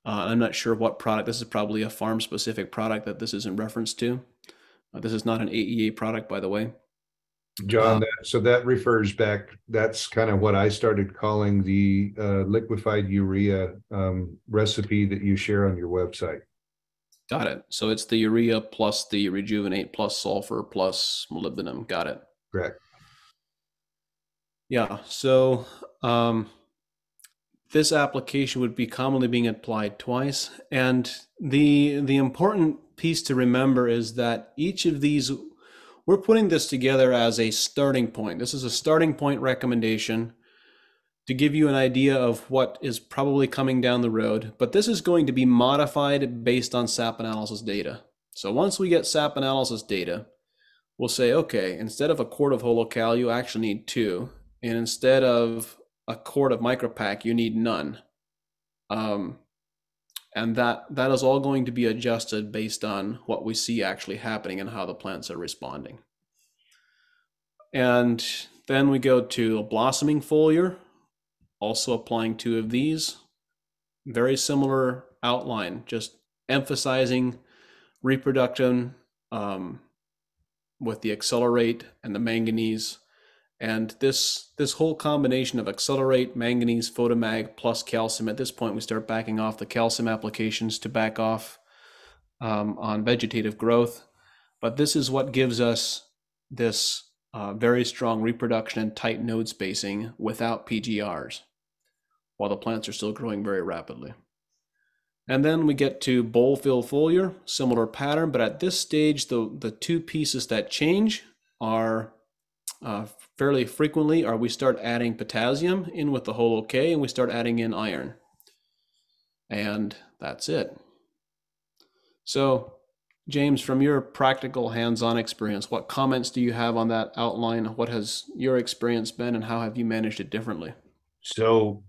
Uh, I'm not sure what product. This is probably a farm-specific product that this is in reference to. Uh, this is not an A E A product, by the way. John, that, so that refers back, that's kind of what I started calling the uh, liquefied urea um, recipe that you share on your website. Got it. So it's the urea plus the rejuvenate plus sulfur plus molybdenum. Got it. Correct. Yeah. So um, this application would be commonly being applied twice. And the, the important piece to remember is that each of these, we're putting this together as a starting point. This is a starting point recommendation to give you an idea of what is probably coming down the road, but this is going to be modified based on sap analysis data. So once we get sap analysis data, we'll say, okay, instead of a quart of Holo-Cal, you actually need two, and instead of a quart of Micropack, you need none. Um, And that, that is all going to be adjusted based on what we see actually happening and how the plants are responding. And then we go to a blossoming foliar, also applying two of these. Very similar outline, just emphasizing reproduction um, with the Accelerate and the manganese. And this, this whole combination of Accelerate, manganese, Photomag, plus calcium, at this point we start backing off the calcium applications to back off um, on vegetative growth. But this is what gives us this uh, very strong reproduction and tight node spacing without P G Rs, while the plants are still growing very rapidly. And then we get to bowl fill foliar, similar pattern, but at this stage the, the two pieces that change are Uh, fairly frequently, or we start adding potassium in with the Holo-K and we start adding in iron. And that's it. So, James, from your practical hands-on experience, what comments do you have on that outline? What has your experience been and how have you managed it differently? So,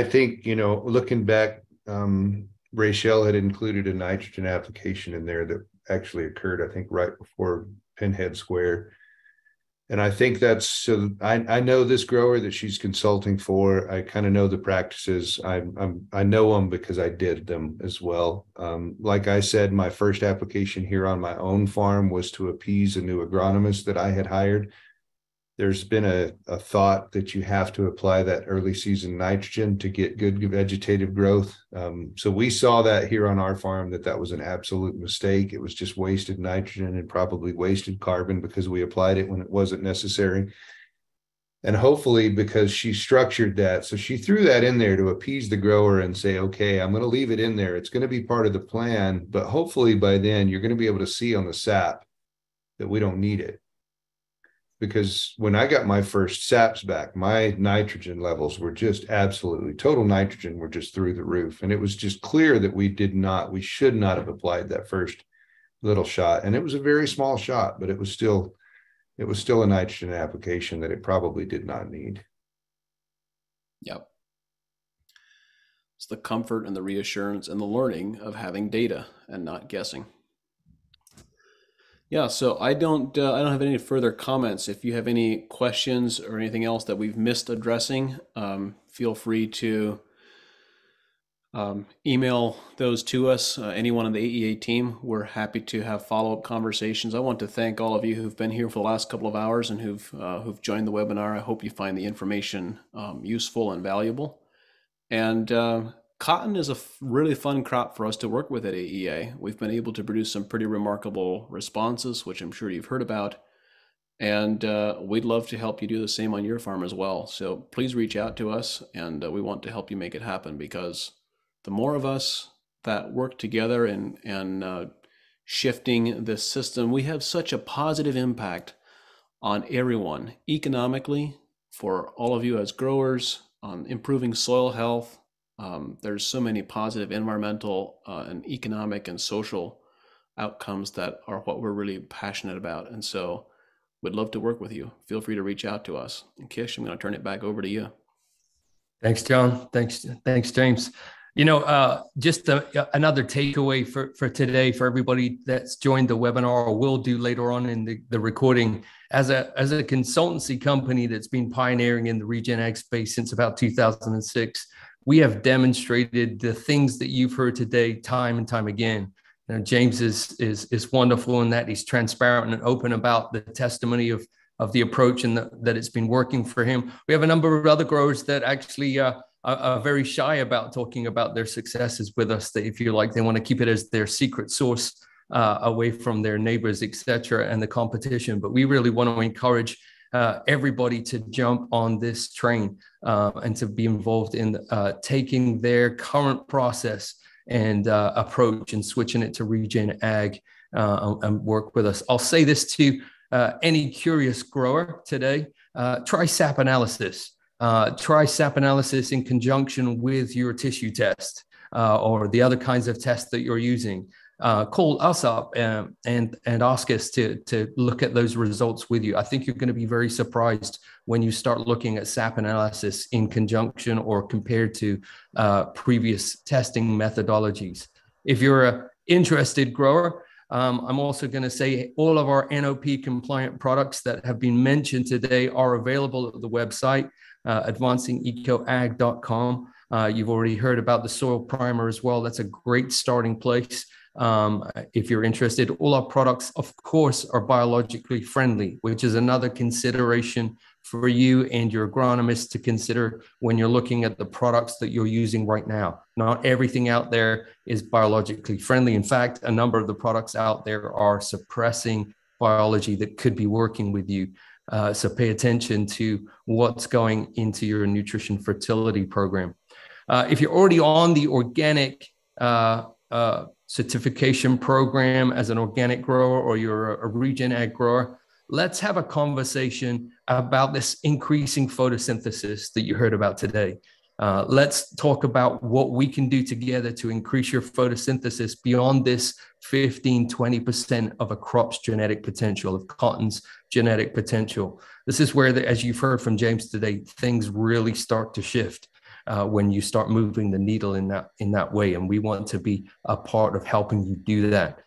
I think, you know, looking back, um, Rachel had included a nitrogen application in there that actually occurred, I think, right before Pinhead Square. And I think that's, so I, I know this grower that she's consulting for. I kind of know the practices. I'm, I'm, I know them because I did them as well. Um, like I said, my first application here on my own farm was to appease a new agronomist that I had hired. There's been a, a thought that you have to apply that early season nitrogen to get good vegetative growth. Um, so we saw that here on our farm, that that was an absolute mistake. It was just wasted nitrogen and probably wasted carbon because we applied it when it wasn't necessary. And hopefully because she structured that, so she threw that in there to appease the grower and say, okay, I'm going to leave it in there. It's going to be part of the plan, but hopefully by then you're going to be able to see on the sap that we don't need it. Because when I got my first saps back, my nitrogen levels were just absolutely, total nitrogen were just through the roof. And it was just clear that we did not, we should not have applied that first little shot. And it was a very small shot, but it was still it was still a nitrogen application that it probably did not need. Yep. It's the comfort and the reassurance and the learning of having data and not guessing. Yeah, so I don't, uh, I don't have any further comments. If you have any questions or anything else that we've missed addressing, um, feel free to um, email those to us. Uh, anyone on the A E A team, we're happy to have follow-up conversations. I want to thank all of you who've been here for the last couple of hours and who've uh, who've joined the webinar. I hope you find the information um, useful and valuable. And uh, cotton is a really fun crop for us to work with at A E A. We've been able to produce some pretty remarkable responses, which I'm sure you've heard about. And uh, we'd love to help you do the same on your farm as well. So please reach out to us, and uh, we want to help you make it happen, because the more of us that work together and, and uh, shifting this system, we have such a positive impact on everyone economically, for all of you as growers, on improving soil health. Um, there's so many positive environmental uh, and economic and social outcomes that are what we're really passionate about. And so we'd love to work with you. Feel free to reach out to us. And Kish, I'm going to turn it back over to you. Thanks, John. Thanks. Thanks, James. You know, uh, just a, another takeaway for, for today, for everybody that's joined the webinar or will do later on in the, the recording. As a, as a consultancy company that's been pioneering in the regen ag space since about two thousand six, we have demonstrated the things that you've heard today time and time again. You know, James is, is, is wonderful in that he's transparent and open about the testimony of, of the approach and the, that it's been working for him. We have a number of other growers that actually uh, are very shy about talking about their successes with us, that if you like, they want to keep it as their secret source, uh, away from their neighbors, et cetera, and the competition. But we really want to encourage uh, everybody to jump on this train uh, and to be involved in uh, taking their current process and uh, approach and switching it to regen ag uh, and work with us. I'll say this to uh, any curious grower today, uh, try sap analysis. Uh, try sap analysis in conjunction with your tissue test uh, or the other kinds of tests that you're using. Uh, call us up um, and, and ask us to, to look at those results with you. I think you're going to be very surprised when you start looking at sap analysis in conjunction or compared to uh, previous testing methodologies. If you're an interested grower, Um, I'm also going to say all of our N O P compliant products that have been mentioned today are available at the website, uh, advancing eco ag dot com. Uh, you've already heard about the soil primer as well. That's a great starting place. Um, if you're interested, all our products, of course, are biologically friendly, which is another consideration for you and your agronomist to consider when you're looking at the products that you're using right now. Not everything out there is biologically friendly. In fact, a number of the products out there are suppressing biology that could be working with you. Uh, so pay attention to what's going into your nutrition fertility program. Uh, if you're already on the organic uh, uh, certification program as an organic grower, or you're a regen ag grower, let's have a conversation about this increasing photosynthesis that you heard about today. Uh, let's talk about what we can do together to increase your photosynthesis beyond this fifteen, twenty percent of a crop's genetic potential, of cotton's genetic potential. This is where, the, as you've heard from James today, things really start to shift. Uh, when you start moving the needle in that in that way. And we want to be a part of helping you do that.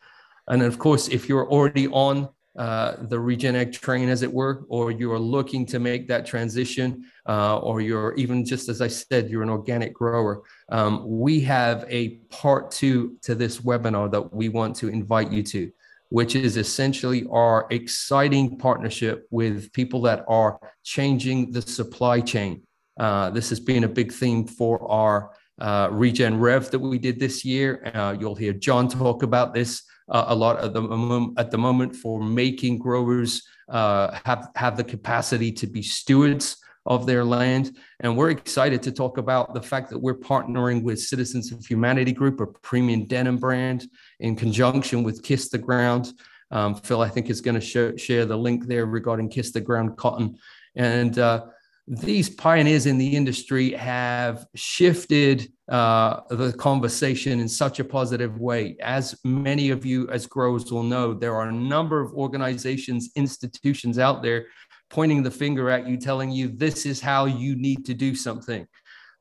And of course, if you're already on uh, the regen ag train, as it were, or you are looking to make that transition, uh, or you're even, just as I said, you're an organic grower, um, we have a part two to this webinar that we want to invite you to, which is essentially our exciting partnership with people that are changing the supply chain. Uh, this has been a big theme for our uh, Regen Rev that we did this year. Uh, you'll hear John talk about this uh, a lot at the, um, at the moment, for making growers uh, have, have the capacity to be stewards of their land. And we're excited to talk about the fact that we're partnering with Citizens of Humanity Group, a premium denim brand, in conjunction with Kiss the Ground. Um, Phil, I think, is going to sh share the link there regarding Kiss the Ground Cotton. And uh, these pioneers in the industry have shifted uh, the conversation in such a positive way. As many of you as growers will know, there are a number of organizations, institutions out there pointing the finger at you, telling you this is how you need to do something.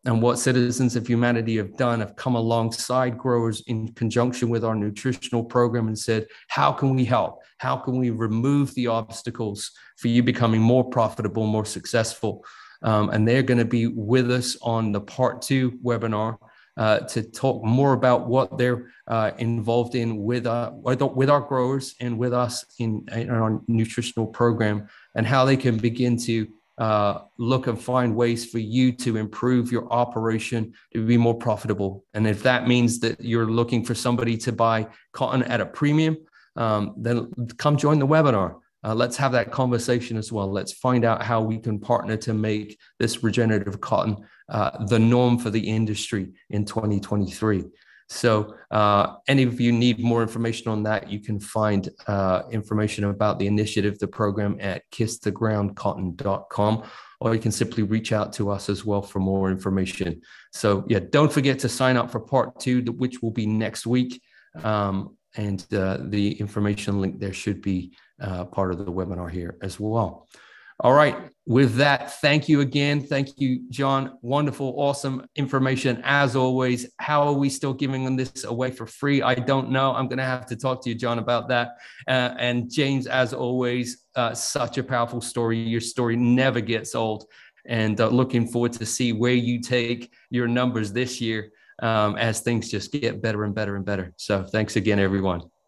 And what Citizens of Humanity have done, have come alongside growers in conjunction with our nutritional program and said, how can we help? How can we remove the obstacles for you becoming more profitable, more successful? Um, and they're going to be with us on the part two webinar uh, to talk more about what they're uh, involved in with, uh, with our growers and with us in, in our nutritional program, and how they can begin to Uh, look and find ways for you to improve your operation to be more profitable. And if that means that you're looking for somebody to buy cotton at a premium, um, then come join the webinar. Uh, let's have that conversation as well. Let's find out how we can partner to make this regenerative cotton uh, the norm for the industry in twenty twenty-three. So uh, any of you need more information on that, you can find uh, information about the initiative, the program at kiss the ground cotton dot com, or you can simply reach out to us as well for more information. So yeah, don't forget to sign up for part two, which will be next week. Um, and uh, the information link there should be uh, part of the webinar here as well. All right. With that, thank you again. Thank you, John. Wonderful, awesome information as always. How are we still giving this away for free? I don't know. I'm going to have to talk to you, John, about that. Uh, and James, as always, uh, such a powerful story. Your story never gets old. And uh, looking forward to see where you take your numbers this year um, as things just get better and better and better. So thanks again, everyone.